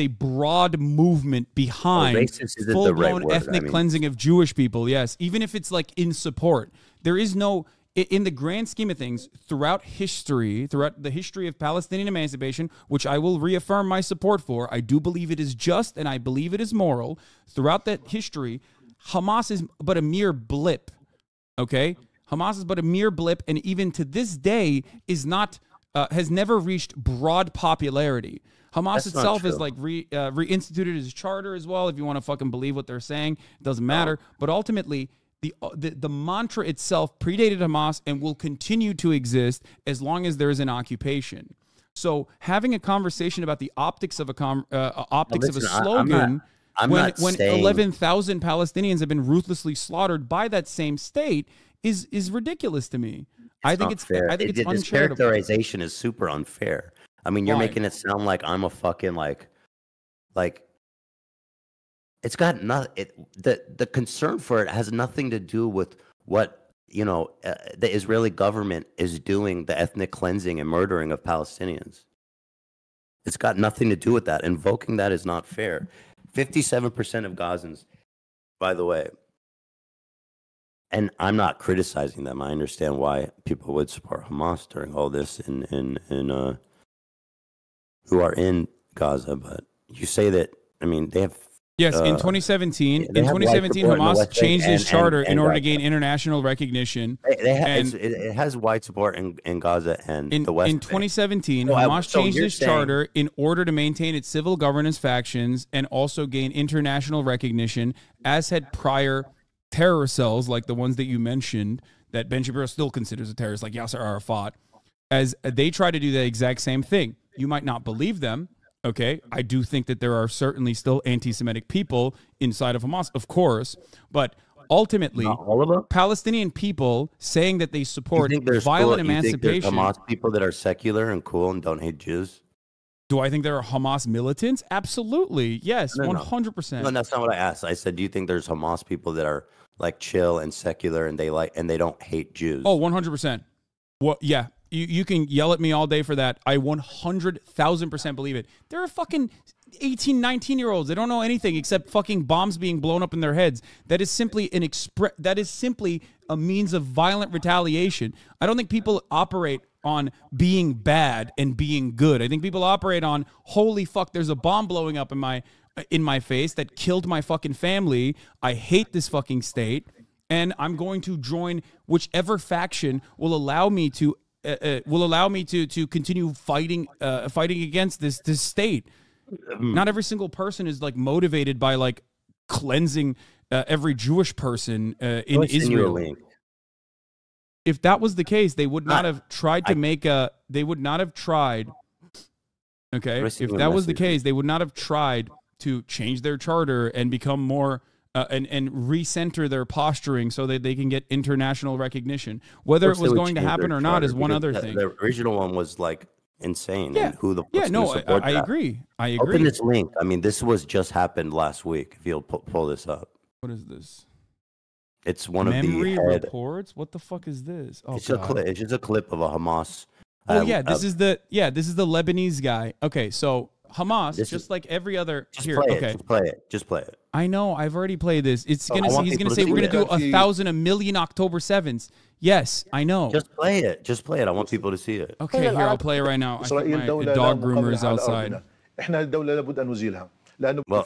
broad movement behind full-blown ethnic cleansing of Jewish people. Yes, even if it's like in support, there is no. In the grand scheme of things, throughout history, throughout the history of Palestinian emancipation, which I will reaffirm my support for, I do believe it is just and I believe it is moral. Throughout that history, Hamas is but a mere blip, okay? Hamas is but a mere blip, and even to this day is not, has never reached broad popularity. Hamas itself is like reinstituted its charter as well, if you want to fucking believe what they're saying. It doesn't matter, but ultimately... The mantra itself predated Hamas and will continue to exist as long as there is an occupation. So having a conversation about the optics of a slogan, when 11,000 Palestinians have been ruthlessly slaughtered by that same state is ridiculous to me. I think it's uncharitable. This characterization is super unfair. I mean, you're making it sound like I'm a fucking like. It's got the concern for it has nothing to do with what, you know, the Israeli government is doing, the ethnic cleansing and murdering of Palestinians. It's got nothing to do with that. Invoking that is not fair. 57% of Gazans, by the way, and I'm not criticizing them. I understand why people would support Hamas during all this and who are in Gaza, but you say that, I mean, they have... Yes, in 2017, Hamas changed its charter in order to gain international recognition. It has wide support in Gaza and the West. In 2017, Hamas changed its charter in order to maintain its civil governance factions and also gain international recognition, as had prior terror cells like the ones that you mentioned that Ben Shapiro still considers a terrorist, like Yasser Arafat, as they try to do the exact same thing. You might not believe them. Okay, I do think that there are certainly still anti-Semitic people inside of Hamas, of course, but ultimately, Palestinian people saying that they support violent emancipation. Hamas people that are secular and cool and don't hate Jews. Do I think there are Hamas militants? Absolutely, yes, 100%. No, that's not what I asked. I said, do you think there's Hamas people that are like chill and secular and they like and they don't hate Jews? Oh, 100%. Well, yeah. You can yell at me all day for that. I 100,000% believe it. There are fucking 18, 19-year-olds. They don't know anything except fucking bombs being blown up in their heads. That is simply an simply a means of violent retaliation. I don't think people operate on being bad and being good. I think people operate on, holy fuck, there's a bomb blowing up in my face that killed my fucking family. I hate this fucking state, and I'm going to join whichever faction will allow me to continue fighting against this state. Not every single person is like motivated by like cleansing every Jewish person in Israel. If that was the case, they would not have tried to make a. They would not have tried. Okay, if that was the case, they would not have tried to change their charter and become more. And recenter their posturing so that they can get international recognition. Whether it was going to happen or not is one other thing. The original one was like insane. Yeah. And who the yeah. No, I agree. I agree. Open this link. I mean, this was just happened last week. If you'll pull this up. What is this? It's one of the memory reports. What the fuck is this? Oh, it's just a clip of a Hamas. Oh yeah, this is the Lebanese guy. Okay, so. Hamas, just like every other. Just play it. I know. I've already played this. He's gonna say we're gonna do 1,000, 1,000,000 October 7ths. Yes, I know. Just play it. Just play it. I want people to see it. Okay, here I'll play it right now. I think the dog groomer is outside. Well,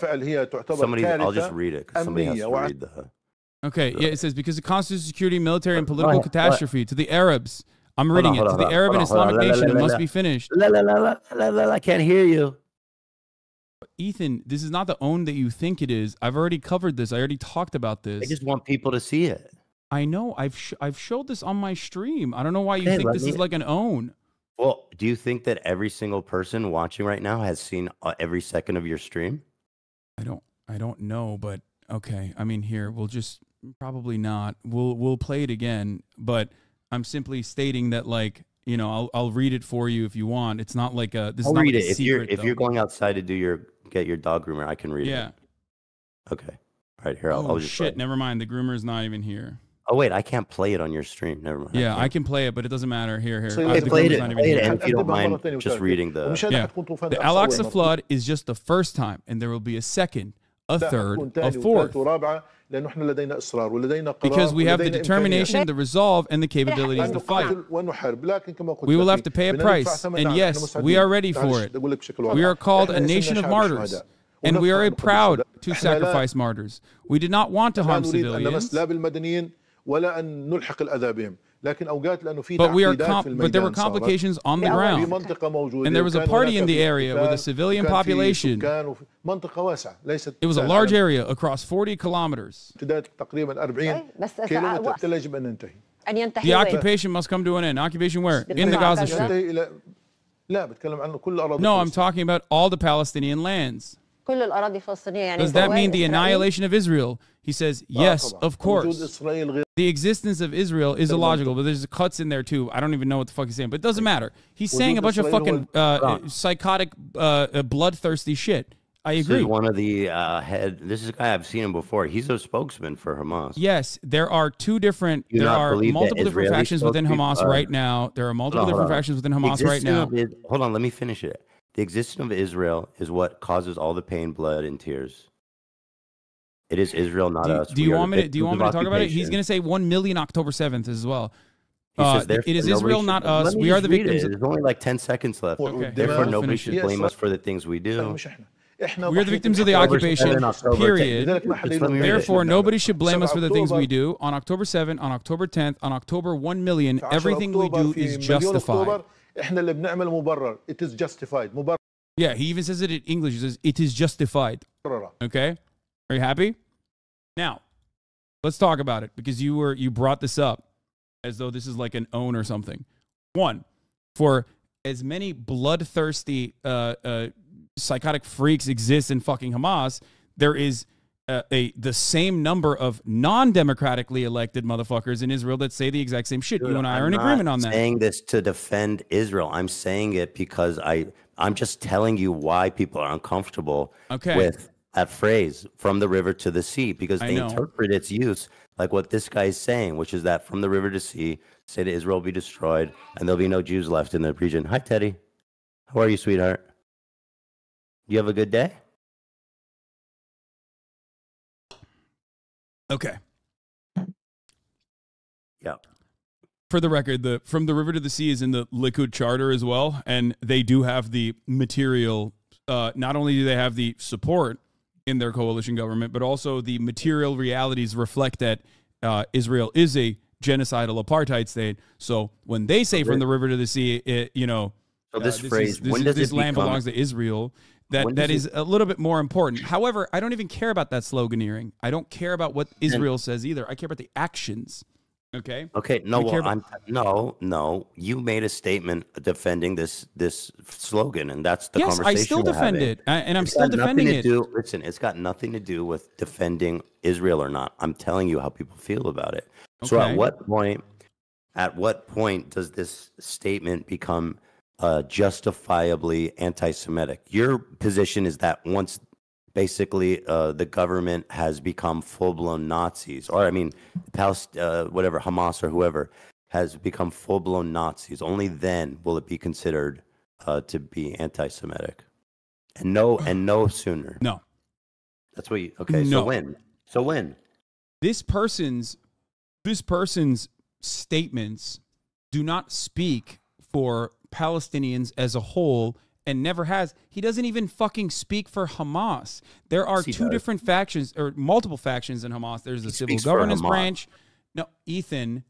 I'll just read it because somebody has to read the. Okay. Yeah, it says because it constitutes security, military, and political catastrophe to the Arabs. I'm reading it. To the Arab and Islamic nation, it must be finished. I can't hear you. Ethan, this is not the own that you think it is. I've already covered this. I already talked about this. I just want people to see it. I know. I've showed this on my stream. I don't know why you think this is like an own. Well, do you think that every single person watching right now has seen every second of your stream? I don't know, but okay. I mean, here, we'll just probably not. We'll play it again, but I'm simply stating that, like, you know, I'll read it for you if you want. It's not like a. This I'll is not read like it. A secret, if you're going outside to do your get your dog groomer, I can read it. Yeah. Okay. All right. Here, I'll just. Shit! Never mind. The groomer's not even here. Oh wait, I can't play it on your stream. Never mind. Yeah, I can play it, but it doesn't matter. Here. So play it, and if you don't mind just reading the. Yeah. The Al-Aqsa flood is just the first time, and there will be a second, a third, a fourth. Because we have the determination, the resolve, and the capabilities to fight. We will have to pay a price, and yes, we are ready for it. We are called a nation of martyrs, and we are proud to sacrifice martyrs. We did not want to harm civilians, but there were complications on the ground, and there was a party in the area with a civilian population. It was a large area across 40 kilometers. The occupation must come to an end. Occupation where? In the Gaza Strip. No, I'm talking about all the Palestinian lands. Does that mean the annihilation of Israel? He says, yes, of course. The existence of Israel is illogical, but there's cuts in there too. I don't even know what the fuck he's saying, but it doesn't matter. He's saying a bunch of fucking psychotic, bloodthirsty shit. I agree. This is one of the This is a guy I've seen him before. He's a spokesman for Hamas. Yes, there are multiple different factions within Hamas right now. There are multiple different factions within Hamas right now. Hold on, let me finish it. The existence of Israel is what causes all the pain, blood, and tears. It is Israel, not us. Do you want me to talk about it? He's going to say 1,000,000 October 7th as well. It is Israel, not us. We are the victims. There's only like 10 seconds left. Okay. Therefore, nobody should blame us for the things we do. We are the victims of the occupation, period. Therefore, nobody should blame us for the things we do. On October 7th, on October 10th, on October 1 million, everything we do is justified. It is justified. Yeah, he even says it in English. He says, it is justified. Okay? Are you happy? Now, let's talk about it, because you brought this up as though this is like an own or something. One, for as many bloodthirsty psychotic freaks exist in fucking Hamas, there is the same number of non-democratically elected motherfuckers in Israel that say the exact same shit. Dude, you and I are in agreement on that. I'm not saying this to defend Israel. I'm saying it because I'm just telling you why people are uncomfortable with that phrase, from the river to the sea, because they interpret its use like what this guy is saying, which is that from the river to sea, say to Israel be destroyed and there'll be no Jews left in the region. Hi, Teddy. How are you, sweetheart? You have a good day? Okay. Yeah. For the record, the from the river to the sea is in the Likud charter as well, and they do have the material. Not only do they have the support in their coalition government, but also the material realities reflect that Israel is a genocidal apartheid state. So when they say from the river to the sea, this land belongs to Israel. That is a little bit more important. However, I don't even care about that sloganeering. I don't care about what Israel says either. I care about the actions. Okay. Okay. No. Well, no. You made a statement defending this slogan, and that's the conversation. Yes, I still defend it, and I'm still defending it. Listen, it's got nothing to do with defending Israel or not. I'm telling you how people feel about it. Okay. So, at what point does this statement become justifiably anti-Semitic? Your position is that once, basically, the government has become full-blown Nazis, or I mean, whatever, Hamas or whoever has become full-blown Nazis, only then will it be considered to be anti-Semitic, and no sooner. No, that's what. So when this person's statements do not speak for Palestinians as a whole, and never has. He doesn't even fucking speak for Hamas. There are two different factions, or multiple factions in Hamas. There's the civil governance branch. No, Ethan,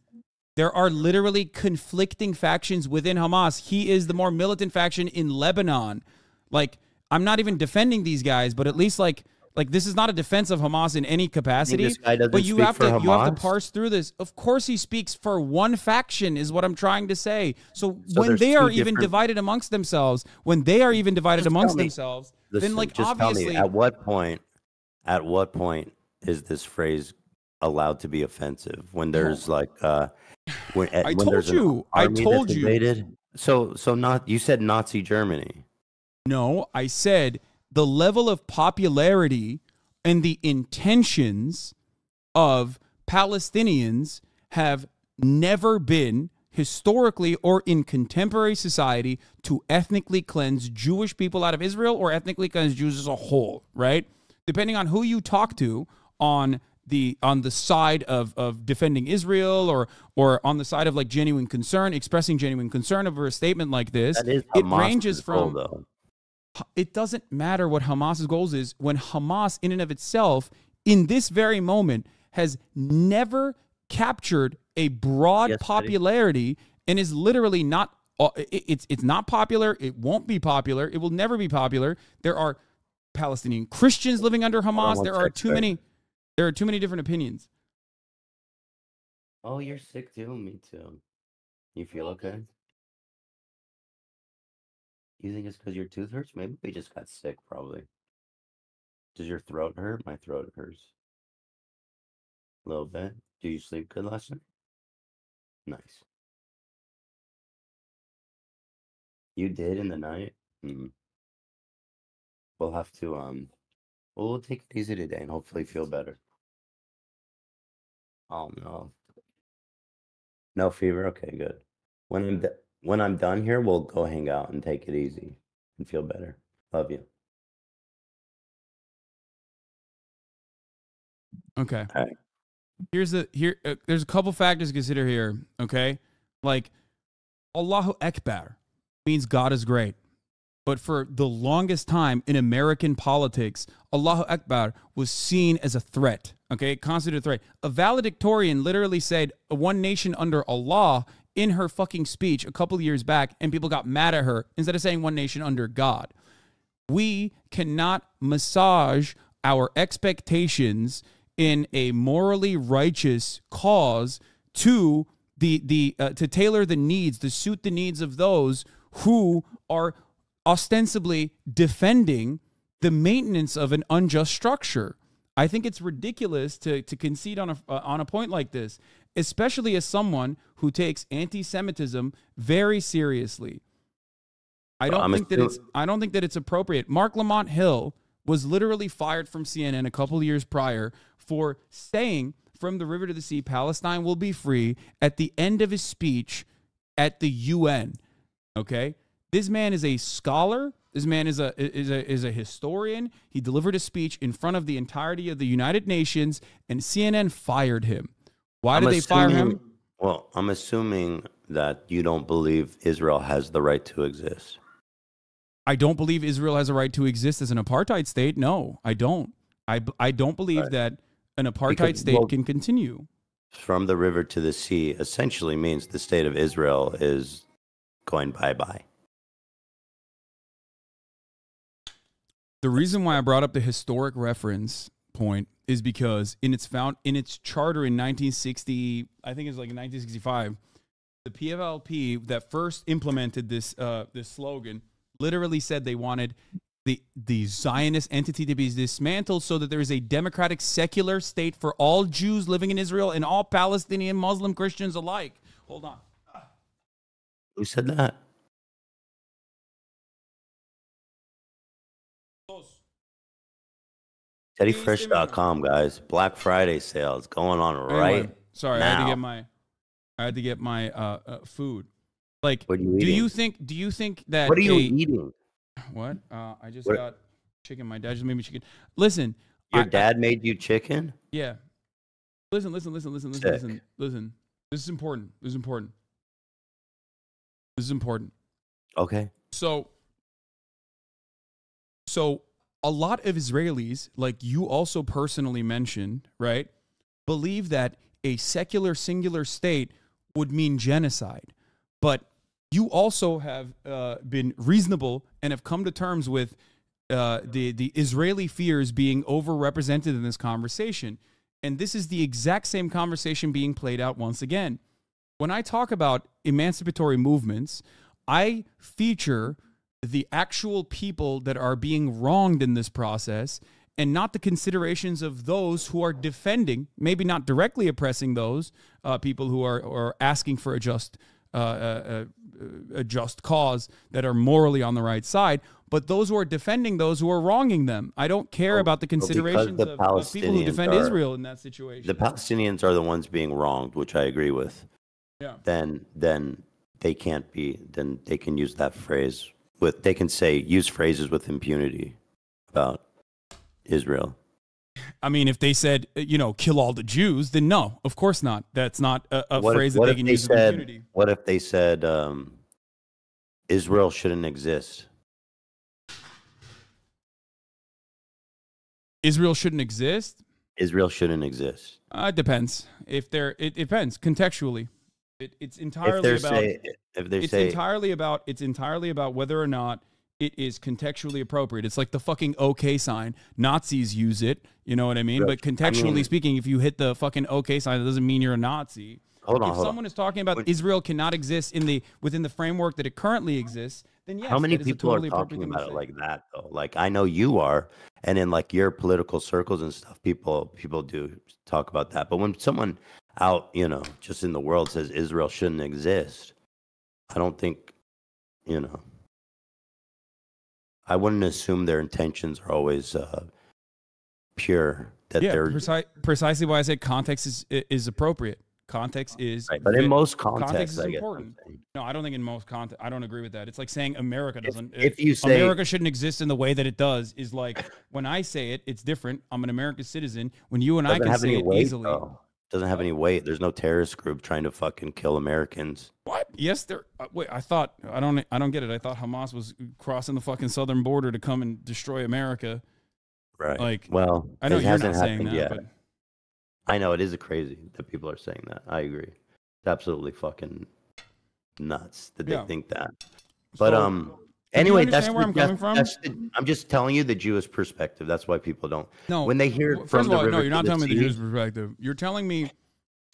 there are literally conflicting factions within Hamas. He is the more militant faction in Lebanon. Like, I'm not even defending these guys, but at least like this is not a defense of Hamas in any capacity. But you have to parse through this. Of course he speaks for one faction is what I'm trying to say. So when they are even divided amongst themselves, then like obviously at what point is this phrase allowed to be offensive? When there's I told you. You said Nazi Germany. No, I said the level of popularity and the intentions of Palestinians have never been historically or in contemporary society to ethnically cleanse Jewish people out of Israel or ethnically cleanse Jews as a whole, right? Depending on who you talk to on the side of defending Israel or on the side of like genuine concern, expressing genuine concern over a statement like this, it ranges from... It doesn't matter what Hamas's goals is when Hamas in and of itself in this very moment has never captured a broad popularity and is literally not, it's not popular. It won't be popular. It will never be popular. There are Palestinian Christians living under Hamas. There are too many different opinions. Oh, you're sick too. Me too. You feel okay? You think it's because your tooth hurts? Maybe we just got sick, probably. Does your throat hurt? My throat hurts. A little bit. Do you sleep good last night? Nice. You did in the night? We'll have to, we'll take it easy today and hopefully feel better. Oh, no. No fever? Okay, good. When I'm done here, we'll go hang out and take it easy and feel better. Love you. Okay. All right. There's a couple factors to consider here. Okay. Like Allahu Akbar means God is great. But for the longest time in American politics, Allahu Akbar was seen as a threat. Okay. It constituted a threat. A valedictorian literally said one nation under Allah in her fucking speech a couple of years back, and people got mad at her instead of saying one nation under God. We cannot massage our expectations in a morally righteous cause to tailor the needs, to suit the needs of those who are ostensibly defending the maintenance of an unjust structure. I think it's ridiculous to concede on a point like this, especially as someone who takes anti-Semitism very seriously. I don't think that it's appropriate. Mark Lamont Hill was literally fired from CNN a couple of years prior for saying, "From the river to the sea, Palestine will be free," at the end of his speech at the UN. Okay? This man is a scholar. This man is a historian. He delivered a speech in front of the entirety of the United Nations, and CNN fired him. Why did they fire him? Well, I'm assuming that you don't believe Israel has the right to exist. I don't believe Israel has a right to exist as an apartheid state. No, I don't. I don't believe that an apartheid state can continue. From the river to the sea essentially means the state of Israel is going bye-bye. The reason why I brought up the historic reference point is because in its charter in 1960, I think it's like 1965, the PFLP that first implemented this this slogan literally said they wanted the Zionist entity to be dismantled so that there is a democratic secular state for all Jews living in Israel and all Palestinian Muslim Christians alike. Hold on. Who said that? Teddyfresh.com, guys. Black Friday sales going on right anyway, sorry, now. I had to get my food. Like, what are you eating? Do you think that? What are you eating? What? I just got chicken. My dad just made me chicken. Listen. Your dad made you chicken? Yeah. Listen. This is important. Okay. So a lot of Israelis, like you also personally mentioned, right, believe that a secular singular state would mean genocide. But you also have been reasonable and have come to terms with the Israeli fears being overrepresented in this conversation. And this is the exact same conversation being played out once again. When I talk about emancipatory movements, I feature the actual people that are being wronged in this process and not the considerations of those who are defending, maybe not directly oppressing those people who are asking for a just cause, that are morally on the right side, but those who are defending those who are wronging them. I don't care about the considerations of people who defend Israel in that situation. The Palestinians are the ones being wronged, which I agree with. Yeah. Then they can use that phrase with, they can say, use phrases with impunity about Israel. I mean, if they said, you know, kill all the Jews, then no, of course not. That's not a phrase that they can use as impunity. What if they said Israel shouldn't exist? Israel shouldn't exist? Israel shouldn't exist. It depends. It depends contextually. It's entirely about. It's entirely about whether or not it is contextually appropriate. It's like the fucking OK sign. Nazis use it. You know what I mean? Right. But contextually speaking, if you hit the fucking OK sign, it doesn't mean you're a Nazi. If someone is talking about Israel cannot exist within the framework that it currently exists, then yes. How many people are talking about it like that, though? Like, I know you are, and in like your political circles and stuff, people do talk about that. But when someone out, you know, just in the world says Israel shouldn't exist, I don't think, you know, I wouldn't assume their intentions are always pure. Precisely why I said context is appropriate. Context is, right, but in most contexts, I guess. No, I don't think in most context. I don't agree with that. It's like saying America doesn't. If you say America shouldn't exist in the way that it does, is like when I say it, it's different. I'm an American citizen. When you and I can say it easily, doesn't have any weight. There's no terrorist group trying to fucking kill Americans. What? Yes, there. Wait, I thought I don't get it. I thought Hamas was crossing the fucking southern border to come and destroy America. Right. Like, well, I know you're not saying that. But I know it is crazy that people are saying that. I agree. It's absolutely fucking nuts that they think that. But so, anyway, that's where I'm coming from. I'm just telling you the Jewish perspective. That's why people don't. No, when they hear first of all, no, you're not telling me the Jewish perspective. You're telling me.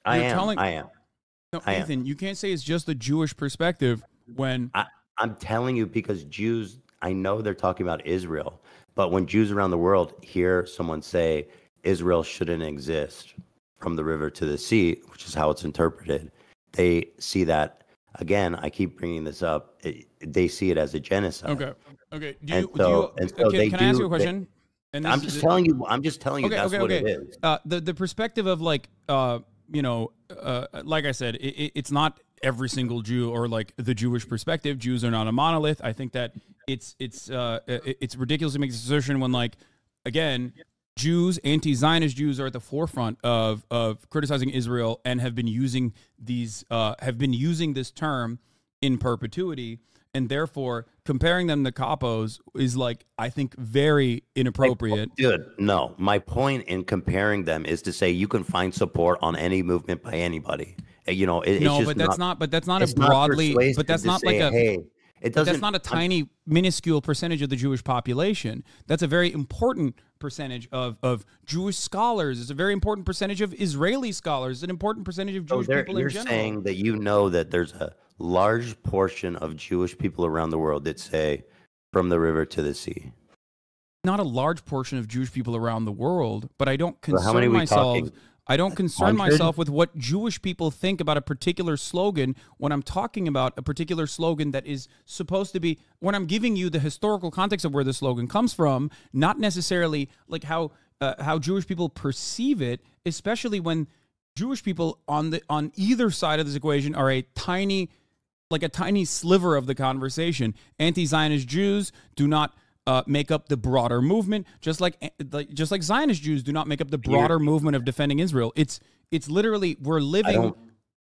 I am. No, Ethan, you can't say it's just the Jewish perspective when I'm telling you because Jews. I know they're talking about Israel, but when Jews around the world hear someone say Israel shouldn't exist, from the river to the sea, which is how it's interpreted, they see that. Again, I keep bringing this up. They see it as a genocide. Okay. Okay. Can I ask you a question? I'm just telling you that's what it is. The perspective of like I said, it's not every single Jew or like the Jewish perspective. Jews are not a monolith. I think that it's ridiculous to make this assertion when, like, again, Jews, anti-Zionist Jews, are at the forefront of criticizing Israel and have been using these this term in perpetuity, and therefore comparing them to capos is, like, I think very inappropriate. Dude, no, my point in comparing them is to say you can find support on any movement by anybody. You know, that's not a tiny, minuscule percentage of the Jewish population. That's a very important percentage of Jewish scholars. It's a very important percentage of Israeli scholars. It's an important percentage of Jewish people in general. You're saying that you know that there's a large portion of Jewish people around the world that say, from the river to the sea. Not a large portion of Jewish people around the world, but I don't concern myself... I don't concern myself with what Jewish people think about a particular slogan when I'm talking about a particular slogan that is supposed to be, when I'm giving you the historical context of where the slogan comes from, not necessarily like how Jewish people perceive it, especially when Jewish people on either side of this equation are a tiny sliver of the conversation. Anti-Zionist Jews do not make up the broader movement, just like Zionist Jews do not make up the broader movement of defending Israel. It's literally we're living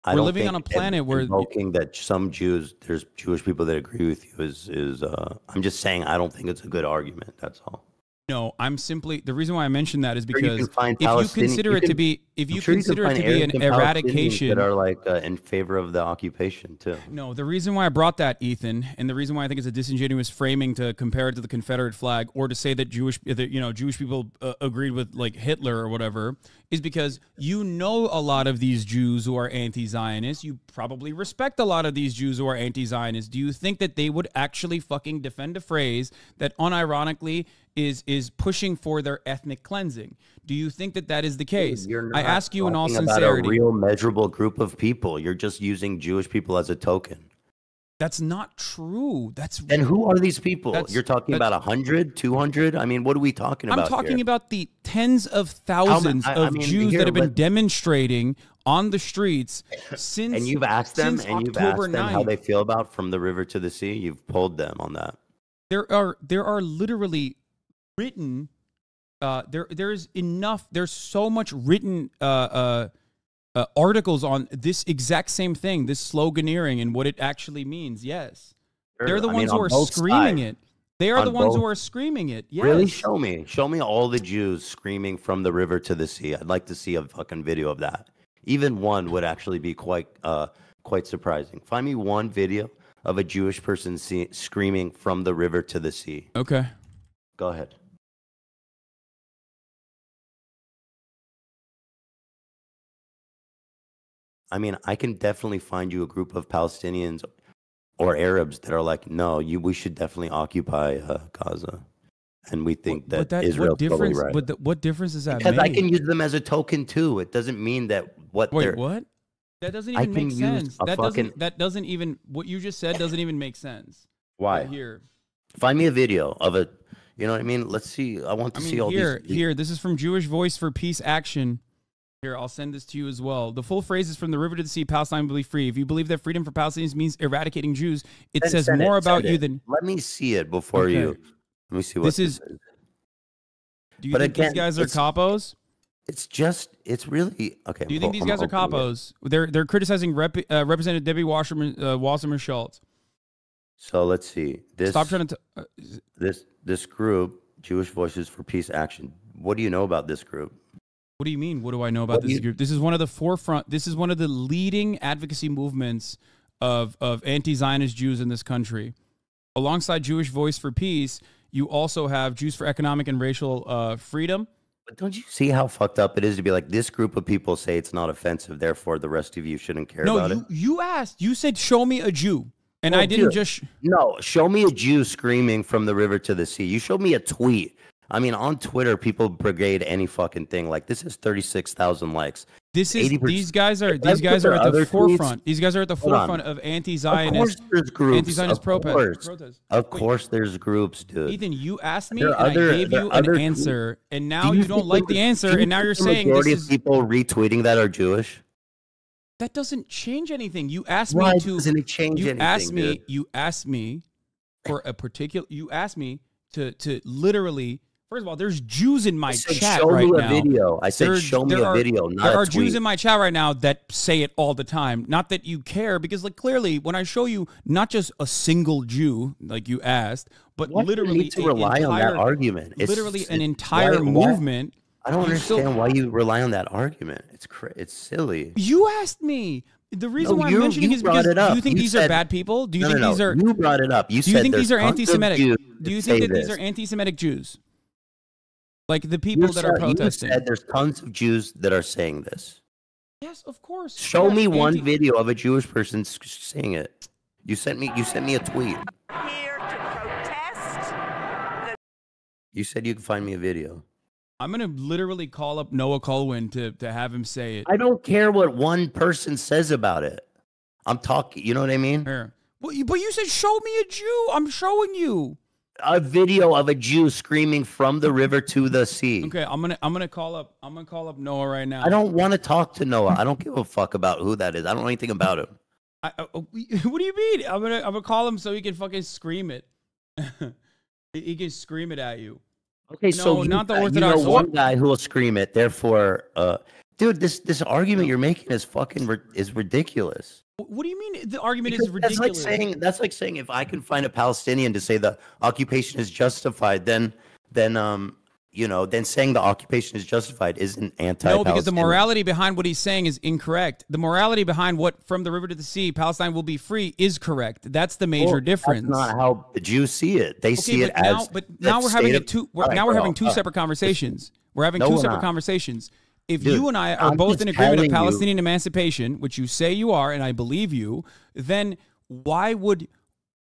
on a planet where that some Jews, there's Jewish people that agree with you is I'm just saying I don't think it's a good argument. That's all. No, I'm simply, the reason why I mentioned that is because if you consider it to be an eradication that are like in favor of the occupation too. No, the reason why I brought that, Ethan, and the reason why I think it's a disingenuous framing to compare it to the Confederate flag or to say that Jewish people agreed with like Hitler or whatever, is because you know a lot of these Jews who are anti-Zionist. You probably respect a lot of these Jews who are anti-Zionist. Do you think that they would actually fucking defend a phrase that unironically is pushing for their ethnic cleansing? Do you think that that is the case? I ask you in all sincerity. About a real measurable group of people. You're just using Jewish people as a token. That's not true. Then who are these people? You're talking about 100, 200? I mean, what are we talking about? I'm talking about the tens of thousands of Jews that have been demonstrating on the streets since October 9th. And you've asked them how they feel about from the river to the sea? You've polled them on that. There are literally written... there's so much written articles on this exact same thing, this sloganeering and what it actually means. Yes. Sure. They're the ones who are screaming it. They are the ones who are screaming it. Yes. Really? Show me. Show me all the Jews screaming from the river to the sea. I'd like to see a fucking video of that. Even one would actually be quite surprising. Find me one video of a Jewish person screaming from the river to the sea. Okay. Go ahead. I mean, I can definitely find you a group of Palestinians or Arabs that are like, no, we should definitely occupy Gaza. And we think that Israel's totally right. But what difference does that make? Because I can use them as a token, too. It doesn't mean that what they're... Wait, what? That doesn't even make sense. That doesn't even... What you just said doesn't even make sense. Why? Right here. Find me a video of a... You know what I mean? Let's see. I want to see all these... Here, this is from Jewish Voice for Peace Action. Here, I'll send this to you as well. The full phrase is, from the river to the sea, Palestine will be free. If you believe that freedom for Palestinians means eradicating Jews, it says more about you than... Let me see it before you... Let me see what this is. Do you think these guys are capos? It's just... It's really... Okay. Do you think these guys are capos? They're criticizing Representative Debbie Wasserman Schultz. So let's see. Stop trying to... This group, Jewish Voices for Peace Action. What do you know about this group? What do you mean? What do I know about this group? This is one of the forefront. This is one of the leading advocacy movements of anti-Zionist Jews in this country. Alongside Jewish Voice for Peace, you also have Jews for Economic and Racial Freedom. But don't you see how fucked up it is to be like, this group of people say it's not offensive, therefore the rest of you shouldn't care about it? No, you asked. You said, show me a Jew. And well, I didn't No, show me a Jew screaming from the river to the sea. You showed me a tweet. I mean, on Twitter, people brigade any fucking thing. Like, this is 36,000 likes. This is these guys are at the forefront. These guys are at the forefront of anti-Zionist protests. Of course there's groups, dude. Ethan, you asked me and I gave you an answer, and now you don't like the answer, and now you're saying this is... The majority of people retweeting that are Jewish? That doesn't change anything. You asked me to... Why doesn't it change anything, dude? You asked me for a particular... You asked me to literally... First of all, there's Jews in my chat right now. Show me a video. I said, show me a video, not a tweet. There are Jews in my chat right now that say it all the time. Not that you care, because like clearly, when I show you not just a single Jew, like you asked, but literally an entire... You need to rely on that argument. Literally an entire movement. I don't understand why you rely on that argument. It's silly. You asked me. The reason why I'm mentioning is because do you think these are bad people? Do you think these are... You brought it up. You said these are anti-Semitic. Do you think that these are anti-Semitic Jews? Like the people that are protesting. You said there's tons of Jews that are saying this. Yes, of course. Show me one video of a Jewish person saying it. You sent me a tweet. Here to protest. You said you could find me a video. I'm gonna literally call up Noah Colwyn to have him say it. I don't care what one person says about it. I'm talking. You know what I mean? Here. But you said show me a Jew. I'm showing you a video of a Jew screaming from the river to the sea. Okay, I'm gonna call up Noah right now. I don't want to talk to Noah. I don't give a fuck about who that is. I don't know anything about him. What do you mean? I'm gonna call him so he can fucking scream it. He can scream it at you. Okay, no, so not the Orthodox. You know one guy who will scream it. Therefore, dude, this argument you're making is fucking is ridiculous. What do you mean the argument is ridiculous? That's like saying if I can find a Palestinian to say the occupation is justified, then saying the occupation is justified isn't anti-Palestinian. No, because the morality behind what he's saying is incorrect. The morality behind what from the river to the sea, Palestine will be free, is correct. That's the major difference. That's not how the Jews see it. They see it as... But now we're having two separate conversations. We're having two separate conversations. If you and I are both in agreement of Palestinian emancipation, which you say you are, and I believe you, then why would,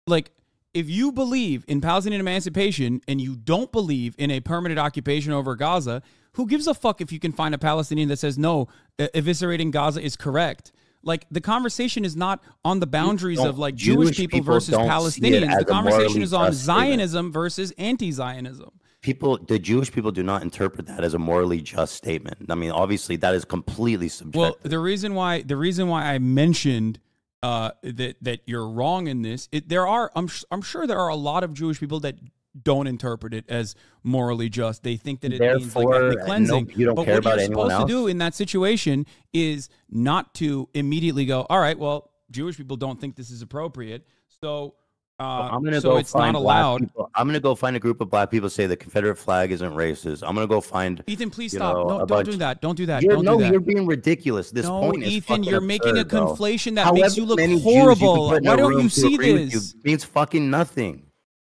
like, if you believe in Palestinian emancipation and you don't believe in a permanent occupation over Gaza, who gives a fuck if you can find a Palestinian that says, no, eviscerating Gaza is correct? Like, the conversation is not on the boundaries of, like, Jewish people versus Palestinians. The conversation is on Zionism versus anti-Zionism. The Jewish people do not interpret that as a morally just statement. I mean, obviously, that is completely subjective. Well, the reason why I mentioned that you're wrong in this, I'm sure there are a lot of Jewish people that don't interpret it as morally just. They think that it means like ethnic cleansing. No, you don't care about anyone else. But what you're supposed to do in that situation is not to immediately go, all right, well, Jewish people don't think this is appropriate, so... it's not allowed. I'm going to go find a group of black people say the Confederate flag isn't racist. I'm going to go find... Ethan, please stop. No, don't do that. Don't do that. You're being ridiculous. This point is Ethan, you're making a conflation that makes you look horrible. Why don't you see this? It means fucking nothing.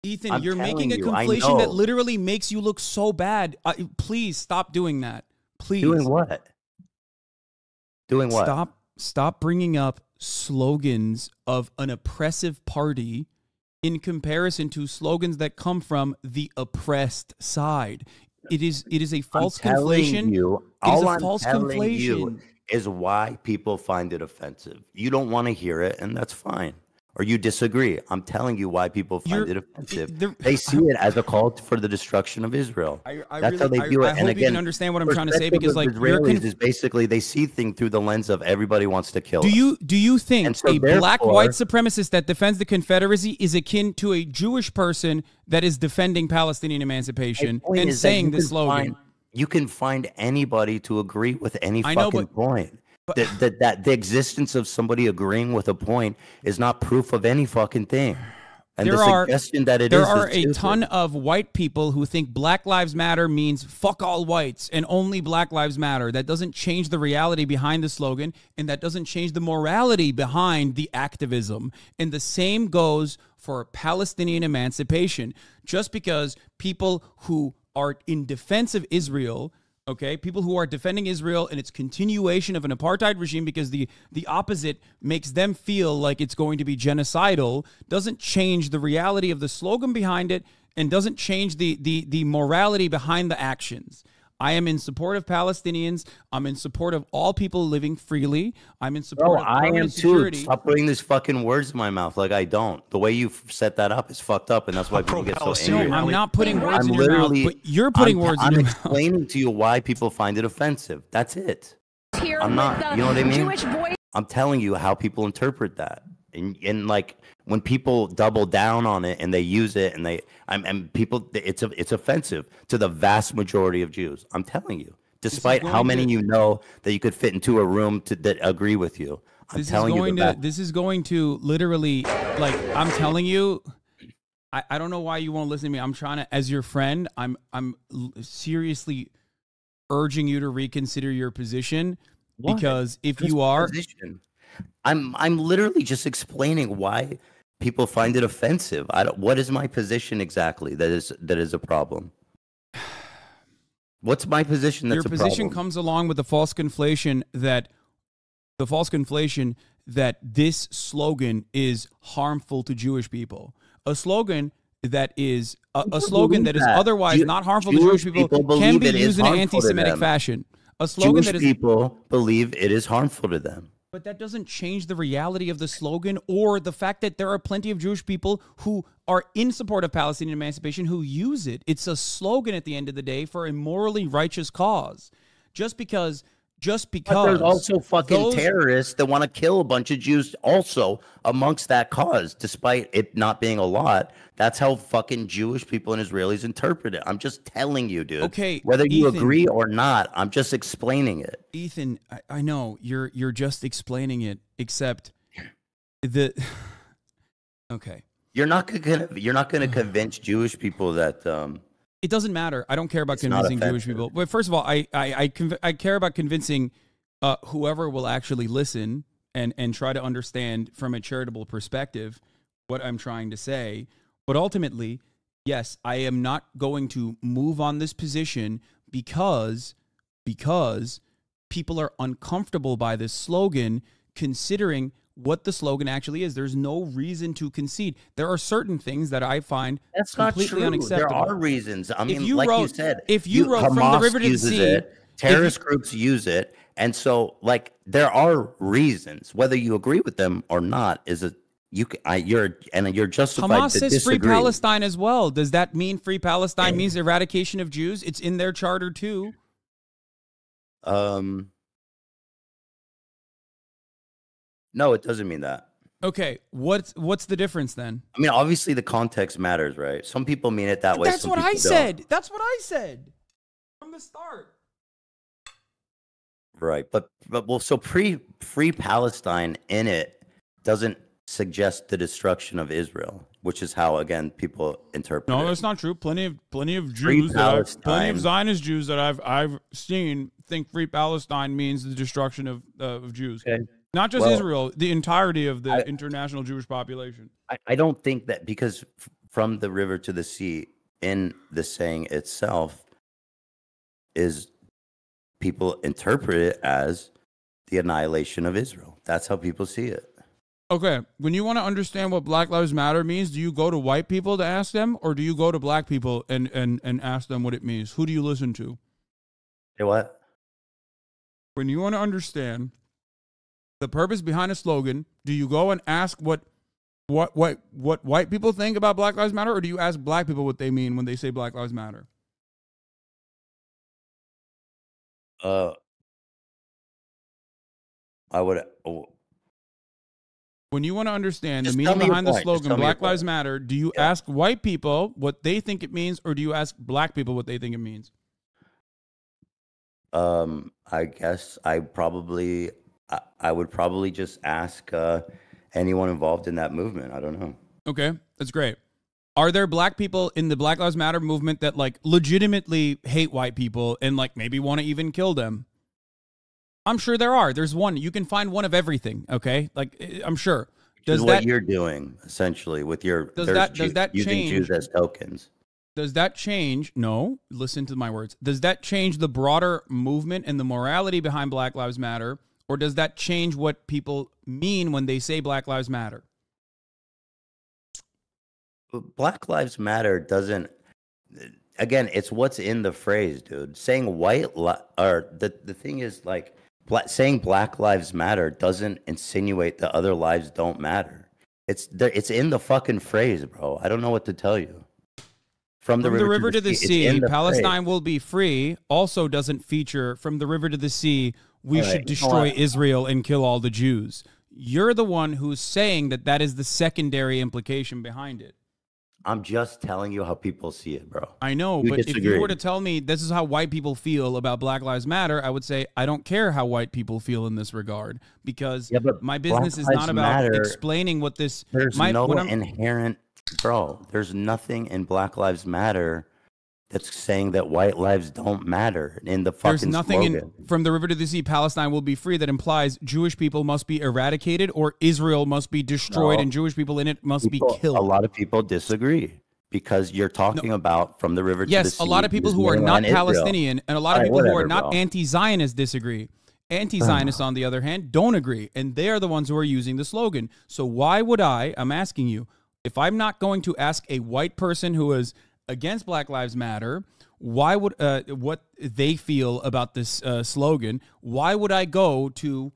Ethan, you're making a conflation that literally makes you look so bad. Please stop doing that. Please. Doing what? Doing what? Stop bringing up slogans of an oppressive party in comparison to slogans that come from the oppressed side. It is a false conflation. All I'm telling you is why people find it offensive. You don't want to hear it, and that's fine. Or you disagree. I'm telling you why people find it offensive. They see it as a call for the destruction of Israel. That's how they do it. I hope you can understand what I'm trying to say, because like Israelis is basically they see things through the lens of everybody wants to kill. Do you think a black white supremacist that defends the Confederacy is akin to a Jewish person that is defending Palestinian emancipation and saying this slogan? You can find anybody to agree with any fucking point. That the existence of somebody agreeing with a point is not proof of any fucking thing. And the suggestion that it is. There are a ton of white people who think Black Lives Matter means fuck all whites and only Black Lives Matter. That doesn't change the reality behind the slogan, and that doesn't change the morality behind the activism. And the same goes for Palestinian emancipation. Just because people who are in defense of Israel okay? People who are defending Israel and its continuation of an apartheid regime because the opposite makes them feel like it's going to be genocidal, doesn't change the reality of the slogan behind it and doesn't change the morality behind the actions. I am in support of Palestinians. I'm in support of all people living freely. I'm in support of permanent security. I am too. Stop putting these fucking words in my mouth. Like I don't. The way you set that up is fucked up, and that's why people get so angry. No, I'm not putting words in your mouth, but you're putting words in your mouth. I'm explaining to you why people find it offensive. That's it. I'm not. You know what I mean? I'm telling you how people interpret that. And like when people double down on it and they use it and they it's offensive to the vast majority of Jews. I'm telling you, despite how many you know that you could fit into a room that agree with you. I'm telling you, this is going to literally, like, I'm telling you, I don't know why you won't listen to me. I'm trying to, as your friend, I'm seriously urging you to reconsider your position, because if you are. I'm literally just explaining why people find it offensive. What is my position exactly that is a problem? What's my position that's a problem? Your position comes along with the false conflation that this slogan is harmful to Jewish people. A slogan that is a slogan that is otherwise not harmful to Jewish people can be used in an anti-Semitic fashion. A slogan that is Jewish people believe it is harmful to them. But that doesn't change the reality of the slogan or the fact that there are plenty of Jewish people who are in support of Palestinian emancipation who use it. It's a slogan at the end of the day for a morally righteous cause. Just because but there's also fucking terrorists that want to kill a bunch of Jews also amongst that cause, despite it not being a lot. That's how fucking Jewish people and Israelis interpret it. I'm just telling you, dude. Okay, whether you agree or not, I'm just explaining it. Ethan, I know you're just explaining it, except the okay. You're not gonna convince Jewish people that it doesn't matter. I don't care about convincing Jewish people. But first of all, I care about convincing whoever will actually listen and try to understand from a charitable perspective what I'm trying to say. But ultimately, yes, I am not going to move on this position because people are uncomfortable by this slogan, considering what the slogan actually is. There's no reason to concede. There are certain things that I find completely unacceptable. There are reasons. I mean, like you said, if you wrote From the River to the Sea, terrorist groups use it. And so, like, there are reasons. Whether you agree with them or not is a you're justified to disagree. Hamas says free Palestine as well. Does that mean free Palestine means eradication of Jews? It's in their charter too. No, it doesn't mean that. Okay, what's the difference then? I mean, obviously the context matters, right? Some people mean it that way. That's what I said. That's what I said from the start. Right, but well, so free Palestine in it doesn't suggest the destruction of Israel, which is how, again, people interpret it. No, that's not true. Plenty of Jews, plenty of Zionist Jews that I've seen think free Palestine means the destruction of Jews. Okay. Not just Israel, the entirety of the international Jewish population. I don't think that, because from the river to the sea, in the saying itself, is people interpret it as the annihilation of Israel. That's how people see it. Okay, when you want to understand what Black Lives Matter means, do you go to white people to ask them, or do you go to black people and ask them what it means? Who do you listen to? Say what? When you want to understand the purpose behind a slogan, do you go and ask what white people think about Black Lives Matter, or do you ask black people what they mean when they say Black Lives Matter? I would. When you want to understand the meaning behind the slogan Black Lives Matter, do you ask white people what they think it means, or do you ask black people what they think it means? I guess I would probably just ask anyone involved in that movement. I don't know. Okay, that's great. Are there black people in the Black Lives Matter movement that, like, legitimately hate white people and, like, maybe want to even kill them? I'm sure there are. There's one. You can find one of everything, okay? Like, I'm sure. Does that, what you're doing, essentially, with your using Jews as tokens. Does that change? No, listen to my words. Does that change the broader movement and the morality behind Black Lives Matter? Or does that change what people mean when they say Black Lives Matter? Black Lives Matter doesn't, again, it's what's in the phrase, dude. Saying the thing is, like, saying Black Lives Matter doesn't insinuate that other lives don't matter. It's in the fucking phrase, bro. I don't know what to tell you. From the river to the sea, Palestine will be free also doesn't feature from the river to the sea. We should destroy Israel and kill all the Jews. You're the one who's saying that that is the secondary implication behind it. I'm just telling you how people see it, bro. I know, but if you were to tell me this is how white people feel about Black Lives Matter, I would say I don't care how white people feel in this regard because my business is not about explaining what this... There's no inherent... Bro, there's nothing in Black Lives Matter that's saying that white lives don't matter in the fucking slogan. There's nothing in From the River to the Sea, Palestine will be free that implies Jewish people must be eradicated or Israel must be destroyed and Jewish people in it must be killed. A lot of people disagree because you're talking about from the river to the sea. Yes, a lot of people who are not Palestinian and a lot of people who are not anti-Zionist disagree. Anti-Zionists, on the other hand, don't agree. And they are the ones who are using the slogan. So why would I'm asking you, if I'm not going to ask a white person who is against Black Lives Matter, why would what they feel about this slogan? Why would I go to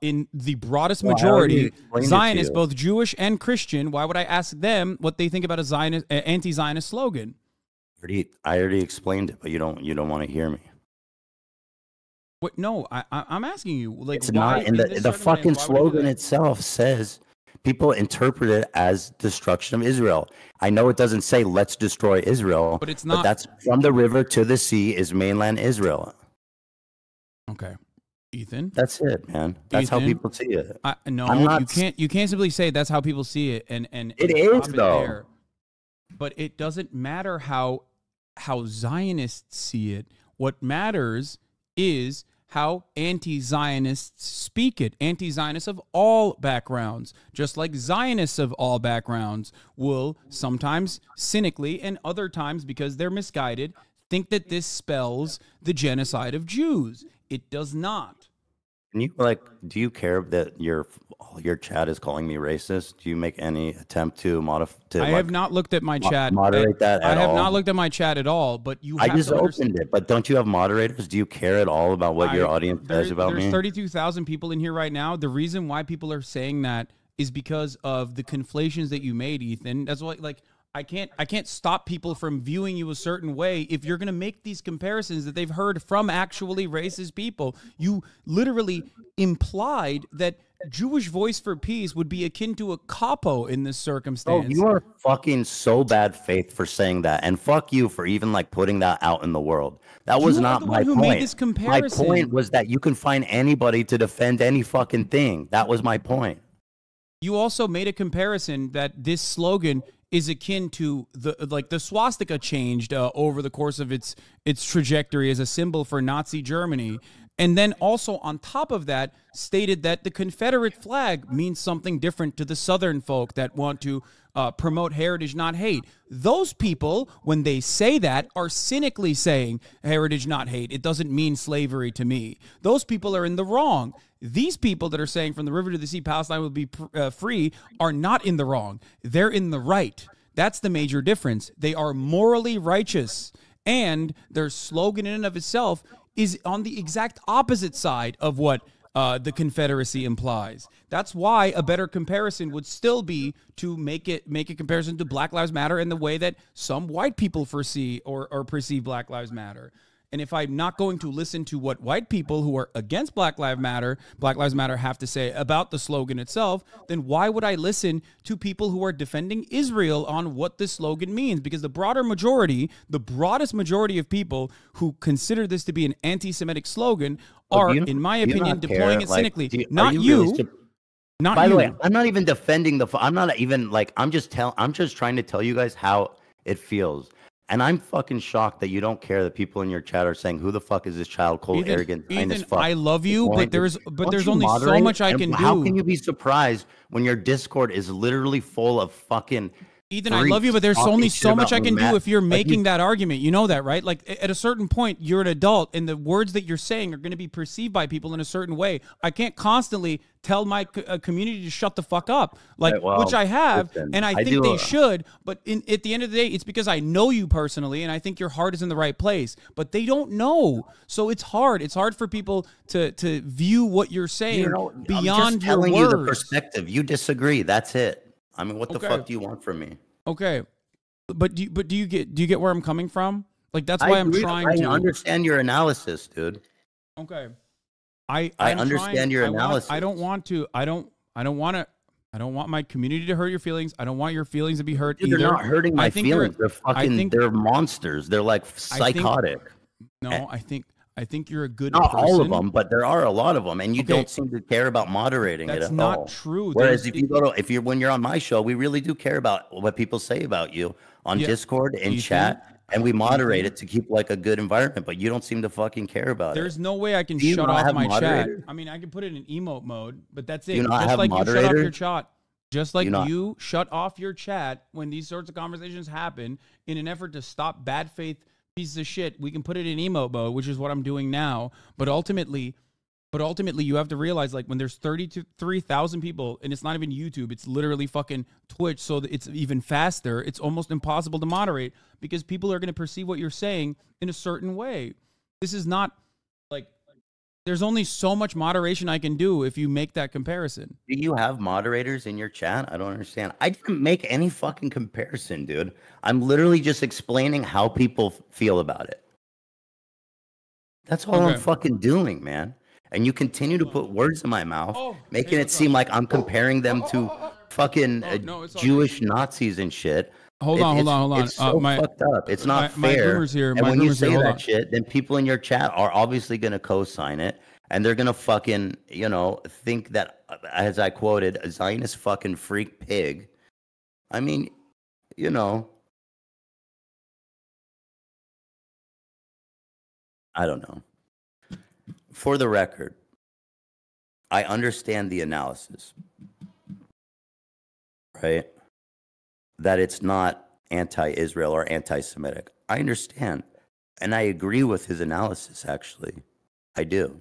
in the broadest majority Zionists, both Jewish and Christian? Why would I ask them what they think about a Zionist anti-Zionist slogan? I already explained it, but you don't want to hear me. What? No, I'm asking you. Like, it's not in the fucking slogan itself says. People interpret it as destruction of Israel. I know it doesn't say let's destroy Israel, but it's not. But that's from the river to the sea is mainland Israel. Okay, Ethan. That's it, man. That's Ethan, how people see it. No, you can't simply say that's how people see it. And it is though. But it doesn't matter how Zionists see it. What matters is how anti-Zionists speak it. Anti-Zionists of all backgrounds, just like Zionists of all backgrounds, will sometimes cynically and other times because they're misguided, think that this spells the genocide of Jews. It does not. And you do you care that all your chat is calling me racist? Do you make any attempt to modify? I have not looked at my chat. Moderate that at all. I have not looked at my chat at all. But you. I just opened it. But don't you have moderators? Do you care at all about what your audience says about me? There's 32,000 people in here right now. The reason why people are saying that is because of the conflations that you made, Ethan. That's why, I can't stop people from viewing you a certain way if you're going to make these comparisons that they've heard from actually racist people. You literally implied that Jewish Voice for Peace would be akin to a capo in this circumstance. Oh, you are fucking so bad faith for saying that, and fuck you for even putting that out in the world. That was not my point. Made this comparison. My point was that you can find anybody to defend any fucking thing. That was my point. You also made a comparison that this slogan is akin to the swastika changed over the course of its trajectory as a symbol for Nazi Germany. And then also on top of that stated that the Confederate flag means something different to the Southern folk that want to promote heritage, not hate. Those people, when they say that, are cynically saying heritage, not hate. It doesn't mean slavery to me. Those people are in the wrong. These people that are saying from the river to the sea, Palestine will be free are not in the wrong. They're in the right. That's the major difference. They are morally righteous, and their slogan in and of itself is on the exact opposite side of what the Confederacy implies. That's why a better comparison would still be to make a comparison to Black Lives Matter in the way that some white people foresee or perceive Black Lives Matter. And if I'm not going to listen to what white people who are against Black Lives Matter have to say about the slogan itself, then why would I listen to people who are defending Israel on what this slogan means? Because the broader majority, the broadest majority of people who consider this to be an anti-Semitic slogan are, in my opinion, deploying it cynically. Not you. By the way, I'm not even defending the... I'm not even, I'm just trying to tell you guys how it feels. And I'm fucking shocked that you don't care that people in your chat are saying, "Who the fuck is this child? Cold, Ethan, arrogant, Ethan, as fuck." I love you, but there's only so much I can do. How can you be surprised when your Discord is literally full of fucking Ethan, I love you, but there's only so much I can do if you're making that argument. You know that, right? Like, at a certain point, you're an adult, and the words that you're saying are going to be perceived by people in a certain way. I can't constantly tell my community to shut the fuck up, like, which I have, and I think they should, but at the end of the day, it's because I know you personally, and I think your heart is in the right place, but they don't know, so it's hard. It's hard for people to view what you're saying beyond your words. I'm just telling you the perspective. You disagree. That's it. I mean, what the fuck do you want from me? Okay, but do you get where I'm coming from? Like, that's why I'm trying to understand your analysis, dude. Okay, I understand your analysis. I don't want my community to hurt your feelings. I don't want your feelings to be hurt either. They're not hurting my feelings. They're fucking. They're monsters. They're like psychotic. No, I think you're a good person. Not all of them, but there are a lot of them, and you don't seem to care about moderating it at all. That's not true. Whereas if you go to, when you're on my show, we really do care about what people say about you on Discord and chat, and we moderate it to keep like a good environment. But you don't seem to fucking care about it. There's no way I can shut off my chat. I mean, I can put it in emote mode, but that's it. Just like you shut off your chat. Just like you shut off your chat when these sorts of conversations happen in an effort to stop bad faith pieces of shit. We can put it in emote mode, which is what I'm doing now. But ultimately, you have to realize, like, when there's 33,000 people, and it's not even YouTube, it's literally fucking Twitch, so it's even faster. It's almost impossible to moderate because people are going to perceive what you're saying in a certain way. This is not like, there's only so much moderation I can do if you make that comparison. Do you have moderators in your chat? I don't understand. I didn't make any fucking comparison, dude. I'm literally just explaining how people feel about it. That's all I'm fucking doing, man. And you continue to put words in my mouth, making it seem like I'm comparing them to fucking Jewish Nazis and shit. Hold on. It's so fucked up. It's not fair. My boomers here, and when you say that shit, then people in your chat are obviously going to co-sign it, and they're going to fucking, you know, think that, as I quoted, a Zionist fucking freak pig. I mean, you know, I don't know. For the record, I understand the analysis, right? That it's not anti-Israel or anti-Semitic. I understand. And I agree with his analysis, actually. I do.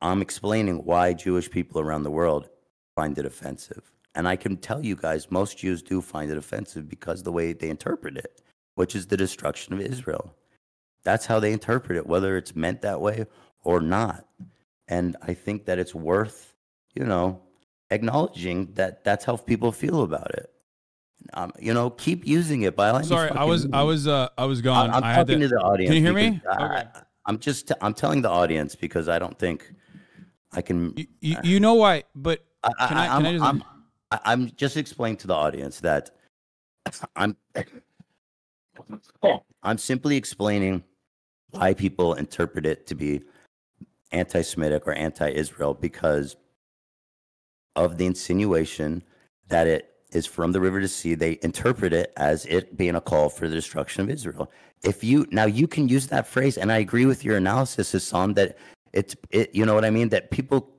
I'm explaining why Jewish people around the world find it offensive. And I can tell you guys, most Jews do find it offensive because of the way they interpret it, which is the destruction of Israel. That's how they interpret it, whether it's meant that way or not. And I think that it's worth, you know, acknowledging that that's how people feel about it. You know, keep using it. By sorry, I was gone. I'm talking to the audience. Can you hear me? Okay. I'm telling the audience because I don't think I can. You know why? But I'm just explaining to the audience that I'm simply explaining why people interpret it to be anti-Semitic or anti-Israel because of the insinuation that it is from the river to sea. They interpret it as it being a call for the destruction of Israel. If you now you can use that phrase, and I agree with your analysis, Hasan, that it you know what I mean, that people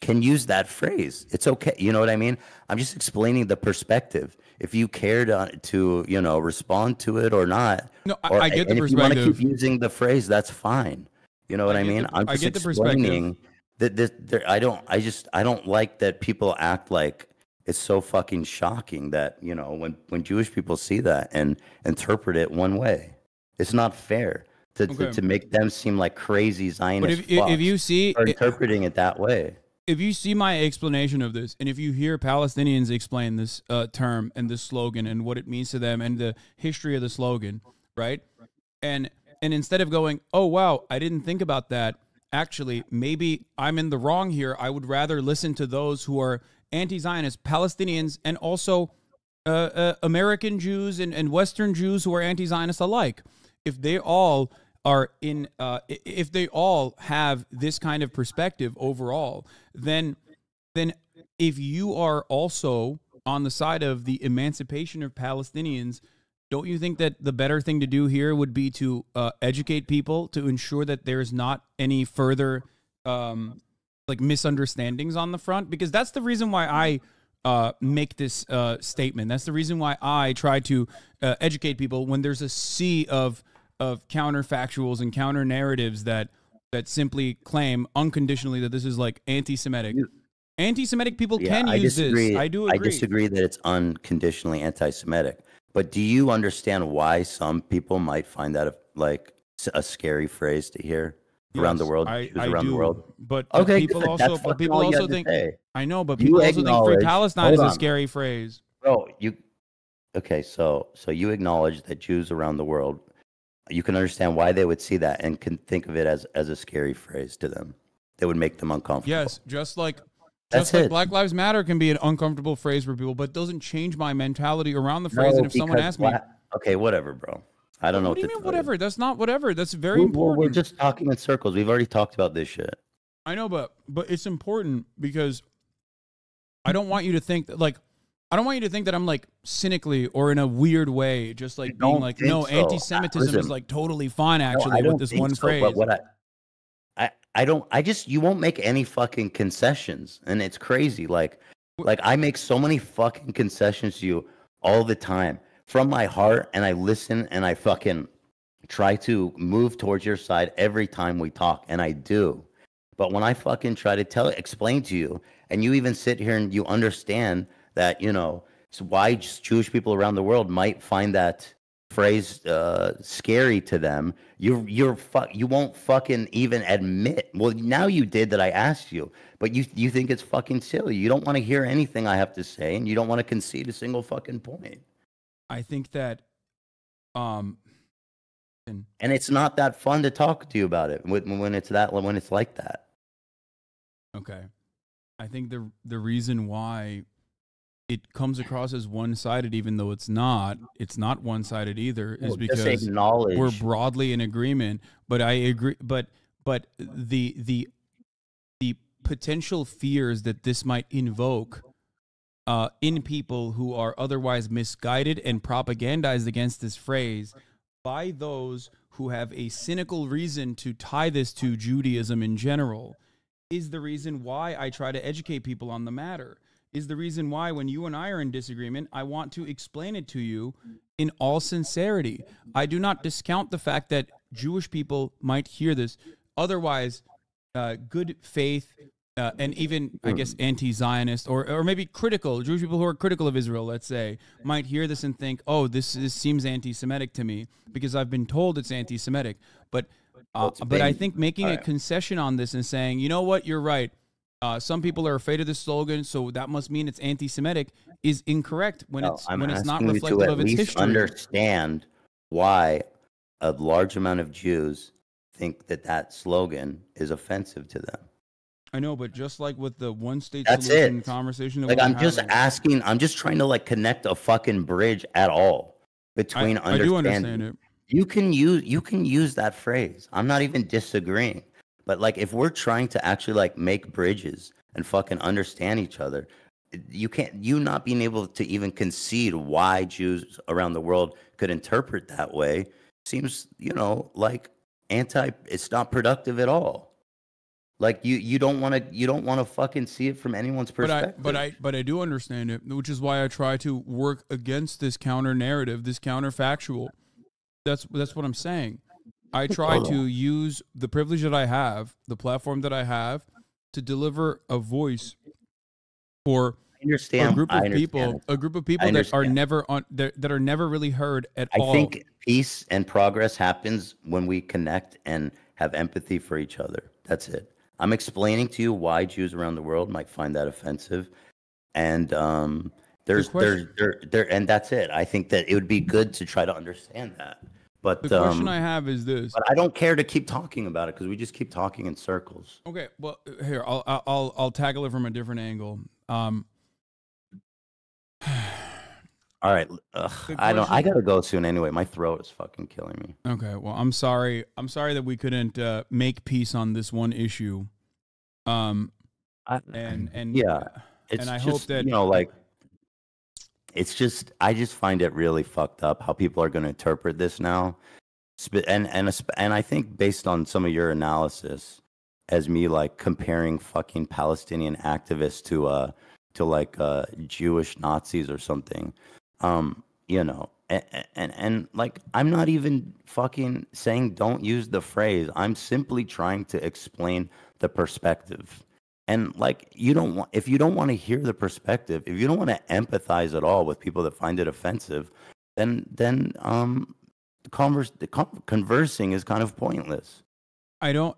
can use that phrase. It's okay. You know what I mean? I'm just explaining the perspective. If you care to you know, respond to it or not. No, I get the perspective. If you want to keep using the phrase, that's fine. You know what I mean? I'm just explaining that I don't like that people act like it's so fucking shocking that, you know, when Jewish people see that and interpret it one way, it's not fair to make them seem like crazy Zionist fucks. But if you see interpreting it that way. If you see my explanation of this, and if you hear Palestinians explain this term and this slogan and what it means to them and the history of the slogan, right? And instead of going, oh, wow, I didn't think about that. Actually, maybe I'm in the wrong here. I would rather listen to those who are anti-Zionist, Palestinians, and also American Jews and Western Jews who are anti-Zionist alike. If they all are in, if they all have this kind of perspective overall, then if you are also on the side of the emancipation of Palestinians, don't you think that the better thing to do here would be to educate people to ensure that there's not any further like misunderstandings on the front? Because that's the reason why I make this statement. That's the reason why I try to educate people when there's a sea of counterfactuals and counter narratives that simply claim unconditionally that this is like anti-Semitic. Anti-Semitic people can use this. I do agree. I disagree that it's unconditionally anti-Semitic. But do you understand why some people might find that like a scary phrase to hear? Around the world, around the world. But okay, people also, think. I know, but people also think "Free Palestine" is a scary phrase. Bro, so you acknowledge that Jews around the world, you can understand why they would see that and can think of it as a scary phrase to them. That would make them uncomfortable. Yes, just like Black Lives Matter can be an uncomfortable phrase for people, but it doesn't change my mentality around the phrase. No, and if someone asks me, okay, whatever, bro. I don't know what you mean, whatever. That's not whatever. That's very important. We're just talking in circles. We've already talked about this shit. I know, but it's important because I don't want you to think that, like, I don't want you to think that I'm like cynically or in a weird way, just like being like, no, anti-Semitism is like totally fine actually with this one phrase. But what you won't make any fucking concessions, and it's crazy. Like I make so many fucking concessions to you all the time. From my heart, and I listen, and I fucking try to move towards your side every time we talk, and I do. But when I fucking try to explain to you, and you even sit here and you understand that, you know, it's why Jewish people around the world might find that phrase scary to them, you won't fucking even admit. Well, now you did that I asked you, but you think it's fucking silly. You don't want to hear anything I have to say, and you don't want to concede a single fucking point. I think that, and it's not that fun to talk to you about it when it's like that. Okay, I think the reason why it comes across as one-sided, even though it's not one-sided either, is because we're broadly in agreement. But I agree. But the potential fears that this might invoke in people who are otherwise misguided and propagandized against this phrase by those who have a cynical reason to tie this to Judaism in general is the reason why I try to educate people on the matter, is the reason why when you and I are in disagreement, I want to explain it to you in all sincerity. I do not discount the fact that Jewish people might hear this. Otherwise, good faith, and even, I guess, anti-Zionist or maybe critical, Jewish people who are critical of Israel, let's say, might hear this and think, oh, this seems anti-Semitic to me because I've been told it's anti-Semitic. But I think making a concession on this and saying, you know what, you're right. Some people are afraid of this slogan, so that must mean it's anti-Semitic is incorrect when it's not reflective of its history. Understand why a large amount of Jews think that slogan is offensive to them. I know, but just like with the one-state solution conversation, that I'm just trying to like connect a fucking bridge at all between understanding. I do understand it. You can use that phrase. I'm not even disagreeing, but like if we're trying to actually like make bridges and fucking understand each other, you not being able to even concede why Jews around the world could interpret that way seems, you know, like it's not productive at all. Like you don't want to fucking see it from anyone's perspective. But I do understand it, which is why I try to work against this counter narrative, this counterfactual. That's what I'm saying. I try to use the privilege that I have, the platform that I have, to deliver a voice for a group of people that are never really heard at all. I think peace and progress happens when we connect and have empathy for each other. That's it. I'm explaining to you why Jews around the world might find that offensive, and and that's it. I think that it would be good to try to understand that. But the question I have is this: but I don't care to keep talking about it because we just keep talking in circles. Okay, well, here I'll tackle it from a different angle. All right, I gotta go soon anyway. My throat is fucking killing me. Okay, well, I'm sorry that we couldn't make peace on this one issue. I hope that, you know, like, it's just, I just find it really fucked up how people are going to interpret this now, and I think based on some of your analysis, as me like comparing fucking Palestinian activists to to like Jewish Nazis or something, you know. And like, I'm not even fucking saying don't use the phrase. I'm simply trying to explain the perspective. And like, you don't want, if you don't want to hear the perspective, if you don't want to empathize at all with people that find it offensive, then conversing is kind of pointless. I don't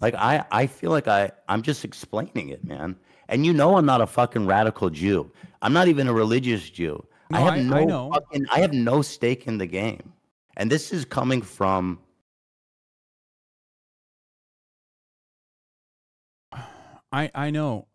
like, I feel like I'm just explaining it, man. And you know, I'm not a fucking radical Jew. I'm not even a religious Jew. No, I have no stake in the game. And this is coming from I know.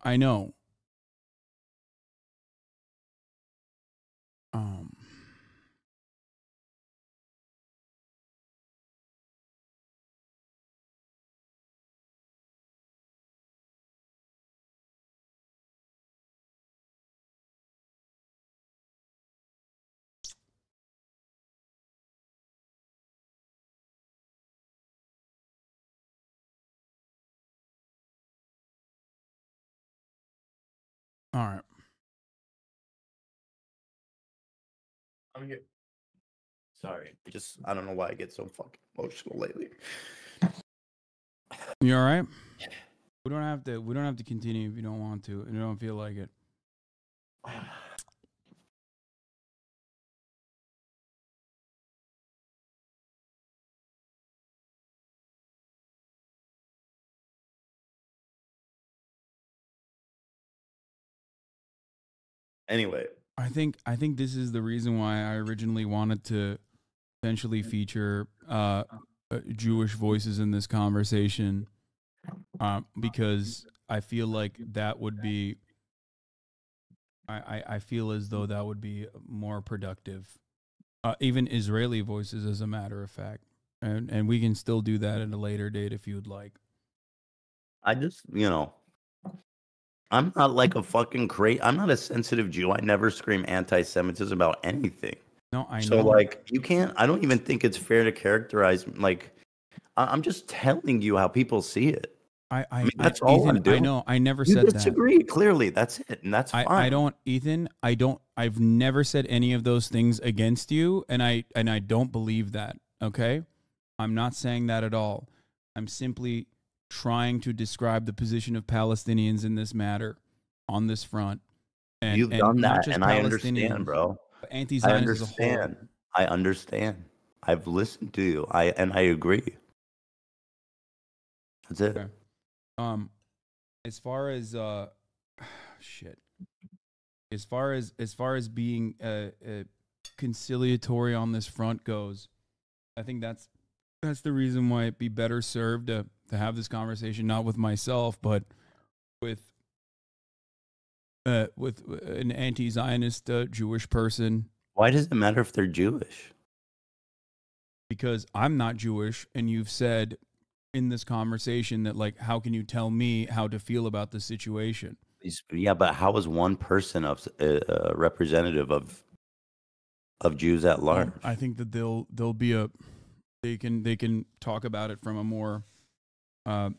All right. I'm here. Sorry. I don't know why I get so fucking emotional lately. You all right? We don't have to continue if you don't want to and you don't feel like it. Anyway, I think this is the reason why I originally wanted to potentially feature Jewish voices in this conversation, because I feel like that would be, I feel as though that would be more productive, even Israeli voices, as a matter of fact, and we can still do that at a later date if you'd like. I just, you know, I'm not like a fucking crazy. I'm not a sensitive Jew. I never scream anti-Semitism about anything. No, I know. So like, you can't. I don't even think it's fair to characterize. Like, I'm just telling you how people see it. I mean, that's all I'm doing. I know. I never said that. You disagree clearly. That's it, and that's fine. I don't, Ethan. I don't. I've never said any of those things against you, and I don't believe that. Okay, I'm not saying that at all. I'm simply trying to describe the position of Palestinians in this matter, on this front. And you've done that, and I understand, bro. Anti-Zionism as a whole. I understand. I've listened to you. I agree. That's it. Okay. As far as shit. As far as being conciliatory on this front goes, I think that's the reason why it'd be better served to have this conversation, not with myself, but with an anti-Zionist Jewish person. Why does it matter if they're Jewish? Because I'm not Jewish, and you've said in this conversation that, like, how can you tell me how to feel about the situation? Yeah, but how is one person a representative of Jews at large? I think that they'll be they can talk about it from a more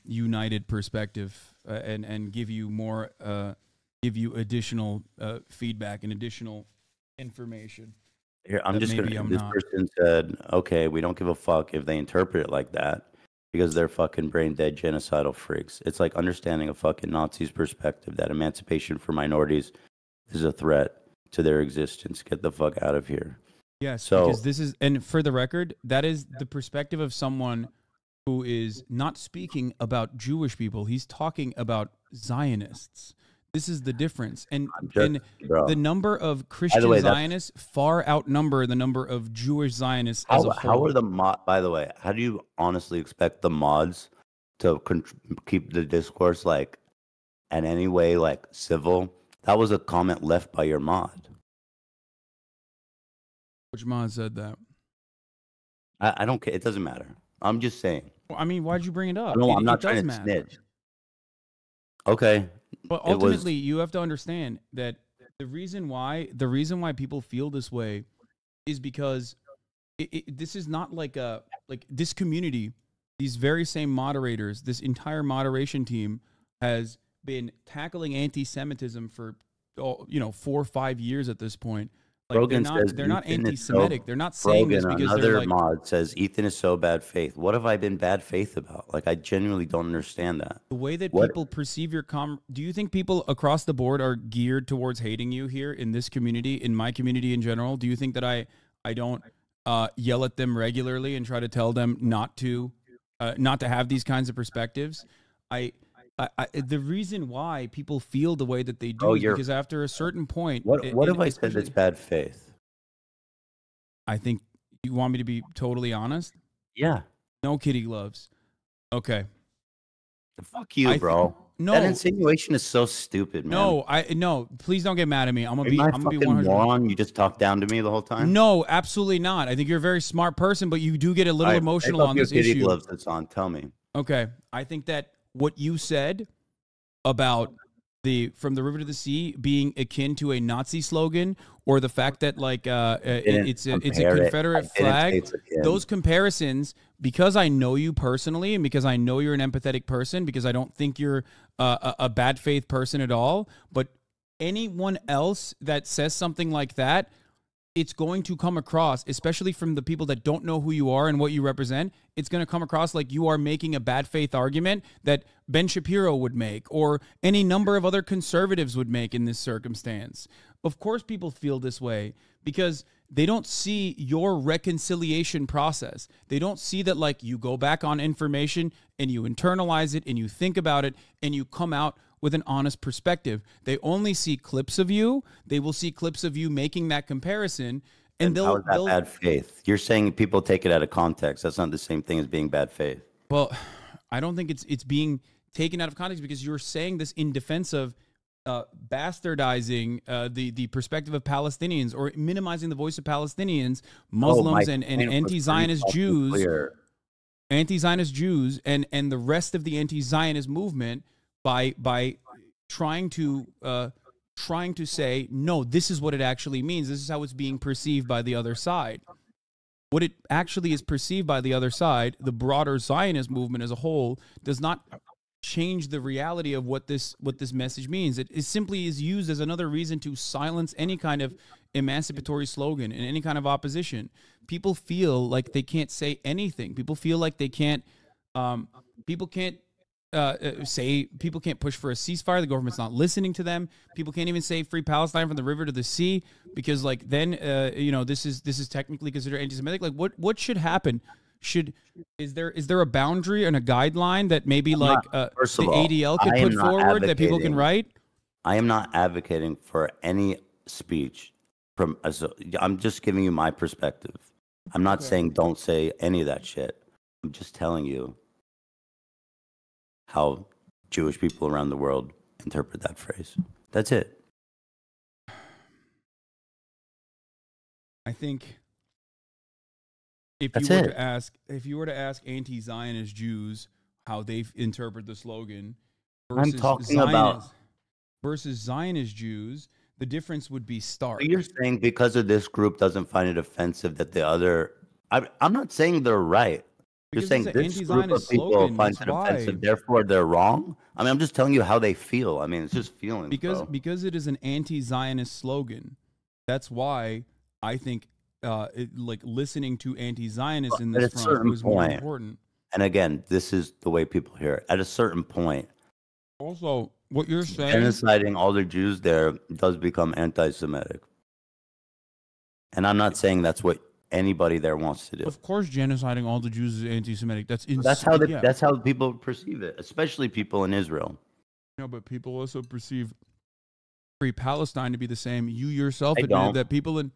united perspective, and give you more, give you additional feedback and additional information. Here, I'm just going to, this person said, okay, we don't give a fuck if they interpret it like that because they're fucking brain dead genocidal freaks. It's like understanding a fucking Nazi's perspective that emancipation for minorities is a threat to their existence. Get the fuck out of here. Yes, so, because this is, and for the record, that is the perspective of someone who is not speaking about Jewish people. He's talking about Zionists. This is the difference. And the number of Christian Zionists far outnumber the number of Jewish Zionists as a whole. How are the by the way, how do you honestly expect the mods to keep the discourse, like, in any way, like, civil? That was a comment left by your mod. Which mod said that? I don't care. It doesn't matter. I'm just saying. Well, I mean, why'd you bring it up? No, I'm not trying to snitch. Okay. But ultimately, you have to understand that the reason why people feel this way is because this is not like a, like, this community, these very same moderators, this entire moderation team has been tackling anti-Semitism for, 4 or 5 years at this point. Like, they're not anti-Semitic. They're not saying this because they're like... mod says, Ethan is so bad faith. What have I been bad faith about? Like, I genuinely don't understand that. The way that people perceive your do you think people across the board are geared towards hating you here in this community, in my community in general? Do you think that I don't yell at them regularly and try to tell them not to have these kinds of perspectives? The reason why people feel the way that they do is because after a certain point... What have I said that's bad faith? I think you want me to be totally honest? Yeah. No kitty gloves. Okay. Fuck you, bro. No. That insinuation is so stupid, man. No, please don't get mad at me. I'm gonna be 100%. Moron, you just talk down to me the whole time? No, absolutely not. I think you're a very smart person, but you do get a little emotional on this issue. Kitty gloves that's on. Tell me. Okay. I think that... what you said about from the river to the sea being akin to a Nazi slogan, or the fact that like it's a Confederate flag, those comparisons, because I know you personally and because I know you're an empathetic person, because I don't think you're a bad faith person at all, but anyone else that says something like that, it's going to come across, especially from the people that don't know who you are and what you represent, it's going to come across like you are making a bad faith argument that Ben Shapiro would make or any number of other conservatives would make in this circumstance. Of course people feel this way because they don't see your reconciliation process. They don't see that like you go back on information and you internalize it and you think about it and you come out with an honest perspective. They only see clips of you. They will see clips of you making that comparison. And they'll, how is that bad faith? You're saying people take it out of context. That's not the same thing as being bad faith. Well, I don't think it's being taken out of context because you're saying this in defense of bastardizing the perspective of Palestinians or minimizing the voice of Palestinians, Muslims, and anti-Zionist Jews, and the rest of the anti-Zionist movement, by trying to say, no, this is what it actually means. This is how it's being perceived by the other side. What it actually is perceived by the other side, the broader Zionist movement as a whole, does not change the reality of what this message means. It simply is used as another reason to silence any kind of emancipatory slogan and any kind of opposition. People feel like they can't say anything. People feel like they can't, people can't push for a ceasefire. The government's not listening to them. People can't even say free Palestine from the river to the sea because, like, then this is technically considered anti-Semitic. Like, what should happen? Is there a boundary and a guideline that maybe the ADL could put forward that people can write? I am not advocating for any speech. I'm just giving you my perspective. I'm not saying don't say any of that shit. I'm just telling you how Jewish people around the world interpret that phrase. That's it. I think if you were to ask anti-Zionist Jews how they interpret the slogan versus Zionist Jews, the difference would be stark. So you're saying because of this group doesn't find it offensive that the other... I'm not saying they're right. You're saying this group of people find it offensive, therefore they're wrong? I mean, I'm just telling you how they feel. I mean, it's just feelings. Because it is an anti-Zionist slogan, that's why I think listening to anti-Zionists in this front was more important. And again, this is the way people hear it. At a certain point. Also, what you're saying... genociding all the Jews there does become anti-Semitic. And I'm not saying that's what... anybody there wants to do. Of course, genociding all the Jews is anti-Semitic. That's insane. That's how people perceive it, especially people in Israel. No, but people also perceive free Palestine to be the same. You yourself admitted that people in...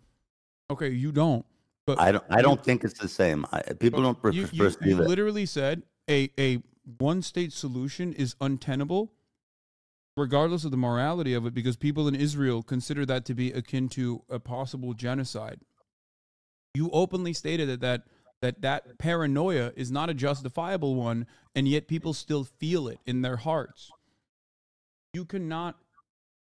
okay, you don't. But I don't think it's the same. People don't perceive it. You literally said a one-state solution is untenable, regardless of the morality of it, because people in Israel consider that to be akin to a possible genocide. You openly stated that paranoia is not a justifiable one, and yet people still feel it in their hearts. You cannot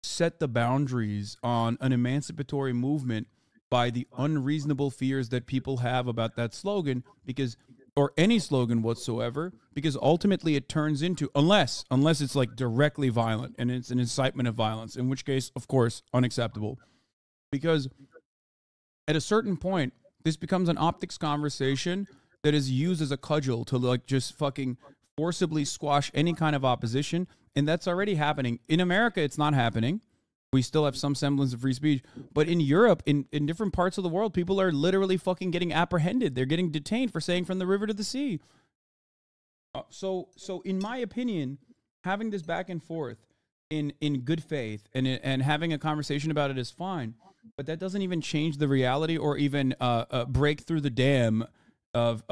set the boundaries on an emancipatory movement by the unreasonable fears that people have about that slogan, because or any slogan whatsoever, because ultimately it turns into, unless it's like directly violent and it's an incitement of violence, in which case, of course, unacceptable. Because at a certain point, this becomes an optics conversation that is used as a cudgel to like just fucking forcibly squash any kind of opposition. And that's already happening. In America, it's not happening. We still have some semblance of free speech. But in Europe, in different parts of the world, people are literally fucking getting apprehended. They're getting detained for saying from the river to the sea. So in my opinion, having this back and forth in good faith and having a conversation about it is fine. But that doesn't even change the reality or even break through the dam of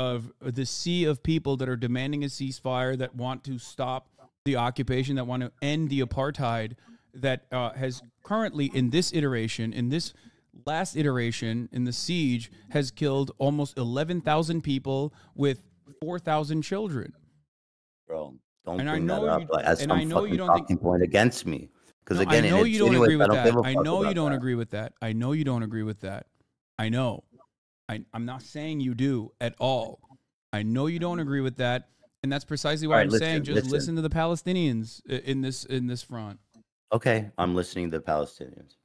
the sea of people that are demanding a ceasefire, that want to stop the occupation, that want to end the apartheid that has currently, in this iteration, in this last iteration, in the siege, has killed almost 11,000 people with 4,000 children. Bro, don't bring that up as some fucking talking point against me. Because again, I know you don't agree with that. I know you don't agree with that. I know you don't agree with that. I know. I'm not saying you do at all. I know you don't agree with that. And that's precisely why I'm saying just listen to the Palestinians in this front. Okay, I'm listening to the Palestinians.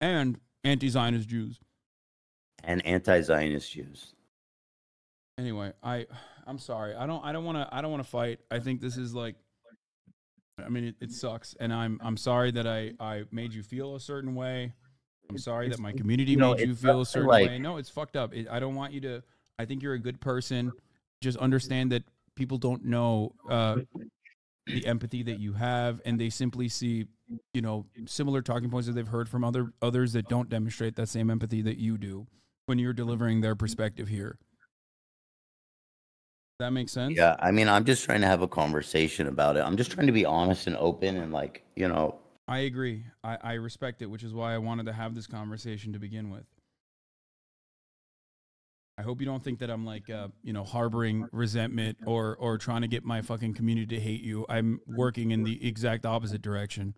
And anti-Zionist Jews. And anti-Zionist Jews. Anyway, I'm sorry. I don't wanna fight. I think this is like, I mean, it sucks. And I'm sorry that I made you feel a certain way. I'm sorry that my community made you feel a certain way. No, it's fucked up. I don't want you to, I think you're a good person. Just understand that people don't know the empathy that you have, and they simply see, you know, similar talking points that they've heard from others that don't demonstrate that same empathy that you do when you're delivering their perspective here. That makes sense? Yeah, I mean, I'm just trying to have a conversation about it. I'm just trying to be honest and open and like, you know. I agree. I respect it, which is why I wanted to have this conversation to begin with. I hope you don't think that I'm like, you know, harboring resentment or trying to get my fucking community to hate you. I'm working in the exact opposite direction.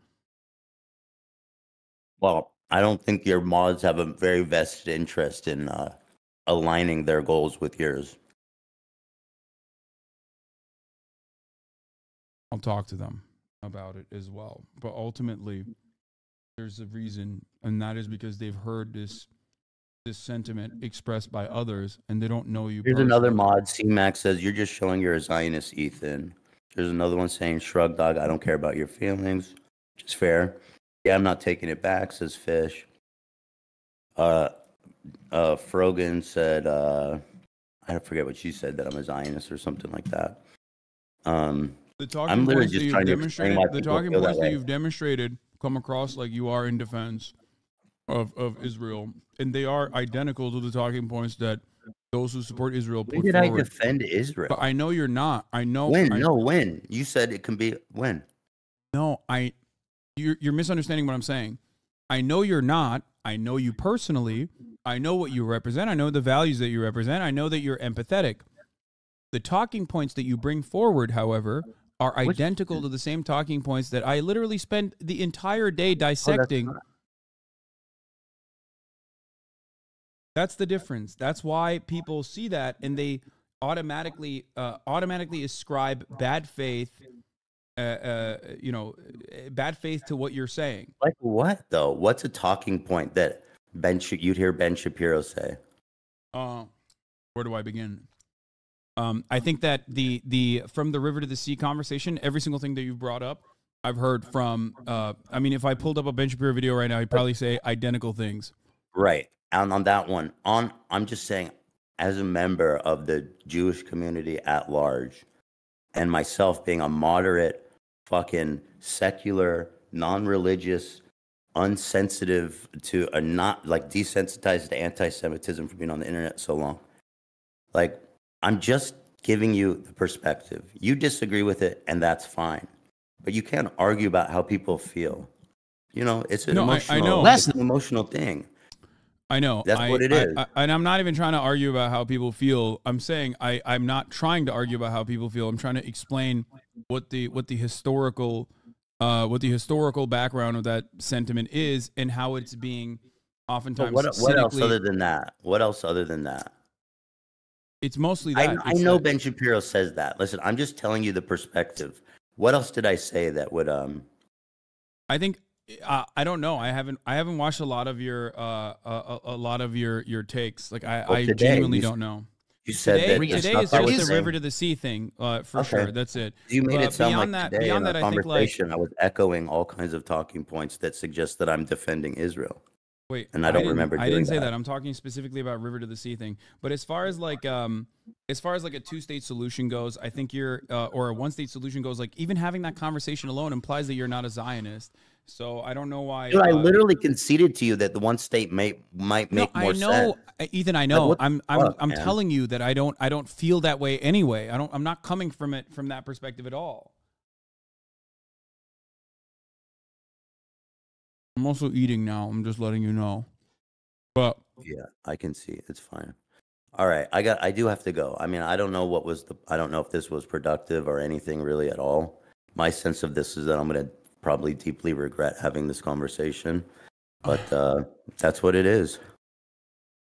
Well, I don't think your mods have a very vested interest in aligning their goals with yours. I'll talk to them about it as well. But ultimately, there's a reason, and that is because they've heard this sentiment expressed by others, and they don't know you. Here's another mod. C-Max says, "You're just showing you're a Zionist, Ethan." There's another one saying, "Shrug, dog, I don't care about your feelings," which is fair. "Yeah, I'm not taking it back," says Fish. Frogan said, I forget what she said, that I'm a Zionist or something like that. The talking points that you've demonstrated, come across like you are in defense of Israel, and they are identical to the talking points that those who support Israel put forward. When did I defend Israel? But I know you're not. I know when. No, when you said it can be when. No, you're misunderstanding what I'm saying. I know you're not. I know you personally. I know what you represent. I know the values that you represent. I know that you're empathetic. The talking points that you bring forward, however, are identical to the same talking points that I literally spend the entire day dissecting. That's the difference. That's why people see that and they automatically ascribe bad faith, bad faith to what you're saying. Like what though? What's a talking point that you'd hear Ben Shapiro say? Where do I begin? I think that the from the river to the sea conversation, every single thing that you've brought up, I've heard from. I mean, if I pulled up a Ben Shapiro video right now, he'd probably say identical things. Right. And on that one, I'm just saying, as a member of the Jewish community at large, and myself being a moderate, fucking secular, non-religious, unsensitive to, or not like desensitized to anti-Semitism from being on the internet so long. Like, I'm just giving you the perspective. You disagree with it, and that's fine. But you can't argue about how people feel. You know, it's an emotional thing. I know. That's what it is. And I'm not even trying to argue about how people feel. I'm saying I'm not trying to argue about how people feel. I'm trying to explain what the historical background of that sentiment is and how it's being oftentimes. What else other than that? It's mostly that. I know Ben Shapiro says that. Listen, I'm just telling you the perspective. What else did I say that would I think I don't know. I haven't watched a lot of your your takes. Like I genuinely don't know. You said today is the river to the sea thing for sure. That's it. You made it sound like that. Beyond that, I think I was echoing all kinds of talking points that suggest that I'm defending Israel. Wait, and I didn't say that. I'm talking specifically about river to the sea thing. But as far as like a two-state solution goes, I think you're, or a one-state solution goes, like even having that conversation alone implies that you're not a Zionist. So I don't know why. Dude, I literally conceded to you that the one state might make more sense. Ethan, I know. Like, I'm telling you that I don't feel that way anyway. I'm not coming from it from that perspective at all. I'm also eating now. I'm just letting you know. But yeah, I can see. It's fine. All right. I do have to go. I mean, I don't know what was I don't know if this was productive or anything really at all. My sense of this is that I'm going to probably deeply regret having this conversation, but that's what it is.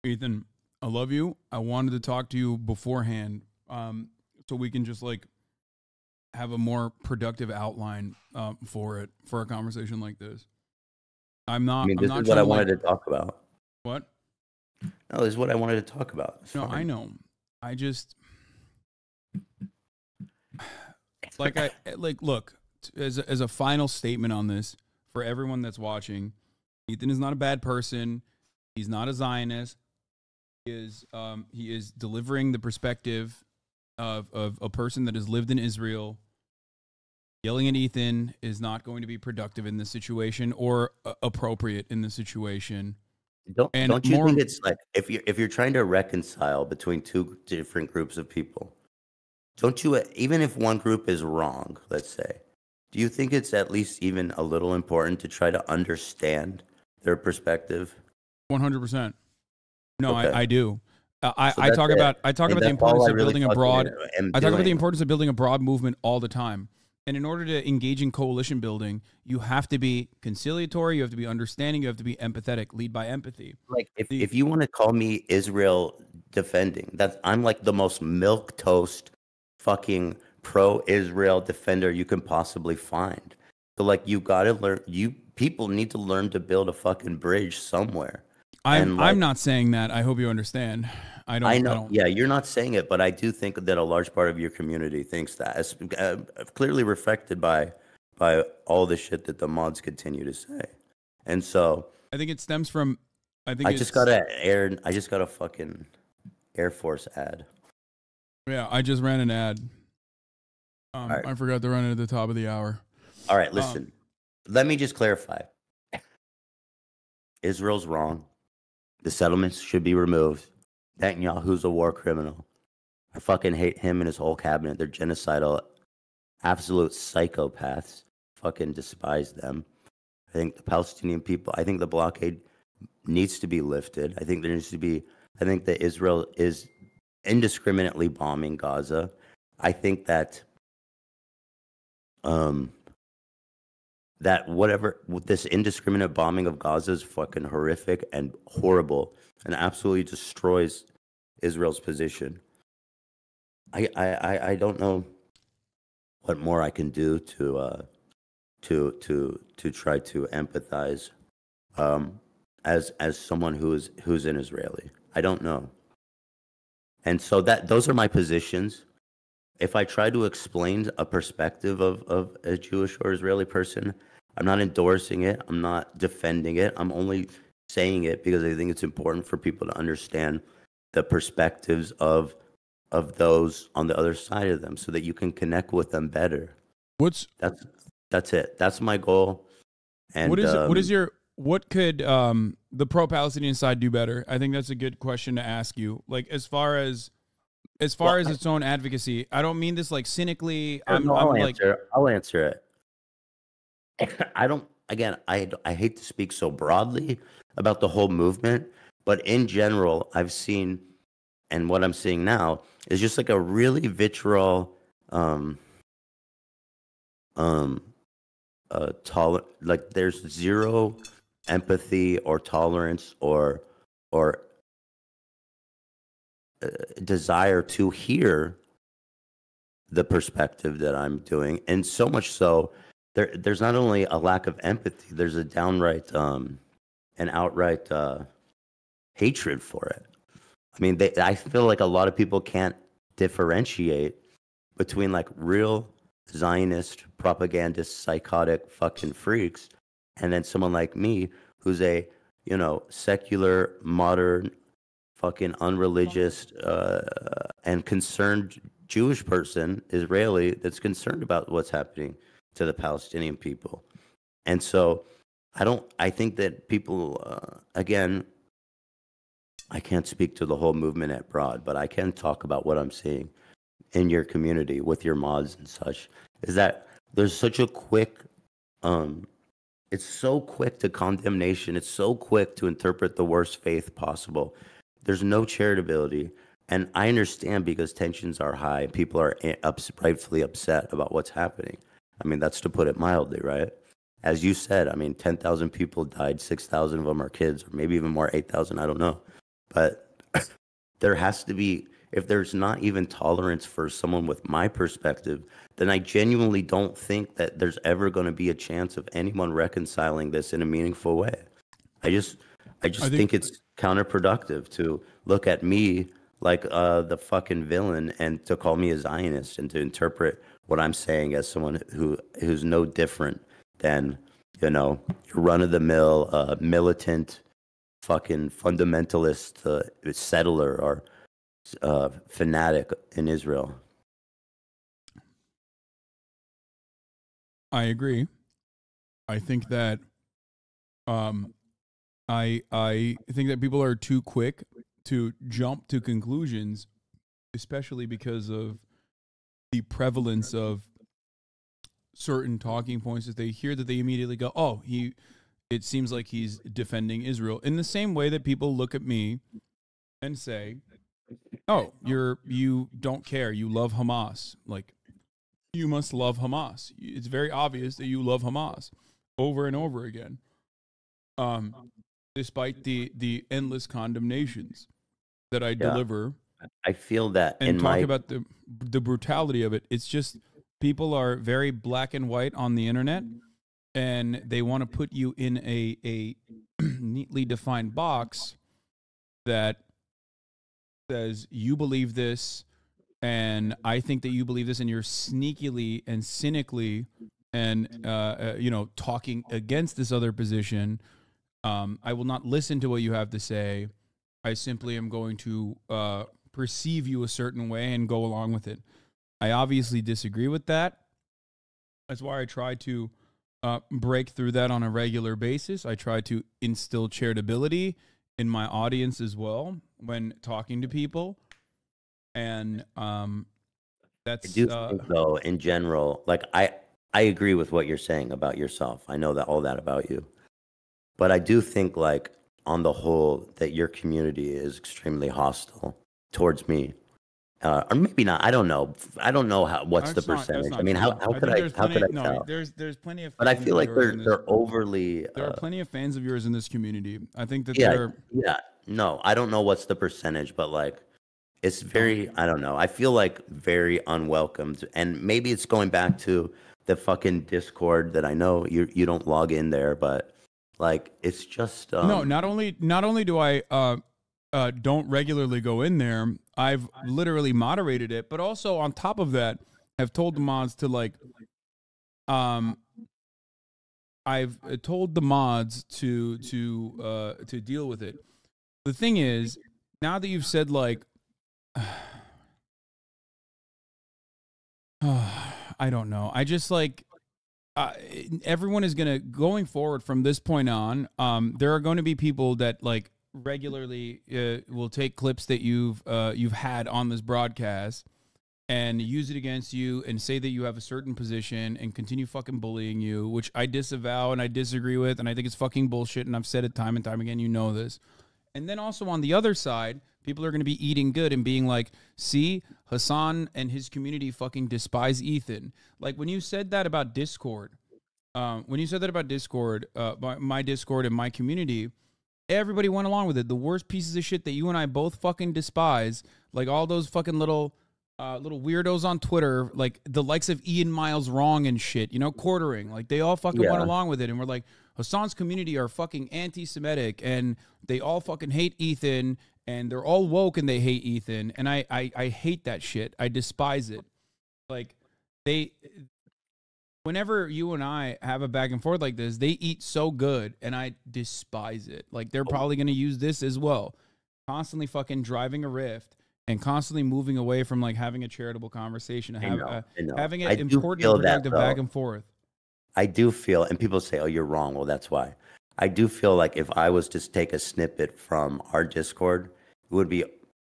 Ethan, I love you. I wanted to talk to you beforehand so we can just like have a more productive outline for a conversation like this. I mean, this is what I wanted to talk about. What? No, this is what I wanted to talk about. It's fine. I know. I just like look, as a final statement on this for everyone that's watching, Ethan is not a bad person. He's not a Zionist. He is delivering the perspective of a person that has lived in Israel. Yelling at Ethan is not going to be productive in this situation or appropriate in this situation. Don't you think it's like if you're trying to reconcile between two different groups of people, don't you, even if one group is wrong, let's say, do you think it's at least even a little important to try to understand their perspective? 100%. No, okay. I do. I talk about the importance of building a broad. I talk about the importance of building a broad movement all the time. And in order to engage in coalition building, you have to be conciliatory, you have to be understanding, you have to be empathetic, lead by empathy. Like if you want to call me Israel defending, I'm like the most milquetoast fucking pro-Israel defender you can possibly find. So like you gotta learn, people need to learn to build a fucking bridge somewhere. I'm not saying that. I hope you understand. I know. Yeah, you're not saying it, but I do think that a large part of your community thinks that. It's clearly reflected by all the shit that the mods continue to say. And so I think it stems from I just got a fucking Air Force ad. Yeah, I just ran an ad. Right. I forgot to run it at the top of the hour. All right, listen. Let me just clarify. Israel's wrong. The settlements should be removed. Netanyahu's a war criminal. I fucking hate him and his whole cabinet. They're genocidal, absolute psychopaths. Fucking despise them. I think the Palestinian people, I think the blockade needs to be lifted. I think that Israel is indiscriminately bombing Gaza. I think that, that whatever, this indiscriminate bombing of Gaza is fucking horrific and horrible and absolutely destroys Israel's position. I don't know what more I can do to try to empathize as someone who's an Israeli. I don't know. And so those are my positions. If I try to explain a perspective of a Jewish or Israeli person, I'm not endorsing it. I'm not defending it. I'm only saying it because I think it's important for people to understand the perspectives of those on the other side of them so that you can connect with them better. That's it. That's my goal. And what could the pro-Palestinian side do better? I think that's a good question to ask you. Like as far as its own advocacy, I don't mean this like cynically. I'll answer it. I hate to speak so broadly about the whole movement, but in general, I've seen, and what I'm seeing now is just like a really vitriol, like there's zero empathy or tolerance or desire to hear the perspective that I'm doing, and so much so there's not only a lack of empathy, there's a downright an outright hatred for it. I mean, I feel like a lot of people can't differentiate between like real Zionist propagandist psychotic fucking freaks and then someone like me who's a, you know, secular, modern, fucking unreligious and concerned Jewish person, Israeli, that's concerned about what's happening to the Palestinian people. And so I think that people, again, I can't speak to the whole movement at broad, but I can talk about what I'm seeing in your community with your mods and such, is that there's such a quick, it's so quick to condemnation. It's so quick to interpret the worst faith possible. There's no charitability. And I understand, because tensions are high. People are rightfully upset about what's happening. I mean, that's to put it mildly, right? As you said, I mean, 10,000 people died, 6,000 of them are kids, or maybe even more, 8,000, I don't know. But there has to be, if there's not even tolerance for someone with my perspective, then I genuinely don't think that there's ever going to be a chance of anyone reconciling this in a meaningful way. I think it's counterproductive to look at me like the fucking villain, and to call me a Zionist, and to interpret what I'm saying as someone who's no different than, you know, your run-of-the-mill militant fucking fundamentalist settler or fanatic in Israel. I agree. I think that I think that people are too quick to jump to conclusions, especially because of the prevalence of certain talking points that they hear, that they immediately go, oh, it seems like he's defending Israel, in the same way that people look at me and say, oh, you don't care. You love Hamas. Like, you must love Hamas. It's very obvious that you love Hamas, over and over again. Despite the endless condemnations that I deliver. I feel that. And talk about the brutality of it. It's just, people are very black and white on the internet, and they want to put you in a neatly defined box that says, you believe this, and I think that you believe this, and you're sneakily and cynically and, you know, talking against this other position. I will not listen to what you have to say. I simply am going to perceive you a certain way and go along with it. I obviously disagree with that. That's why I try to break through that on a regular basis. I try to instill charitability in my audience as well when talking to people. And that's... I do think, though, in general, like, I agree with what you're saying about yourself. I know that all that about you. But I do think, like, on the whole, that your community is extremely hostile towards me. Or maybe not. I don't know. I don't know how. What's the percentage? I mean, how could I tell? There's plenty of fans, but I feel like they're overly... There are plenty of fans of yours in this community. I think that no, I don't know what's the percentage, but, like, it's very... I don't know. I feel, like, very unwelcomed. And maybe it's going back to the fucking Discord that I know you don't log in there, but... Like, it's just no. Not only do I don't regularly go in there, I've literally moderated it, but also on top of that, have told the mods to, like, I've told the mods to deal with it. The thing is, now that you've said, like, I don't know, I just, like... everyone is going forward from this point on, there are going to be people that, like, regularly will take clips that you've had on this broadcast and use it against you and say that you have a certain position and continue fucking bullying you, which I disavow and I disagree with, and I think it's fucking bullshit, and I've said it time and time again, you know this. And then also on the other side, people are going to be eating good and being like, see, Hasan and his community fucking despise Ethan. Like, when you said that about Discord, my Discord and my community, Everybody went along with it. The worst pieces of shit that you and I both fucking despise, like all those fucking little weirdos on Twitter, like the likes of Ian Miles Wrong and shit, you know, Quartering, like they all fucking went along with it. And we're like, Hassan's community are fucking anti-Semitic and they all fucking hate Ethan and they're all woke and they hate Ethan. And I hate that shit. I despise it. Like they... Whenever you and I have a back and forth like this, they eat so good, and I despise it. Like, they're probably going to use this as well. Constantly fucking driving a rift and constantly moving away from, like, having a charitable conversation. Having an important and productive back and forth. I do feel, and people say, oh, you're wrong. Well, that's why. I do feel like if I was to take a snippet from our Discord, it would be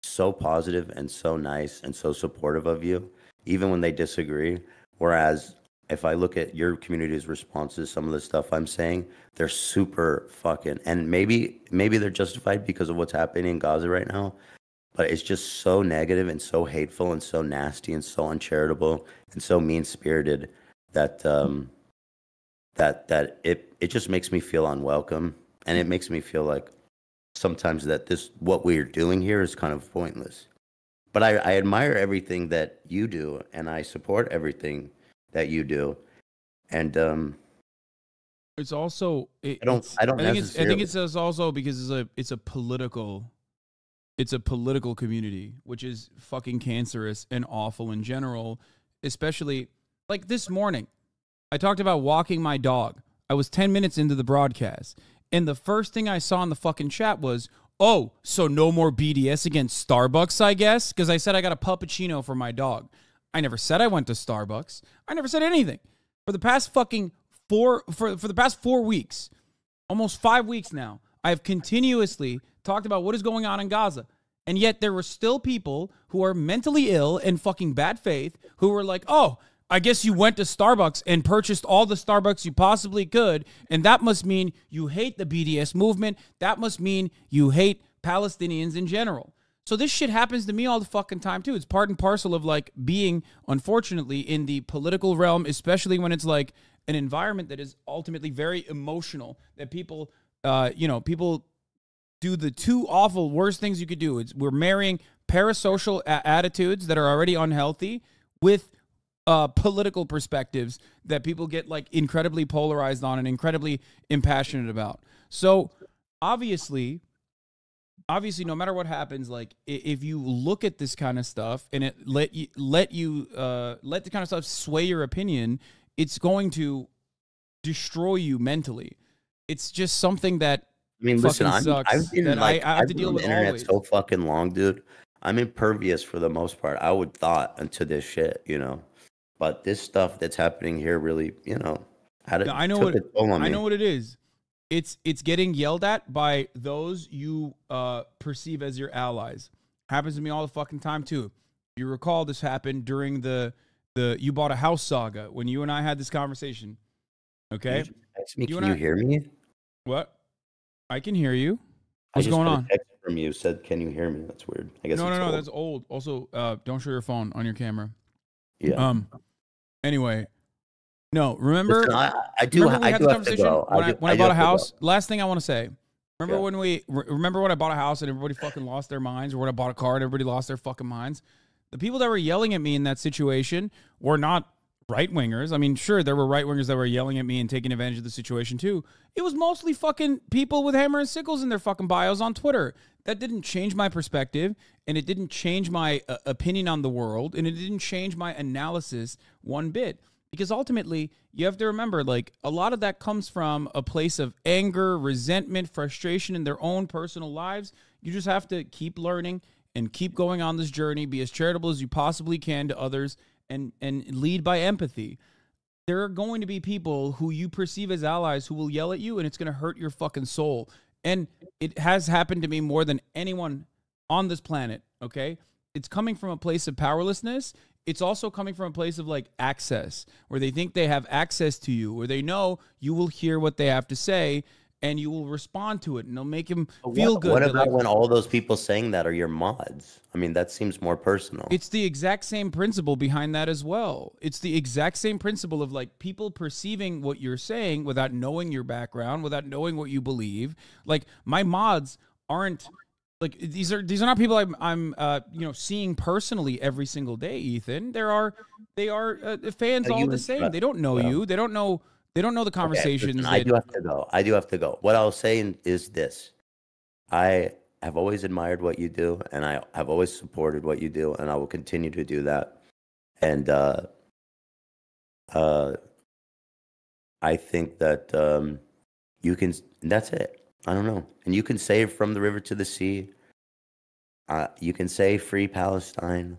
so positive and so nice and so supportive of you, even when they disagree, whereas... If I look at your community's responses, some of the stuff I'm saying, they're super fucking, and maybe they're justified because of what's happening in Gaza right now, but it's just so negative and so hateful and so nasty and so uncharitable and so mean-spirited that it just makes me feel unwelcome, and it makes me feel like sometimes that this what we're doing here is kind of pointless. But I admire everything that you do, and I support everything that you do, and it's also I think it's also because it's a political community, which is fucking cancerous and awful in general. Especially like this morning, I talked about walking my dog. I was 10 minutes into the broadcast, and the first thing I saw in the fucking chat was, "Oh, so no more BDS against Starbucks, I guess," because I said I got a puppuccino for my dog. I never said I went to Starbucks. I never said anything. For the past fucking for the past 4 weeks, almost 5 weeks now, I have continuously talked about what is going on in Gaza. And yet there were still people who are mentally ill and fucking bad faith who were like, oh, I guess you went to Starbucks and purchased all the Starbucks you possibly could. And that must mean you hate the BDS movement. That must mean you hate Palestinians in general. So this shit happens to me all the fucking time, too. It's part and parcel of, like, being, unfortunately, in the political realm, especially when it's, like, an environment that is ultimately very emotional, that people, you know, people do the two awful worst things you could do. It's, we're marrying parasocial attitudes that are already unhealthy with political perspectives that people get, like, incredibly polarized on and incredibly impassionate about. So, obviously, no matter what happens, like if you look at this kind of stuff and it let the kind of stuff sway your opinion, it's going to destroy you mentally. It's just something that I have to deal with internet always. So fucking long, dude. I'm impervious for the most part. I would thought into this shit, you know, but this stuff that's happening here really, you know, I know what it is. It's getting yelled at by those you perceive as your allies. Happens to me all the fucking time, too. You recall this happened during the You Bought a House saga when you and I had this conversation. Okay? Can you hear me? What? I can hear you. What's going on? I just got a text from you, said, can you hear me? That's weird. I guess No, that's old. Also, don't show your phone on your camera. Yeah. Anyway... No, remember? Listen, I do have to go. When I bought a house, last thing I want to say. Remember when I bought a house and everybody fucking lost their minds, or when I bought a car and everybody lost their fucking minds? The people that were yelling at me in that situation were not right-wingers. I mean, sure, there were right-wingers that were yelling at me and taking advantage of the situation too. It was mostly fucking people with hammer and sickles in their fucking bios on Twitter. That didn't change my perspective, and it didn't change my opinion on the world, and it didn't change my analysis one bit. Because ultimately, you have to remember, like, a lot of that comes from a place of anger, resentment, frustration in their own personal lives. You just have to keep learning and keep going on this journey, be as charitable as you possibly can to others, and lead by empathy. There are going to be people who you perceive as allies who will yell at you, and it's going to hurt your fucking soul. And it has happened to me more than anyone on this planet, okay? It's coming from a place of powerlessness. It's also coming from a place of, like, access, where they think they have access to you, where they know you will hear what they have to say, and you will respond to it, and it'll make him feel good. What about when all those people saying that are your mods? I mean, that seems more personal. It's the exact same principle behind that as well. It's the exact same principle of like people perceiving what you're saying without knowing your background, without knowing what you believe. Like my mods aren't like, these are not people I'm you know, seeing personally every single day, Ethan. They are fans all the same. They don't know you. They don't know the conversations. Okay, listen, I do have to go. I do have to go. What I'll say is this. I have always admired what you do, and I have always supported what you do, and I will continue to do that. And I think that you can, that's it. I don't know. And you can say from the river to the sea. You can say free Palestine.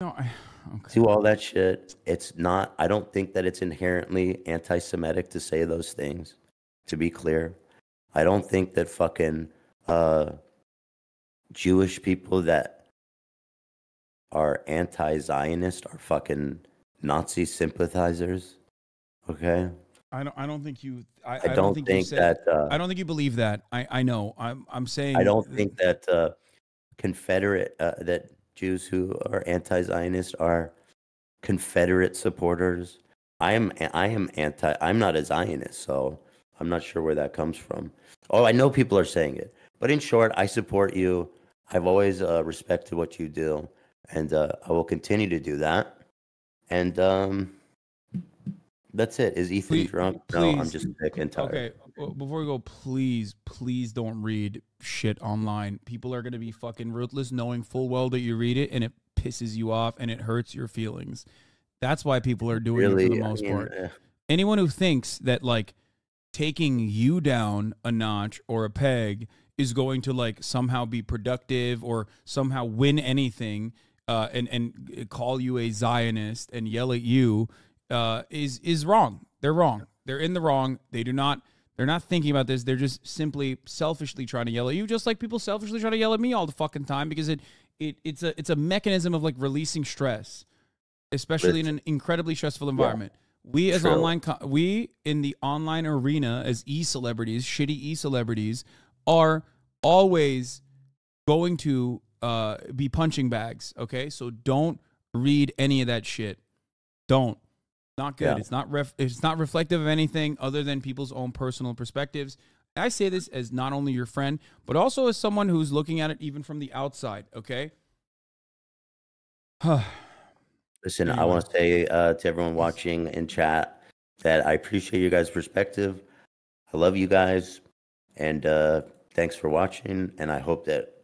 No, okay. Do all that shit. It's not, I don't think that it's inherently anti-Semitic to say those things, to be clear. I don't think that fucking Jewish people that are anti-Zionist are fucking Nazi sympathizers. Okay? I don't think you believe that. I know. I'm saying I don't think that Confederate that Jews who are anti-Zionist are Confederate supporters. I'm not a Zionist, so I'm not sure where that comes from. Oh, I know people are saying it, but in short, I support you. I've always respected what you do, and I will continue to do that. And that's it. Is Ethan drunk? No, I'm just sick and tired. Okay, well, before we go, please don't read shit online. People are going to be fucking ruthless, knowing full well that you read it and it pisses you off and it hurts your feelings. That's why people are doing it for the most part. Anyone who thinks that like taking you down a notch or a peg is going to like somehow be productive or somehow win anything and call you a Zionist and yell at you is wrong. They're wrong. They're in the wrong. They're not thinking about this. They're just simply selfishly trying to yell at you, just like people selfishly try to yell at me all the fucking time, because it's a mechanism of like releasing stress, especially in an incredibly stressful environment. Yeah, we as we in the online arena as e-celebrities, shitty e-celebrities, are always going to be punching bags. Okay, so don't read any of that shit. Don't. Not good. Yeah. It's not reflective of anything other than people's own personal perspectives. I say this as not only your friend, but also as someone who's looking at it even from the outside. Okay. Listen, anyway. I want to say to everyone watching in chat that I appreciate you guys' perspective. I love you guys, and thanks for watching. And I hope that,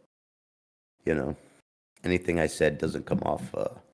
you know, anything I said doesn't come off